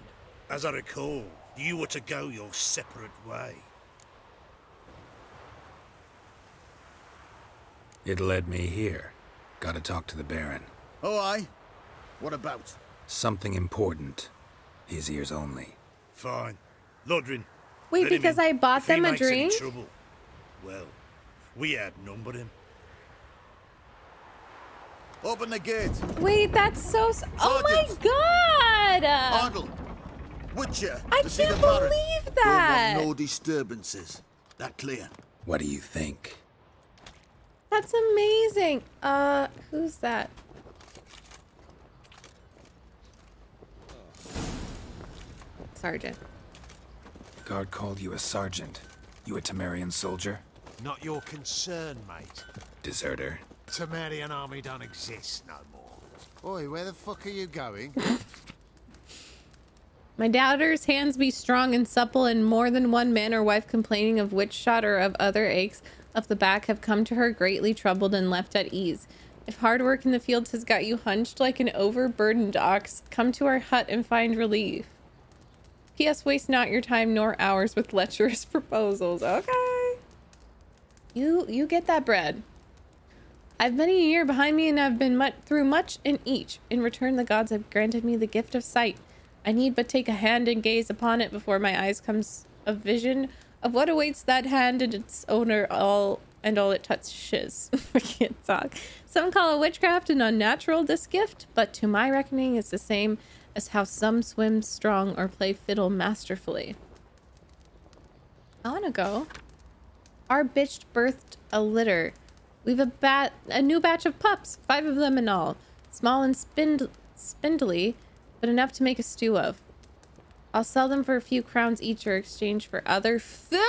As I recall, you were to go your separate way. It led me here. Gotta talk to the Baron. Oh, aye. What about? Something important. His ears only. Fine. Lodrin. Wait, because I bought them a drink? Well, we outnumbered him. Open the gate. Wait, that's so... S oh my god! Arnold, Witcher, I can't believe that! No disturbances. That clear? What do you think? That's amazing. Uh, who's that? Sergeant. The guard called you a sergeant. You a Temerian soldier? Not your concern, mate. Deserter. Temerian army don't exist no more. Oi, where the fuck are you going? My daughter's hands be strong and supple, and more than one man or wife complaining of witch shot or of other aches of the back have come to her greatly troubled and left at ease. If hard work in the fields has got you hunched like an overburdened ox, come to our hut and find relief. P S Waste not your time nor hours with lecherous proposals. Okay. You you get that bread. I've many a year behind me, and I've been much, through much in each. In return, the gods have granted me the gift of sight. I need but take a hand and gaze upon it before my eyes comes a vision of what awaits that hand and its owner, all and all it touches. I can't talk. Some call it witchcraft and unnatural this gift, but to my reckoning it's the same as how some swim strong or play fiddle masterfully. I wanna go. Our bitch birthed a litter. We've a bat a new batch of pups, five of them in all. Small and spind spindly. But enough to make a stew of. I'll sell them for a few crowns each or exchange for other food!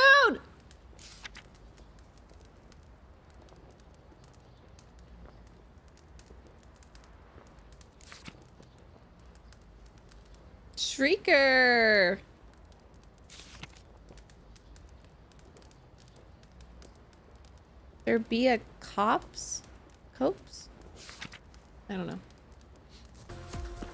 Shrieker! There be a cops? Copes? I don't know.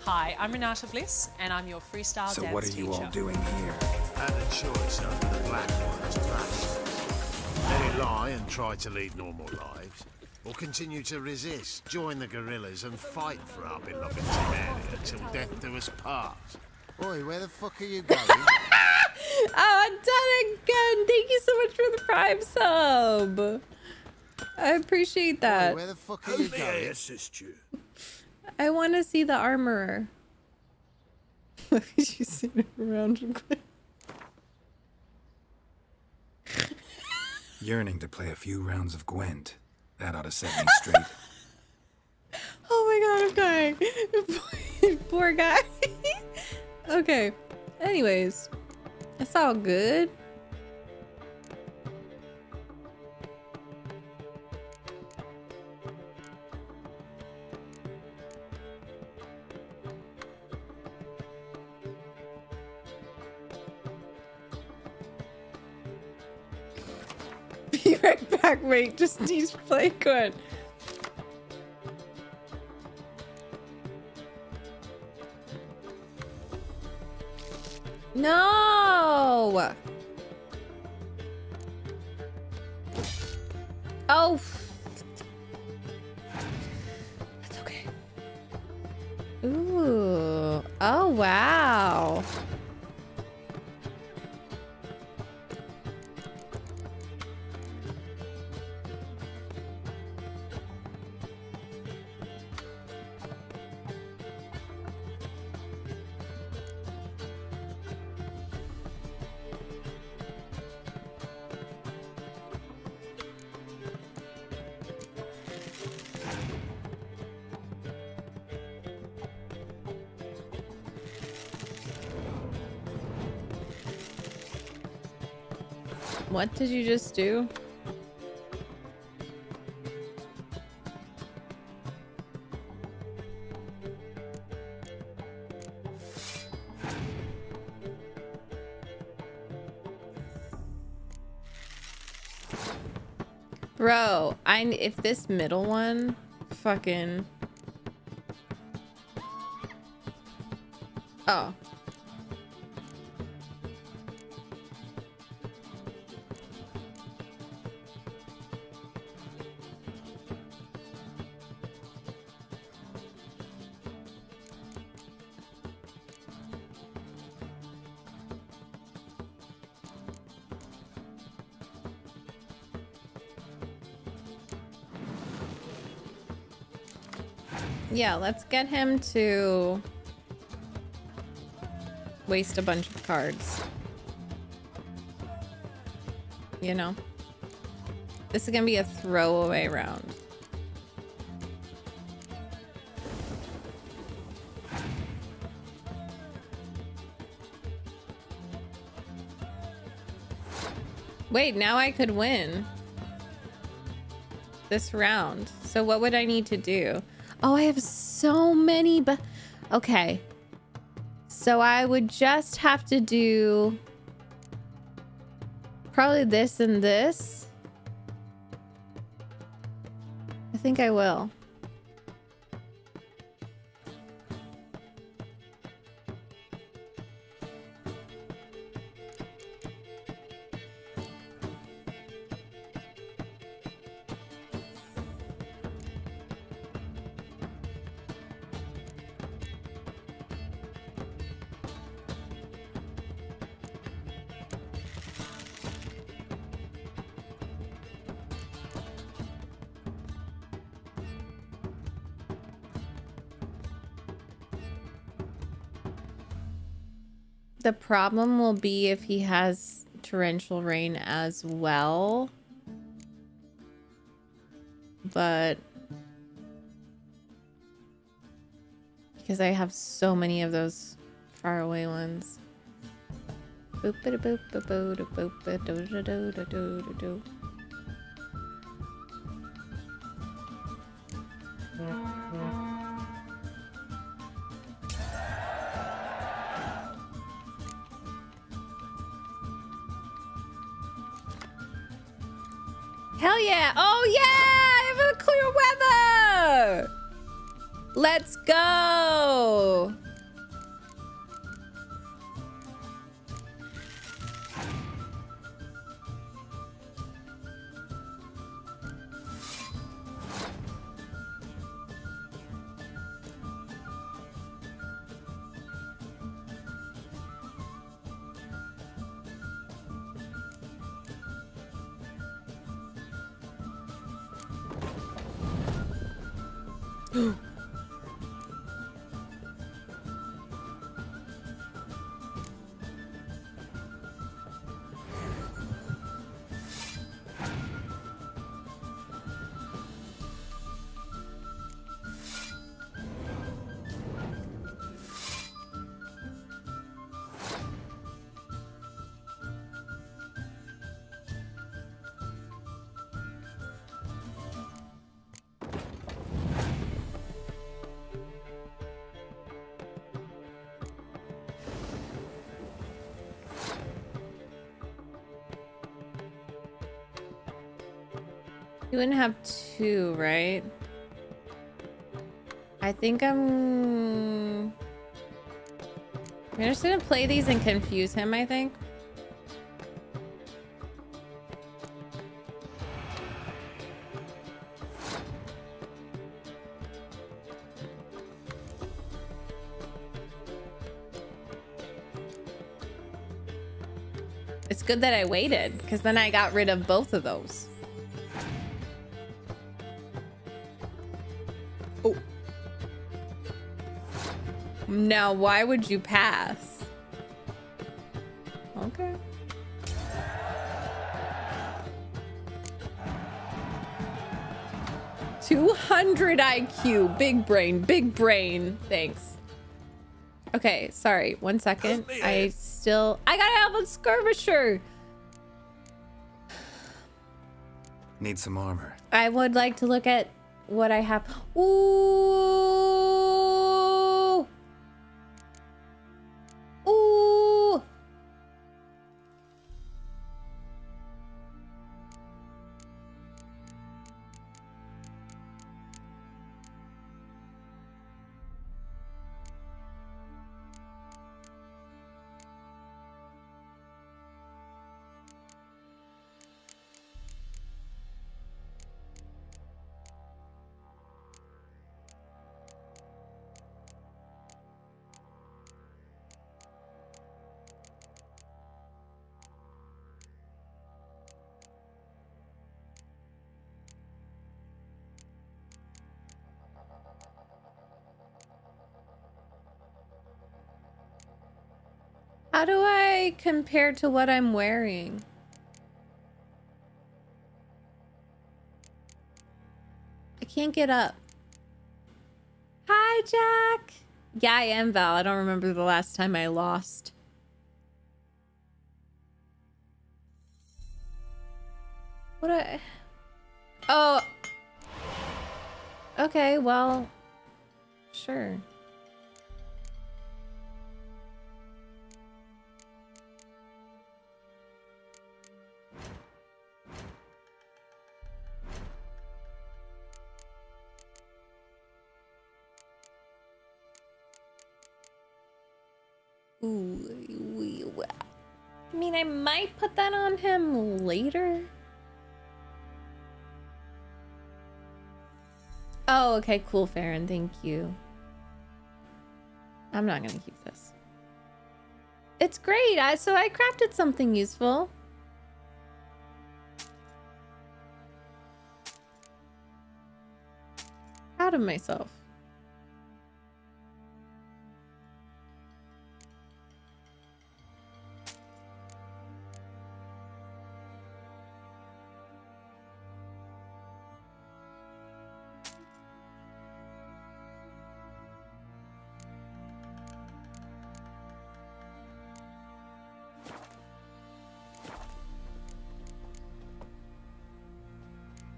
Hi, I'm Renata Bliss, and I'm your freestyle so dance teacher. So what are you teacher. all doing here? Had a choice over the Blackwall's trash. Let it lie and try to lead normal lives, or continue to resist, join the guerrillas, and fight for our beloved Temeria till death do us part. Oi, where the fuck are you going? Oh, I'm done again! Thank you so much for the prime sub. I appreciate that. Oi, where the fuck are you going? I assist you. I want to see the armorer. Look at you sitting around. Yearning to play a few rounds of Gwent. That ought to set me straight. Oh my god, I'm dying. Poor guy. Okay. Anyways. It's all good. Right back, wait, just need to play good. No! Oh! That's okay. Ooh. Oh, wow. What did you just do? Bro, I if this middle one fucking Oh. Yeah, let's get him to waste a bunch of cards. You know? This is gonna be a throwaway round. Wait, now I could win this round. So what would I need to do? Oh, I have so many, but okay. So I would just have to do probably this and this. I think I will. The problem will be if he has torrential rain as well. But because I have so many of those faraway ones. Hell yeah. Oh yeah, I have a clear weather. Let's go. You wouldn't have two, right? I think I'm... I'm just gonna play these and confuse him, I think. It's good that I waited, because then I got rid of both of those. Now, why would you pass? Okay. two hundred I Q. Big brain. Big brain. Thanks. Okay, sorry. One second. I still... I gotta help with Skirmisher! Need some armor. I would like to look at what I have. Ooh! How do I compare to what I'm wearing? can't get up. Hi, Jack. Yeah, I am Val. I don't remember the last time I lost. What I... Oh. Okay, well... Sure. Ooh, I mean, I might put that on him later. Oh, okay, cool, Farron, thank you. I'm not gonna keep this. It's great, I so I crafted something useful. Proud of myself.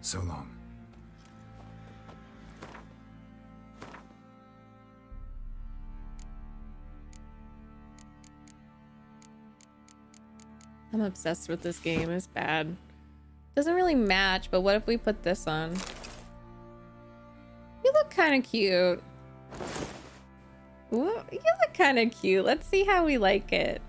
So long. I'm obsessed with this game. It's bad. Doesn't really match, but what if we put this on? You look kind of cute. Ooh, you look kind of cute. Let's see how we like it.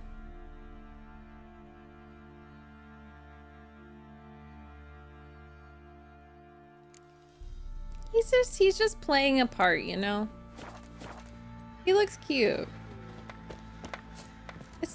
He's just, he's just playing a part, you know? He looks cute. It's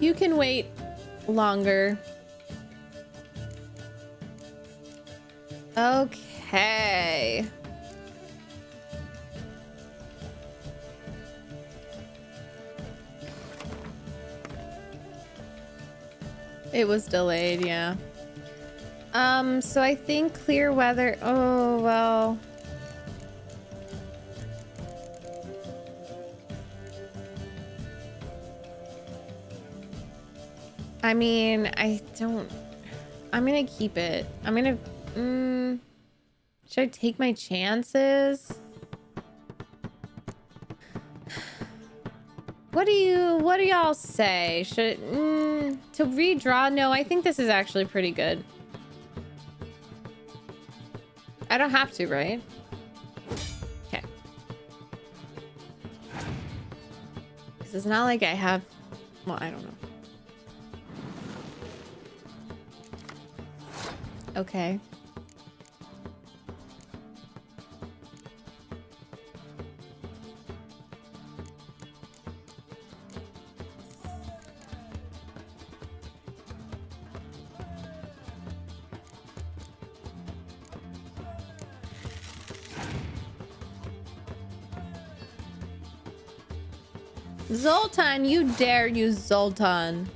You can wait longer. Okay. It was delayed, yeah. Um, so I think clear weather. Oh, well. I mean, I don't... I'm gonna keep it. I'm gonna... Mm, should I take my chances? What do you... What do y'all say? Should... Mm, to redraw? No, I think this is actually pretty good. I don't have to, right? Okay. Because it's not like I have... Well, I don't know. Okay. Zoltan, you dare use Zoltan.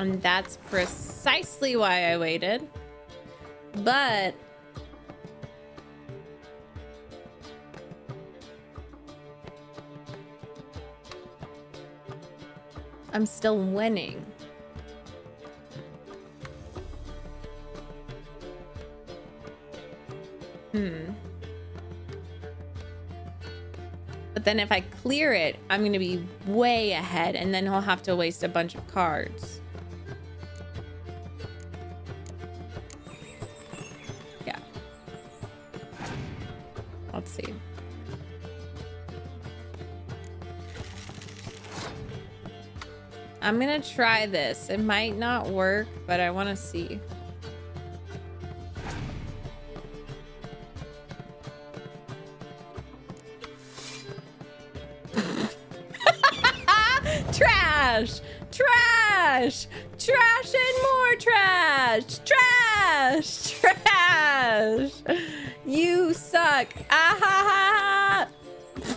And that's precisely why I waited. But I'm still winning. Hmm. But then if I clear it, I'm going to be way ahead, and then he'll have to waste a bunch of cards. Yeah. Let's see. I'm going to try this. It might not work, but I want to see. Trash, trash, trash, and more trash, trash, trash. You suck. Ah ha ha ha.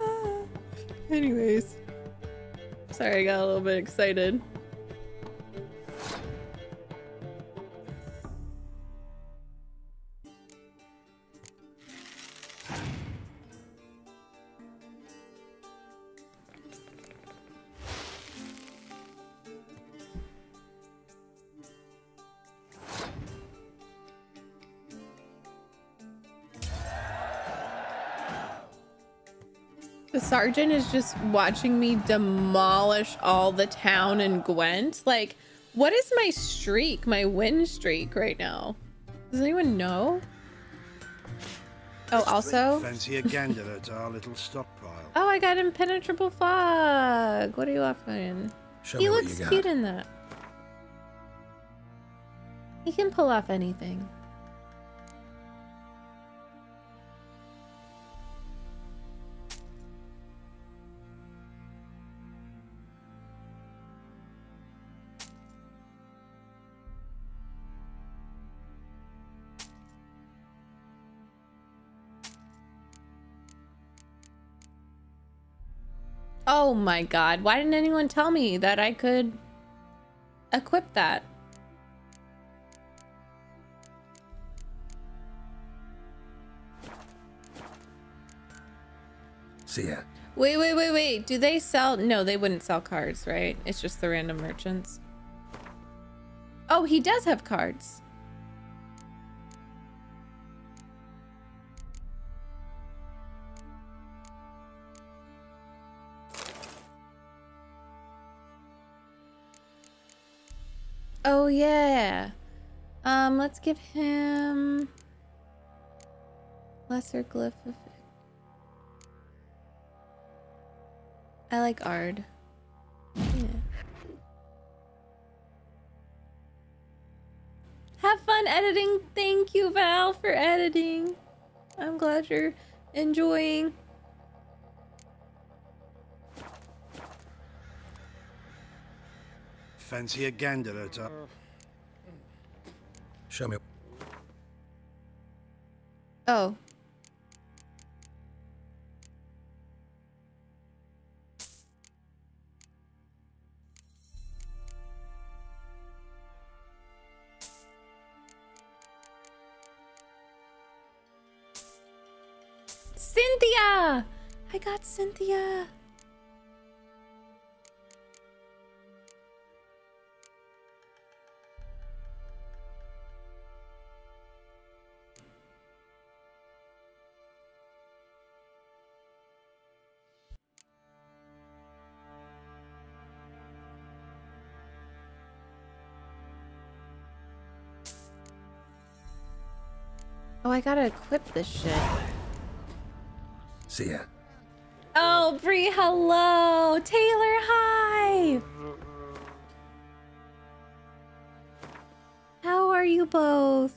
Ah. Anyways, sorry, I got a little bit excited. Sergeant is just watching me demolish all the town in Gwent. Like, what is my streak, my win streak right now? Does anyone know? Oh, also fancy a gander at our little stockpile. Oh, I got impenetrable fog. What are you offering? Show he looks cute in that. He can pull off anything. Oh my god, why didn't anyone tell me that I could equip that? See ya. Wait, wait, wait, wait. Do they sell? No, they wouldn't sell cards, right? It's just the random merchants. Oh, he does have cards. Oh yeah. Um, let's give him lesser glyph. I like Ard. Yeah. Have fun editing. Thank you, Val, for editing. I'm glad you're enjoying. Fancy a gander at her. Show me. Oh. Cynthia! I got Cynthia. Oh, I gotta equip this shit. See ya. Oh, Bree, hello. Taylor, hi. How are you both?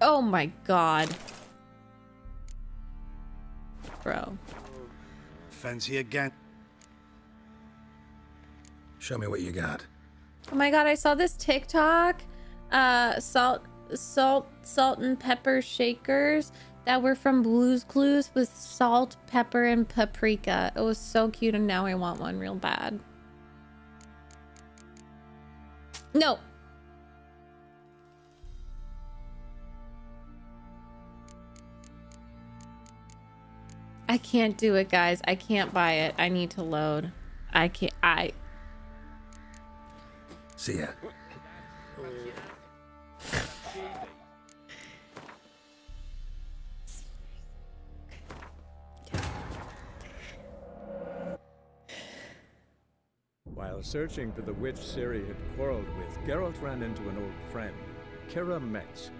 Oh my god. Bro. Fancy again. Show me what you got. Oh my god, I saw this TikTok. Uh, salt, salt, salt and pepper shakers that were from Blue's Clues with salt, pepper, and paprika. It was so cute, and now I want one real bad. No. I can't do it, guys. I can't buy it. I need to load. I can't. I. See ya. While searching for the witch Ciri had quarreled with, Geralt ran into an old friend, Kira Metz.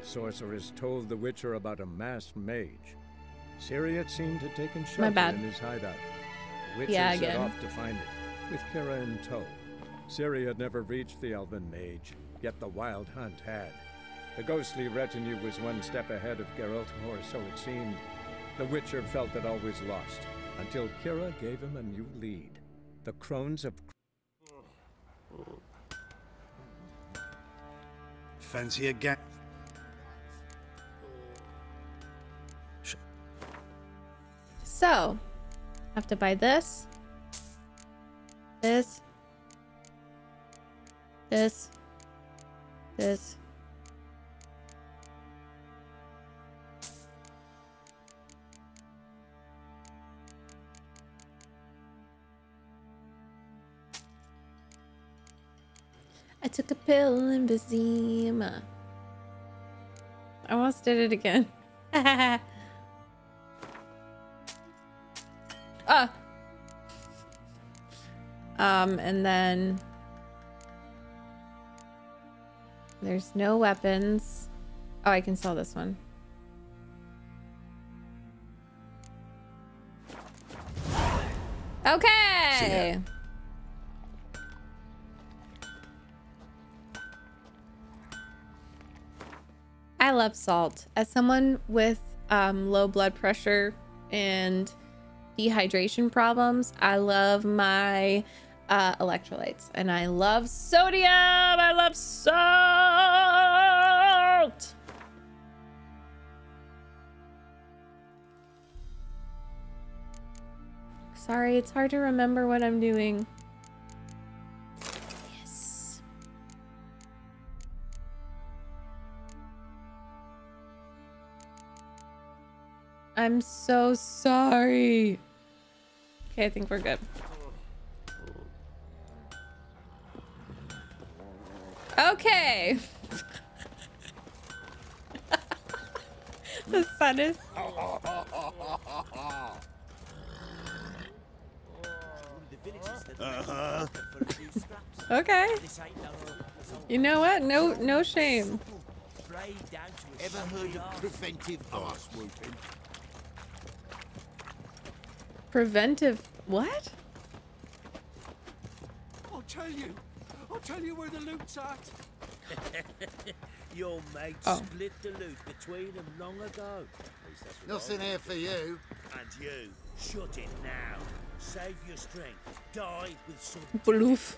The sorceress told the Witcher about a masked mage. Ciri had seemed to take in shelter in his hideout. The Witcher yeah, set off to find it, with Kira in tow. Ciri had never reached the elven mage, yet the wild hunt had. The ghostly retinue was one step ahead of Geralt, or so it seemed. The Witcher felt that all was lost, until Kira gave him a new lead. The crones of... Fancy again. So, I have to buy this, this, this, this. I took a pill in Vizima. I almost did it again. Ah. uh. Um, and then there's no weapons. Oh, I can sell this one. Okay. I love salt. As someone with um, low blood pressure and dehydration problems, I love my uh, electrolytes. And I love sodium! I love salt! Sorry, it's hard to remember what I'm doing. I'm so sorry. Okay, I think we're good. Okay. The sun is... Uh-huh. Okay. You know what? No, no shame. Ever heard of preventive ass whooping? Preventive what? I'll tell you. I'll tell you where the loot's at. Your mate oh. split the loot between them long ago. Nothing here for you. And you. Shut it now. Save your strength. Die with some bloof.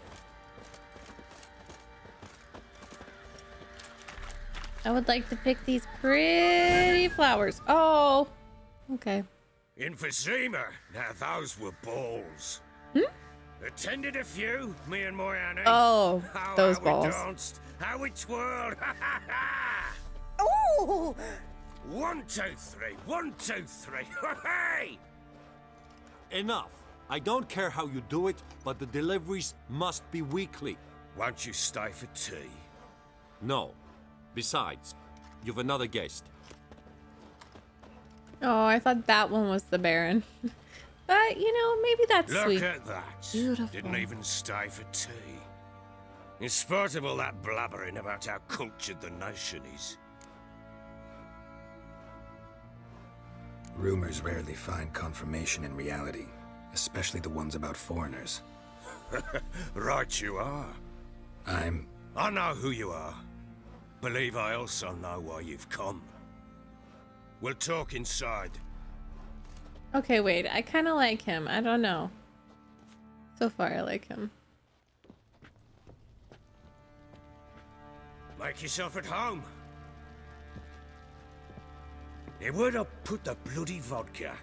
I would like to pick these pretty flowers. Oh. Okay. In Vizima, now those were balls. Hmm? Attended a few, me and Moyane. Oh, how, those how balls. How we danced, how we twirled. Ooh! One, two, three. One, two, three. Hey! Enough. I don't care how you do it, but the deliveries must be weekly. Won't you stay for tea? No. Besides, you've another guest. Oh, I thought that one was the Baron. But, you know, maybe that's Look sweet. Look at that. Beautiful. Didn't even stay for tea. In spite of all that blabbering about how cultured the nation is. Rumors rarely find confirmation in reality, especially the ones about foreigners. Right you are. I'm... I know who you are. Believe I also know why you've come. We'll talk inside. Okay, wait. I kind of like him. I don't know. So far, I like him. Make yourself at home. They would have put the bloody vodka.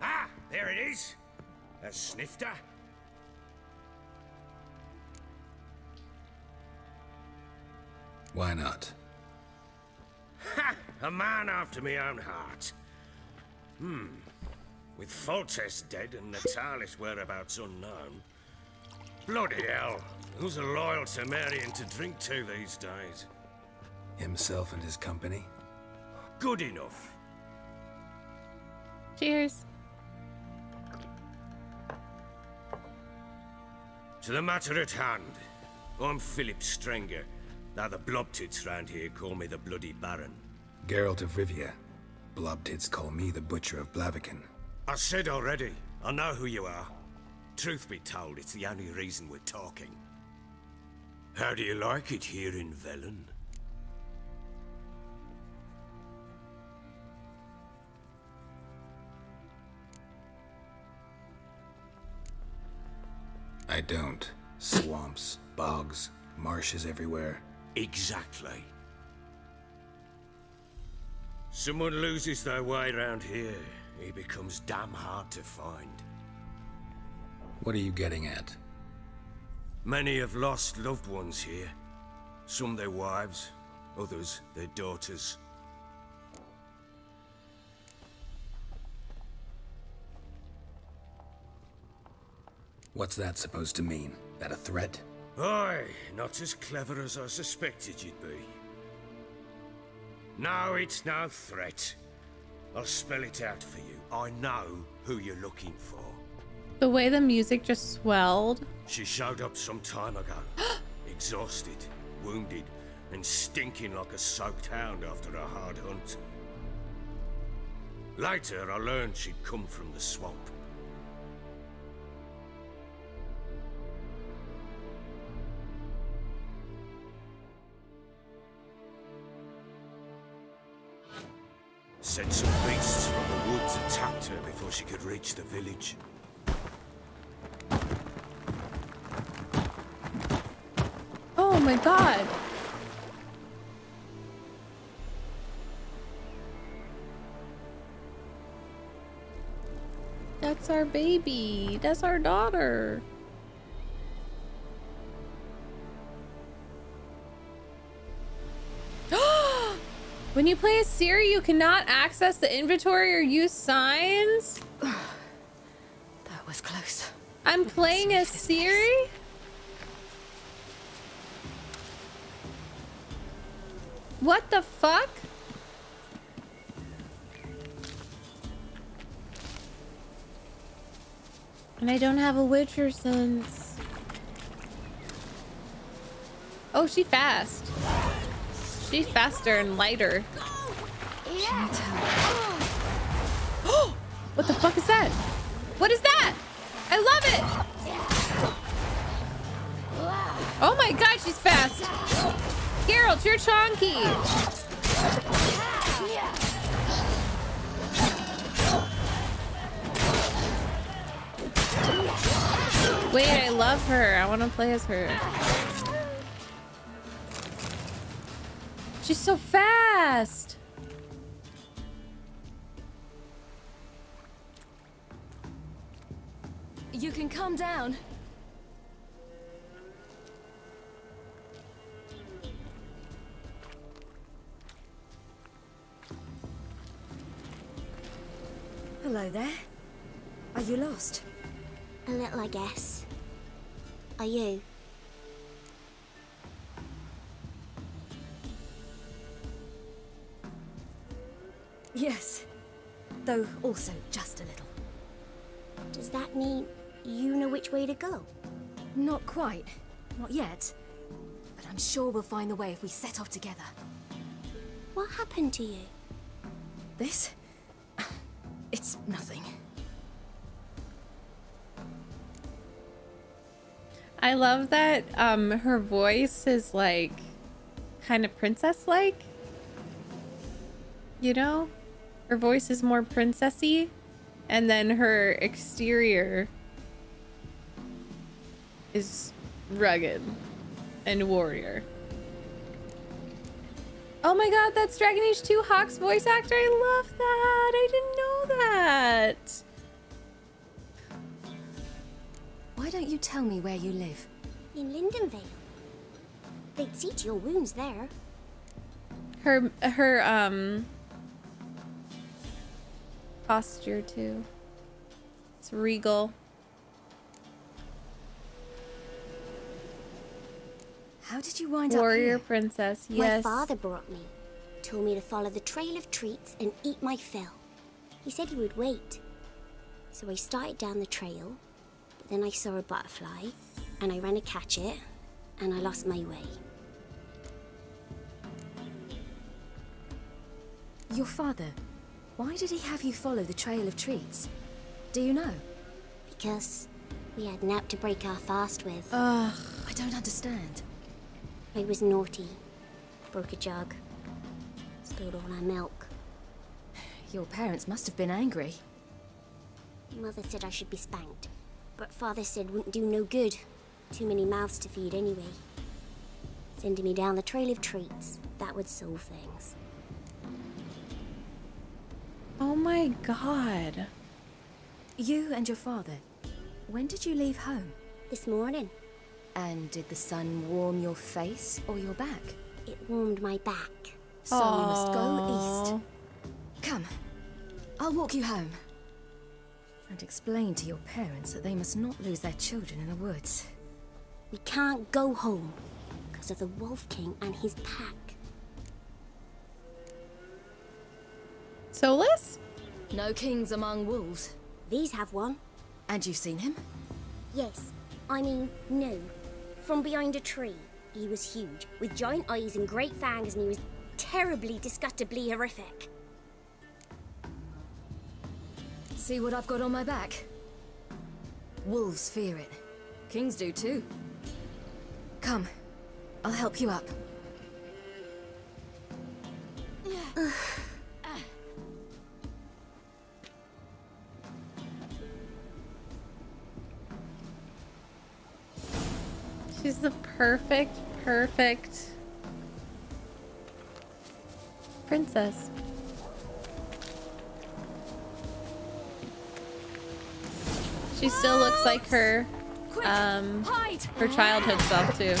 Ah, there it is. A snifter. Why not? Ha! A man after my own heart. Hmm. With Foltes dead and Natalis whereabouts unknown. Bloody hell. Who's a loyal Temerian to drink to these days? Himself and his company? Good enough. Cheers. To the matter at hand. I'm Philip Strenger. Now the blobtits round here call me the Bloody Baron. Geralt of Rivia. Blobtits call me the Butcher of Blaviken. I said already, I know who you are. Truth be told, it's the only reason we're talking. How do you like it here in Velen? I don't. Swamps, bogs, marshes everywhere. Exactly. Someone loses their way around here. He becomes damn hard to find. What are you getting at? Many have lost loved ones here. Some their wives, others their daughters. What's that supposed to mean? That a threat? Aye, not as clever as I suspected you'd be. No, it's no threat. I'll spell it out for you. I know who you're looking for. The way the music just swelled. She showed up some time ago. Exhausted, wounded, and stinking like a soaked hound after a hard hunt. Later, I learned she'd come from the swamp. Said some beasts from the woods attacked her before she could reach the village. Oh my god! That's our baby! That's our daughter! When you play as Ciri, you cannot access the inventory or use signs? That was close. I'm playing as Ciri? What the fuck? And I don't have a Witcher sense. Oh, she fast. She's faster and lighter. Yeah. Oh, what the fuck is that? What is that? I love it. Oh my god, she's fast. Geralt, you're chonky. Wait, I love her. I want to play as her. She's so fast. You can calm down. Hello there. Are you lost? A little, I guess. Are you? Yes, though also just a little. Does that mean you know which way to go? Not quite. Not yet. But I'm sure we'll find the way if we set off together. What happened to you? This? It's nothing. I love that um, her voice is like kind of princess-like. You know, her voice is more princessy, and then her exterior is rugged and warrior. Oh my god, that's Dragon Age two Hawk's voice actor. I love that. I didn't know that. Why don't you tell me where you live? In Lindenvale. They'd seat your wounds there. Her, her, um... posture, too. It's regal. How did you wind Warrior up Warrior princess, yes. My father brought me. Told me to follow the trail of treats and eat my fill. He said he would wait. So I started down the trail. But then I saw a butterfly. And I ran to catch it. And I lost my way. Your father, why did he have you follow the trail of treats? Do you know? Because we had an app to break our fast with. Ugh, I don't understand. I was naughty. Broke a jug. Spilled all our milk. Your parents must have been angry. Mother said I should be spanked. But father said wouldn't do no good. Too many mouths to feed anyway. Sending me down the trail of treats. That would solve things. Oh my god. You and your father, when did you leave home? This morning. And did the sun warm your face or your back? It warmed my back. So aww. You must go east. Come, I'll walk you home. And explain to your parents that they must not lose their children in the woods. We can't go home because of the Wolf King and his pack. Solus? No kings among wolves. These have one. And you've seen him? Yes. I mean, no. From behind a tree. He was huge, with giant eyes and great fangs, and he was terribly, disgustingly horrific. See what I've got on my back? Wolves fear it. Kings do too. Come, I'll help you up. She's the perfect, perfect princess. She still looks like her, um, her childhood self too.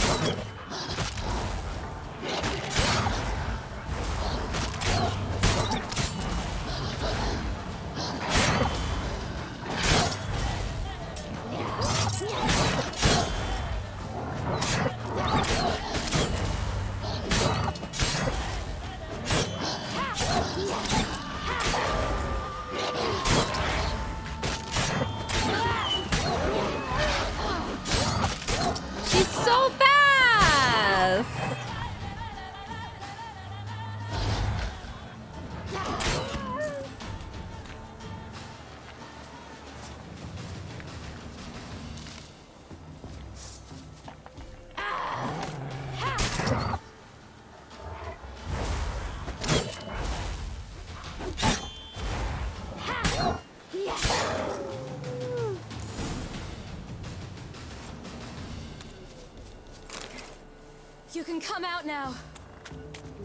Come out now.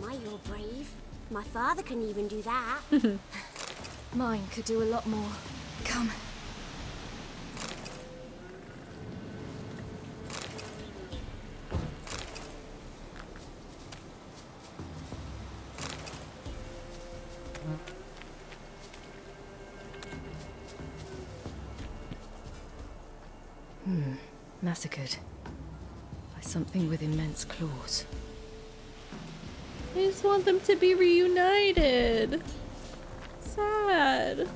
My, you're brave. My father couldn't even do that. Mine could do a lot more. Come. Hmm. Massacred. By something with immense claws. I just want them to be reunited. Sad.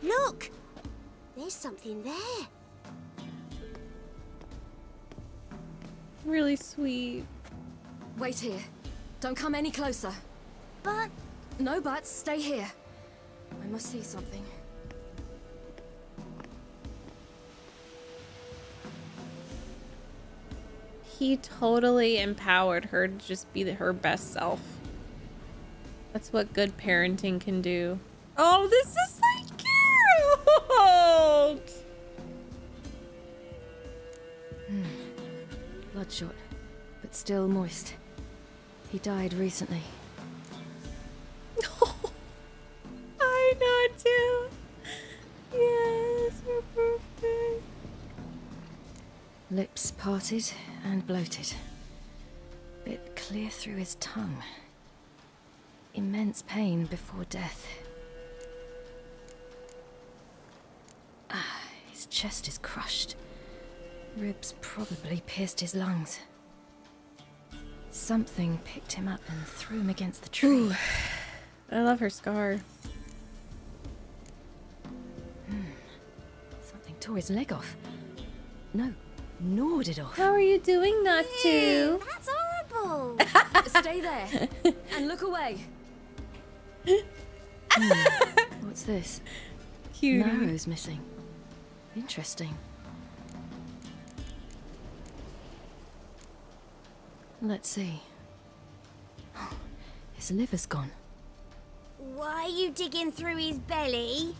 Look! There's something there. Really sweet. Wait here. Don't come any closer. But... No buts. Stay here. I must see something. he totally empowered her to just be her best self. That's what good parenting can do. Oh, this is like cute! Mm. Bloodshot, but still moist. He died recently. Oh, I know too. Yes, you're perfect. Lips parted and bloated. Bit clear through his tongue. Immense pain before death. Ah, his chest is crushed. Ribs probably pierced his lungs. Something picked him up and threw him against the tree. Ooh. I love her scar. Mm. Something tore his leg off. No, gnawed it off. How are you doing not to? Ew, that's horrible. Stay there and look away. Mm. What's this? Cutie. Marrow's missing. Interesting. Let's see. Oh, his liver's gone. Why are you digging through his belly?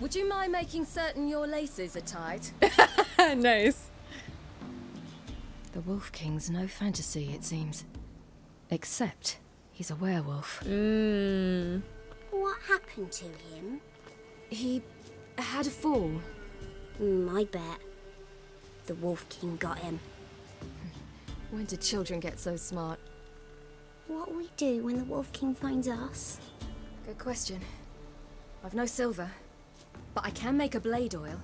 Would you mind making certain your laces are tied? Nice. The Wolf King's no fantasy, it seems. Except he's a werewolf. Mm. What happened to him? He had a fall. Mm, I bet. The Wolf King got him. When did children get so smart? What we do when the Wolf King finds us? Good question. I've no silver, but I can make a blade oil.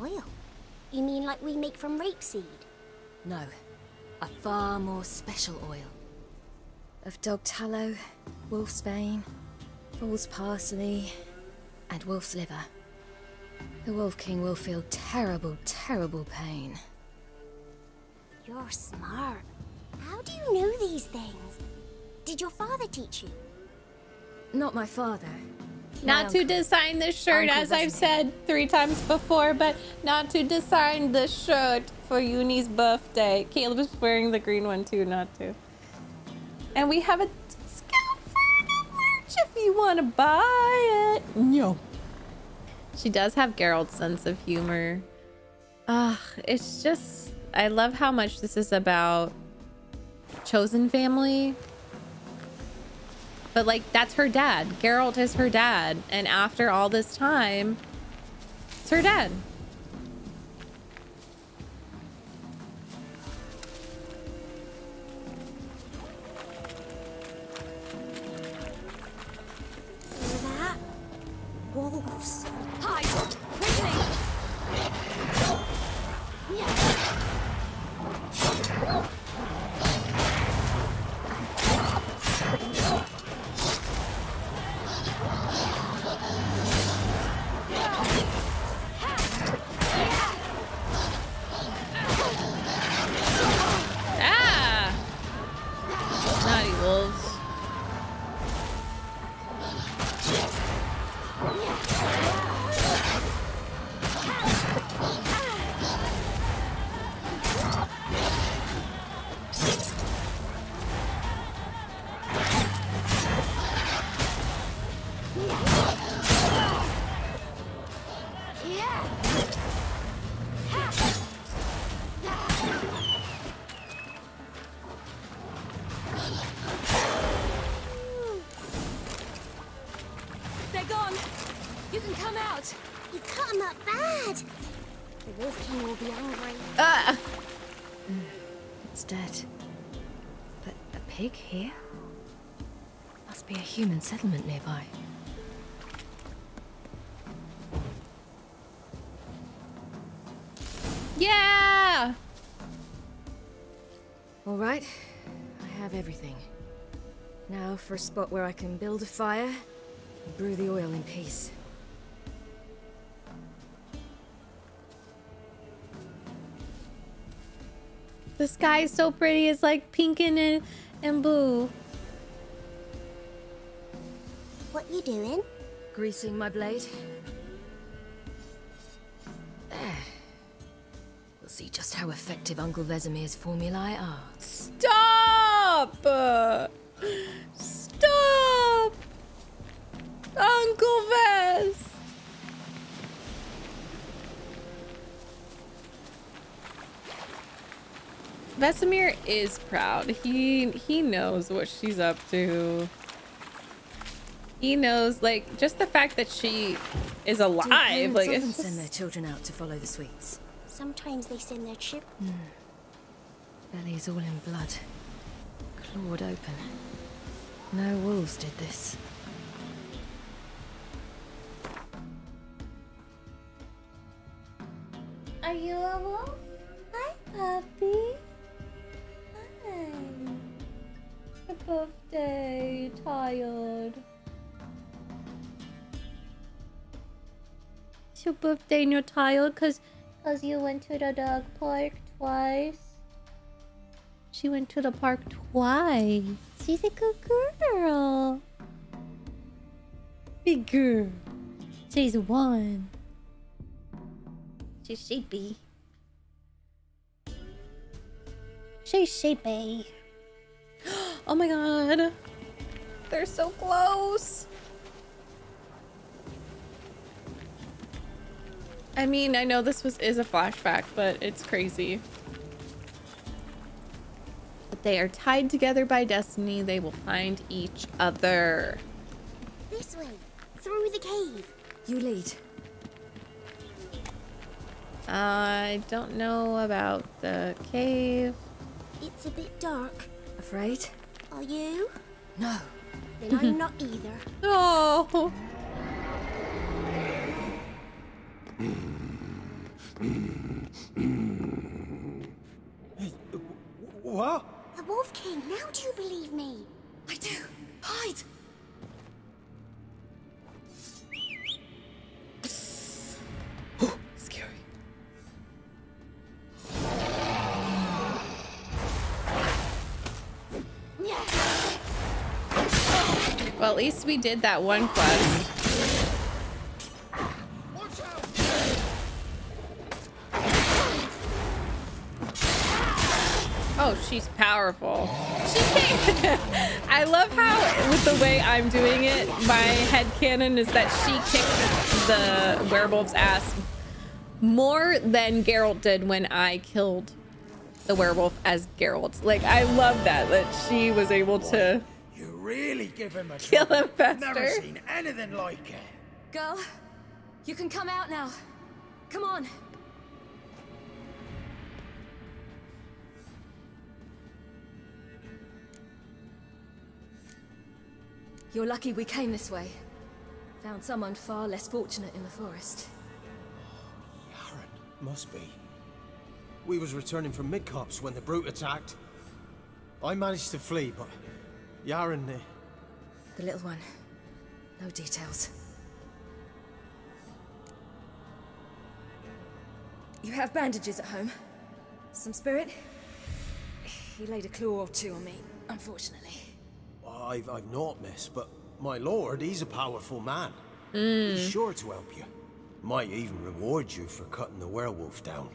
Oil? You mean like we make from rapeseed? No, a far more special oil. Of dog tallow, wolf's bane, fool's parsley, and wolf's liver. The Wolf King will feel terrible, terrible pain. You're smart. How do you know these things? Did your father teach you? Not my father. Not to design this shirt, as I've said three times before, but not to design this shirt for Yuni's birthday. Caleb is wearing the green one too, not to. And we have a discount for the merch if you want to buy it. No. She does have Geralt's sense of humor. Ah, uh, it's just... I love how much this is about chosen family. But like, that's her dad. Geralt is her dad. And after all this time, it's her dad. That? Wolves. Hide! Quickly! Yeah. Human settlement nearby. Yeah! All right, I have everything. Now for a spot where I can build a fire and brew the oil in peace. The sky is so pretty, it's like pink and, and blue. What you doing? Greasing my blade. There. We'll see just how effective Uncle Vesemir's formulae are. Stop! Uh, stop! Uncle Ves! Vesemir is proud. He he knows what she's up to. He knows, like, just the fact that she is alive. Like, it's just... send their children out to follow the sweets. Sometimes they send their chip. Mm. Belly is all in blood, clawed open. No wolves did this. Are you a wolf? Hi, puppy. Hi. The birthday, tired. It's your birthday and you're tired because because you went to the dog park twice. She went to the park twice. She's a good girl. Big girl. She's one. She's sheepy. She's sheepy. Oh my god. They're so close. I mean, I know this was is a flashback, but it's crazy. But they are tied together by destiny. They will find each other. This way, through the cave. You lead. I don't know about the cave. It's a bit dark. Afraid? Are you? No. Then I'm not either. Oh. Hey, what? The Wolf King, now do you believe me? I do. Hide! Oh, scary. Well, at least we did that one quest. Oh, she's powerful. She can't. I love how, with the way I'm doing it, my headcanon is that she kicked the werewolf's ass more than Geralt did when I killed the werewolf as Geralt. Like, I love that, that she was able to you really give him a kill him faster. Never seen anything like it. Girl, you can come out now. Come on. You're lucky we came this way. Found someone far less fortunate in the forest. Karen, must be. We was returning from Midcops when the brute attacked. I managed to flee, but Yaren there. The little one. No details. You have bandages at home? Some spirit? He laid a claw or two on me, unfortunately. I've, I've not, miss, but my lord, he's a powerful man. Mm. He's sure to help you. Might even reward you for cutting the werewolf down.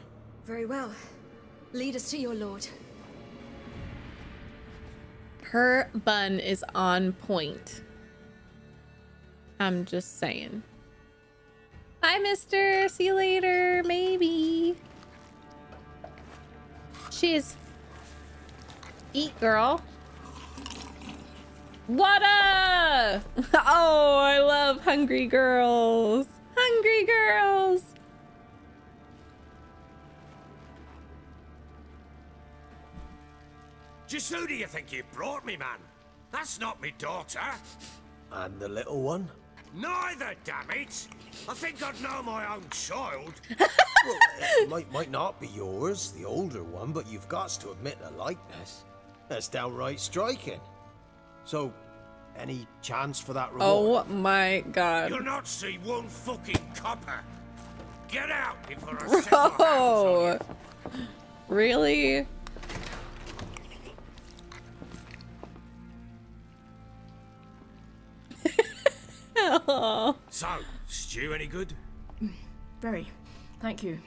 Very well. Lead us to your lord. Her bun is on point. I'm just saying. Bye, mister. See you later, maybe. Cheers. Eat, girl. What up? Oh, I love hungry girls. Hungry girls. Just who do you think you brought me, man? That's not me daughter. And the little one? Neither, damn it. I think I'd know my own child. Well, it might, might not be yours, the older one, but you've got to admit a likeness. That's downright striking. So, any chance for that reward? Oh my god. You'll not see one fucking copper. Get out before I set my hands on you. Really? So, stew any good? Very. Thank you.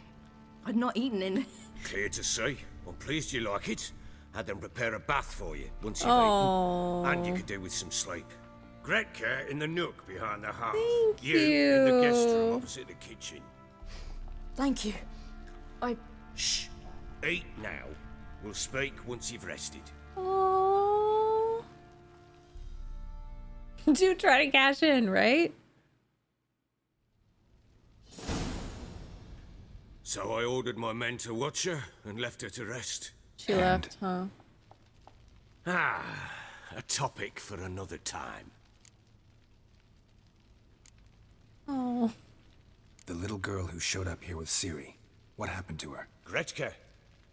I'd not eaten in... Clear to see. I'm pleased you like it. Had them prepare a bath for you once you've oh. eaten. And you could do with some sleep. Gretka in the nook behind the hearth. Thank you. You in the guest room opposite the kitchen. Thank you. I... Shh. Eat now. We'll speak once you've rested. Oh. Do try to cash in, right? So I ordered my men to watch her and left her to rest. She and... left, huh? Ah, a topic for another time. Oh. The little girl who showed up here with Ciri. What happened to her? Gretka.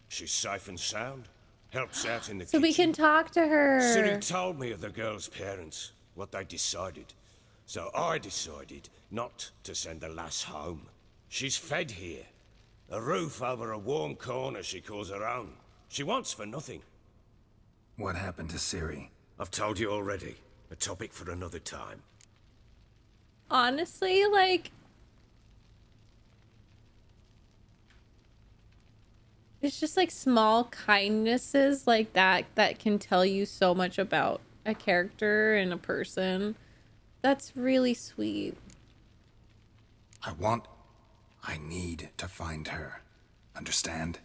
She's safe and sound. Helps out in the so kitchen. So we can talk to her. Ciri told me of the girl's parents, what they decided. So I decided not to send the lass home. She's fed here. A roof over a warm corner she calls her own. She wants for nothing. What happened to Ciri? I've told you already. A topic for another time. Honestly, like... It's just like small kindnesses like that that can tell you so much about a character and a person. That's really sweet. I want... I need to find her. Understand?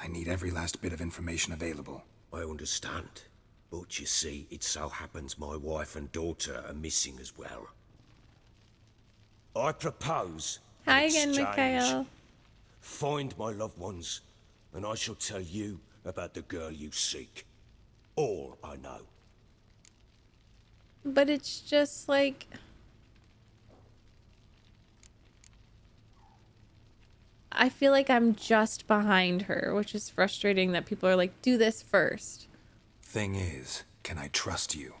I need every last bit of information available. I understand. But you see, it so happens my wife and daughter are missing as well. I propose... Hi again, Mikhail. Find my loved ones. And I shall tell you about the girl you seek. All I know. But it's just like... I feel like I'm just behind her, which is frustrating that people are like, do this first. Thing is, can I trust you?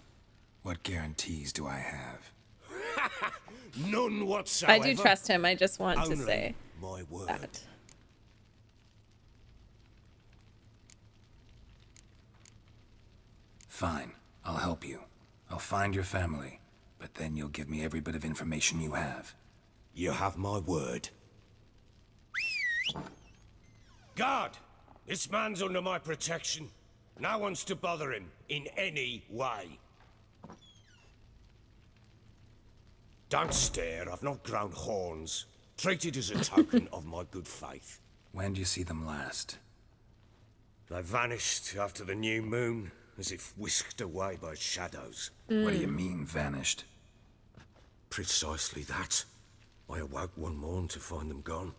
What guarantees do I have? None whatsoever. I do trust him, I just want Only to say my word. That. Fine, I'll help you. I'll find your family, but then you'll give me every bit of information you have. You have my word. Guard! This man's under my protection. No one's to bother him in any way. Don't stare, I've not grown horns. Treat it as a token of my good faith. When do you see them last? They vanished after the new moon. As if whisked away by shadows. Mm. What do you mean, vanished? Precisely that. I awoke one morn to find them gone.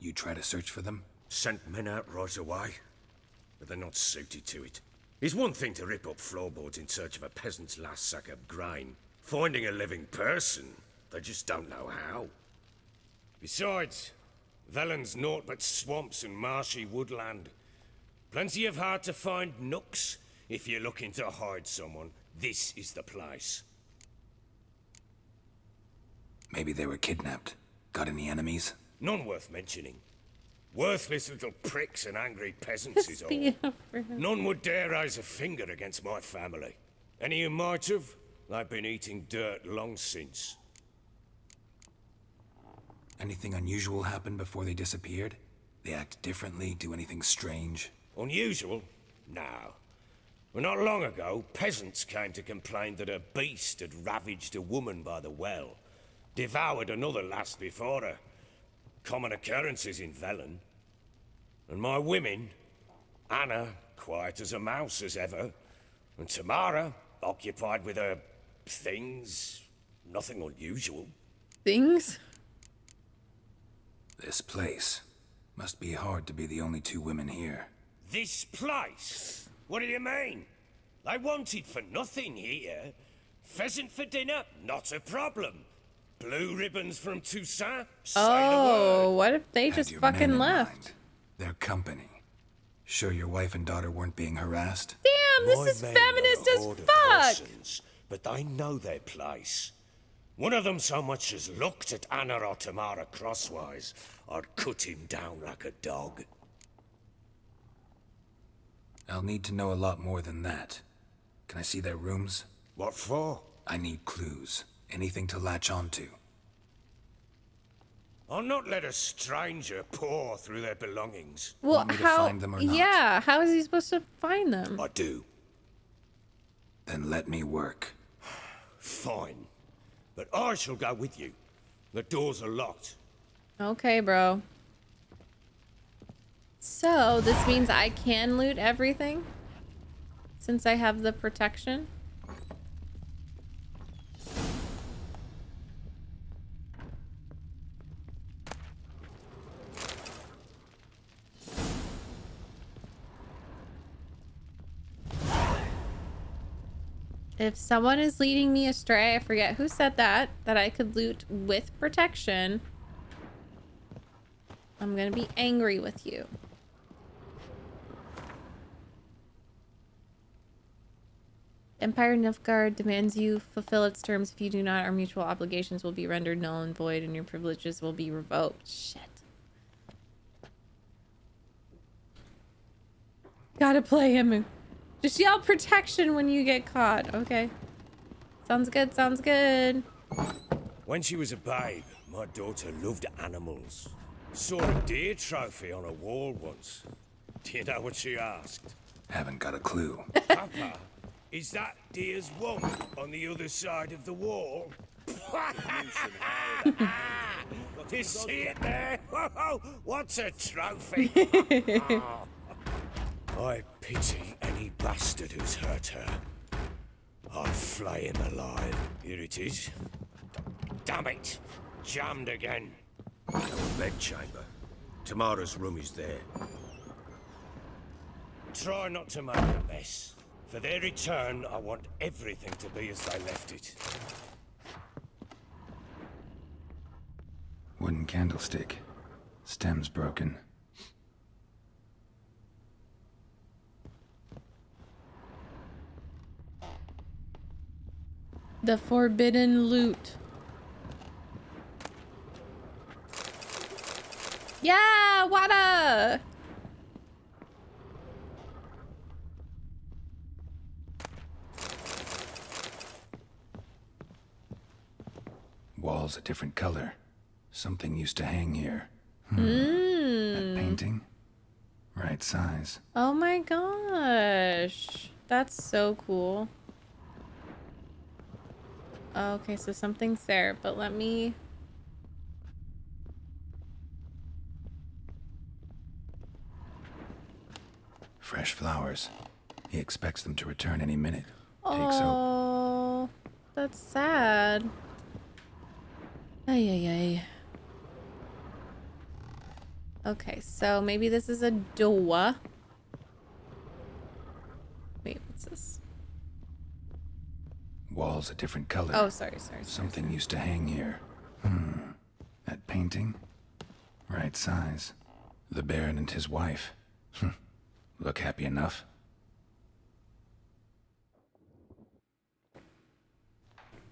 You try to search for them? Sent men out right away. But they're not suited to it. It's one thing to rip up floorboards in search of a peasant's last sack of grain. Finding a living person, they just don't know how. Besides... Velen's naught but swamps and marshy woodland. Plenty of hard to find nooks. If you're looking to hide someone, this is the place. Maybe they were kidnapped. Got any enemies? None worth mentioning. Worthless little pricks and angry peasants is all. None would dare raise a finger against my family. Any who might have, they've been eating dirt long since. Anything unusual happened before they disappeared? They act differently, do anything strange? Unusual? No. Well, not long ago, peasants came to complain that a beast had ravaged a woman by the well. Devoured another lass before her. Common occurrences in Velen. And my women, Anna, quiet as a mouse as ever, and Tamara, occupied with her things. Nothing unusual. Things? This place. Must be hard to be the only two women here. This place? What do you mean? I wanted for nothing here. Pheasant for dinner? Not a problem. Blue ribbons from Toussaint? Say oh, the word. What if they Had just fucking left? Mind, their company. Sure your wife and daughter weren't being harassed? Damn, this My is feminist as fuck! Persons, but they know their place. One of them so much as looked at Anna or Tamara crosswise, I'd cut him down like a dog. I'll need to know a lot more than that. Can I see their rooms? What for? I need clues. Anything to latch onto. I'll not let a stranger pore through their belongings. Well, want me how? To find them or not? Yeah, how is he supposed to find them? I do. Then let me work. Fine, but I shall go with you. The doors are locked. Okay, bro. So this means I can loot everything since I have the protection. If someone is leading me astray, I forget who said that, that I could loot with protection. I'm gonna be angry with you. Empire Nilfgaard demands you fulfill its terms. If you do not, our mutual obligations will be rendered null and void and your privileges will be revoked. Shit. Gotta play him. Just yell protection when you get caught. Okay. Sounds good, sounds good. When she was a babe, my daughter loved animals. Saw a deer trophy on a wall once. Do you know what she asked? Haven't got a clue. Papa, is that deer's womb on the other side of the wall? Do you see it there? Whoa, what's a trophy? I pity any bastard who's hurt her. I'll flay him alive. Here it is. Damn it! Jammed again. Our bedchamber. Tamara's room is there. Try not to make a mess. For their return, I want everything to be as they left it. Wooden candlestick. Stem's broken. The forbidden loot. Yeah, water. Walls a different color. Something used to hang here. Hmm. Mm. That painting? Right size. Oh my gosh. That's so cool. Okay, so something's there, but let me... Fresh flowers. He expects them to return any minute. Oh, Takes that's sad. Ay, ay, ay. Okay, so maybe this is a door. Wait, what's this? Walls a different color. Oh, sorry, sorry. sorry Something sorry. used to hang here. Hmm. That painting? Right size. The Baron and his wife. Hm. Look happy enough.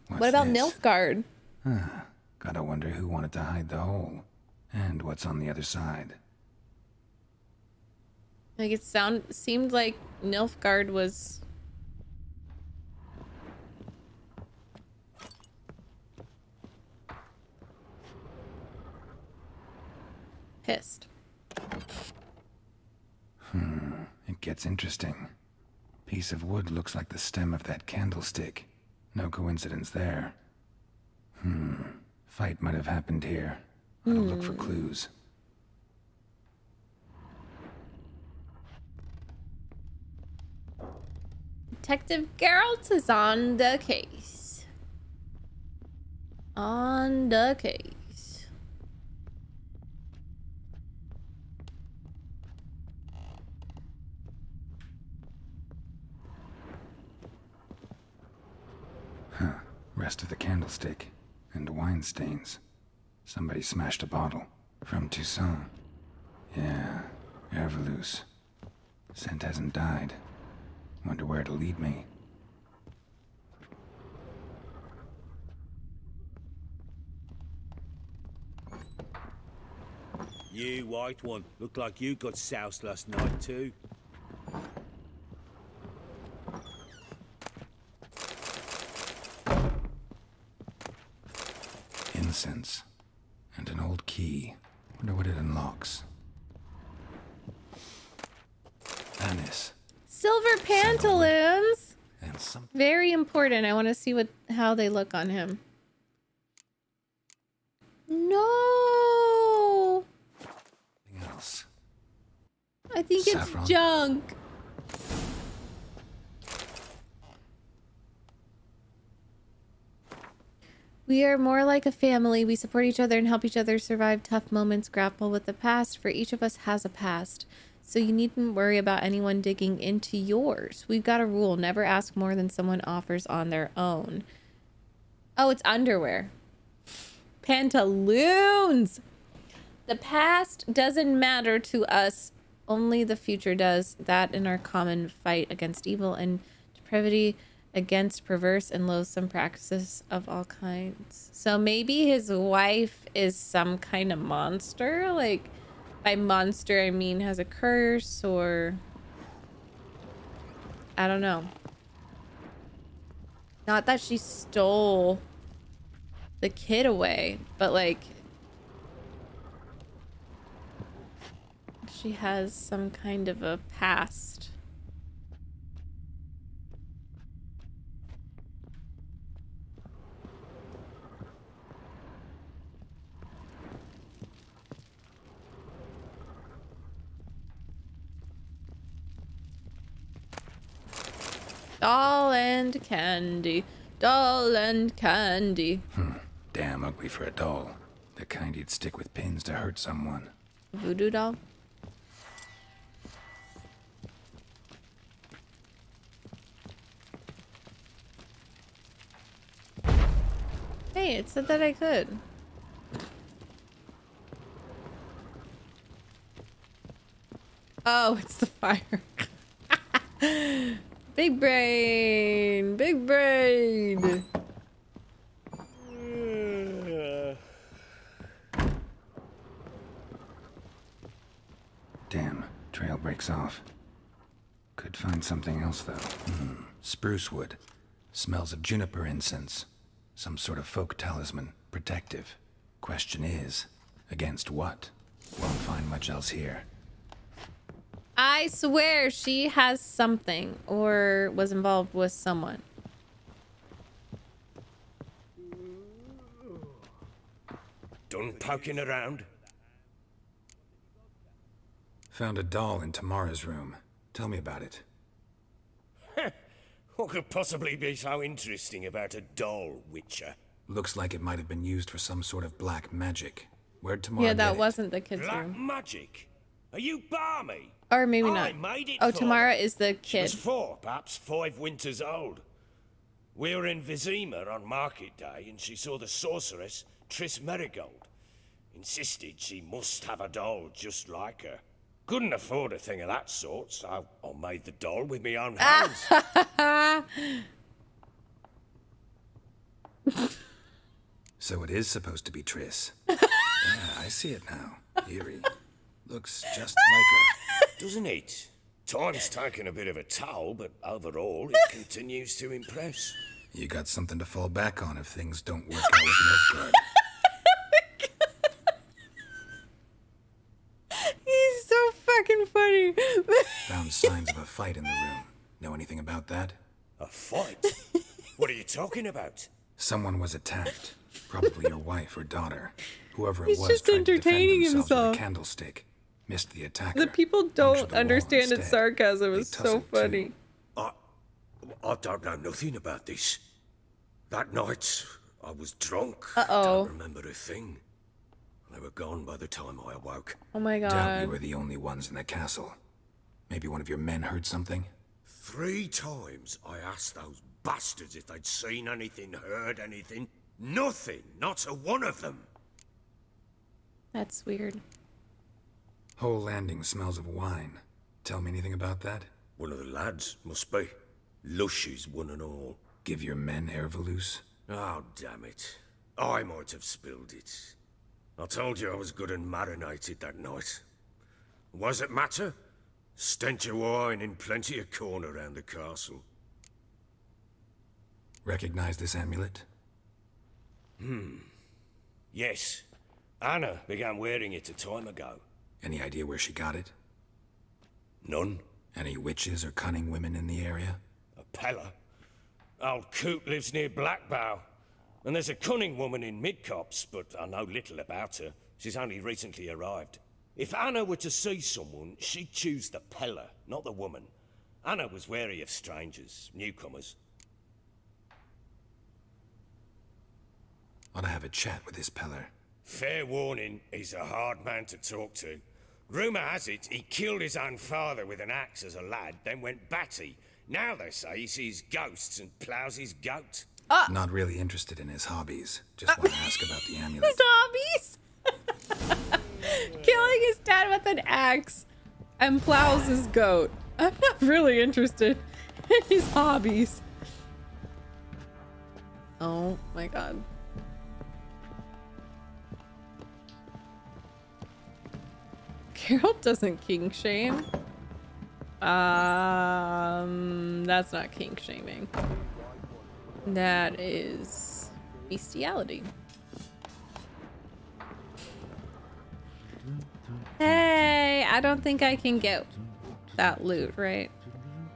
What's what about this? Nilfgaard? Huh. Gotta wonder who wanted to hide the hole. And what's on the other side. Like it sound seemed like Nilfgaard was... pissed. Hmm, it gets interesting. Piece of wood looks like the stem of that candlestick. No coincidence there. Hmm, fight might have happened here. I'll hmm. look for clues. Detective Geralt is on the case. On the case. Huh. Rest of the candlestick and wine stains. Somebody smashed a bottle from Toussaint. Yeah, Ervelus. Scent hasn't died. Wonder where it'll lead me. You white one, look like you got soused last night too. And an old key. Wonder what it unlocks. Anise. Silver pantaloons! And some very important. I want to see what how they look on him. No! Anything else? I think Saffron. It's junk. We are more like a family. We support each other and help each other survive tough moments, grapple with the past, for each of us has a past. So you needn't worry about anyone digging into yours. We've got a rule. Never ask more than someone offers on their own. Oh, it's underwear. Pantaloons! The past doesn't matter to us. Only the future does. That in our common fight against evil and depravity, against perverse and loathsome practices of all kinds. So maybe his wife is some kind of monster. Like, by monster I mean has a curse, or I don't know. Not that she stole the kid away, but like she has some kind of a past. Doll and candy. Doll and candy. Hmm. Damn ugly for a doll. The kind you'd stick with pins to hurt someone. Voodoo doll? Hey, it said that I could. Oh, it's the fire. Big brain, big brain. Damn, trail breaks off. Could find something else though. Mm, spruce wood. Smells of juniper incense. Some sort of folk talisman, protective. Question is, against what? Won't find much else here. I swear she has something or was involved with someone. Don't poking around. Found a doll in Tamara's room. Tell me about it. What could possibly be so interesting about a doll, Witcher? Looks like it might have been used for some sort of black magic. Where'd Tamara Yeah, that wasn't the kid's room. Black magic? Are you barmy? Or maybe not. Oh, Tamara is the kid. She was four, perhaps five winters old. We were in Vizima on market day, and she saw the sorceress, Triss Merigold. Insisted she must have a doll just like her. Couldn't afford a thing of that sort, so I made the doll with my own hands. So it is supposed to be Triss. Yeah, I see it now. Eerie. Looks just like her. Doesn't it? Time's taken a bit of a toll, but overall, it continues to impress. You got something to fall back on if things don't work out with Nilfgaard. He's so fucking funny. Found signs of a fight in the room. Know anything about that? A fight? What are you talking about? Someone was attacked. Probably your wife or daughter. Whoever it He's was just tried entertaining to defend himself with a candlestick. Missed the attacker. The people don't the understand its sarcasm. It's so funny. I, I don't know nothing about this. That night, I was drunk. Uh-oh. Don't remember a thing. They were gone by the time I awoke. Oh my god. Doubt you were the only ones in the castle. Maybe one of your men heard something? Three times I asked those bastards if they'd seen anything, heard anything. Nothing. Not a one of them. That's weird. Whole landing smells of wine. Tell me anything about that? One of the lads, must be. Lushes, one and all. Give your men Ervelus? Oh, damn it. I might have spilled it. I told you I was good and marinated that night. Was it matter? Stench of wine in plenty of corn around the castle. Recognize this amulet? Hmm. Yes. Anna began wearing it a time ago. Any idea where she got it? None. Any witches or cunning women in the area? A Peller. Old Coot lives near Blackbow. And there's a cunning woman in Midcops, but I know little about her. She's only recently arrived. If Anna were to see someone, she'd choose the Peller, not the woman. Anna was wary of strangers, newcomers. Want to have a chat with this Peller? Fair warning, he's a hard man to talk to. Rumour has it, he killed his own father with an axe as a lad, then went batty. Now they say he sees ghosts and ploughs his goat. Uh. Not really interested in his hobbies. Just uh. want to ask about the amulet. His hobbies? Killing his dad with an axe and plows his goat. I'm not really interested in his hobbies. Oh my god. Carol doesn't kink shame. Um, that's not kink shaming. That is bestiality. Hey, I don't think I can get that loot, right?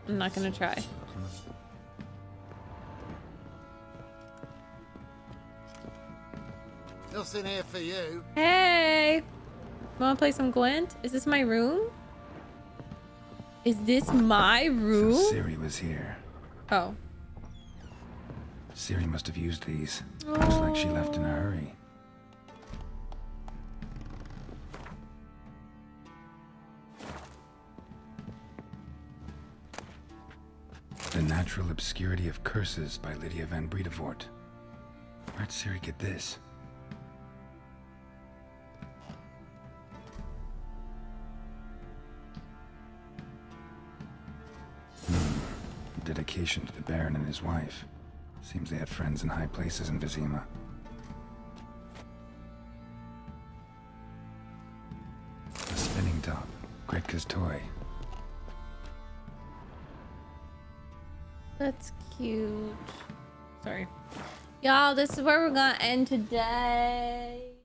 I'm not gonna try. Nothing here for you. Hey, wanna play some Gwent? Is this my room? Is this my room? So Ciri was here. Oh. Ciri must have used these. Oh. Looks like she left in a hurry. The Natural Obscurity of Curses by Lydia Van Bredevoort. Where'd Ciri get this? Hmm. Dedication to the Baron and his wife. Seems they had friends in high places in Vizima. A spinning top. Gretka's toy. That's cute. Sorry. Y'all, this is where we're gonna end today.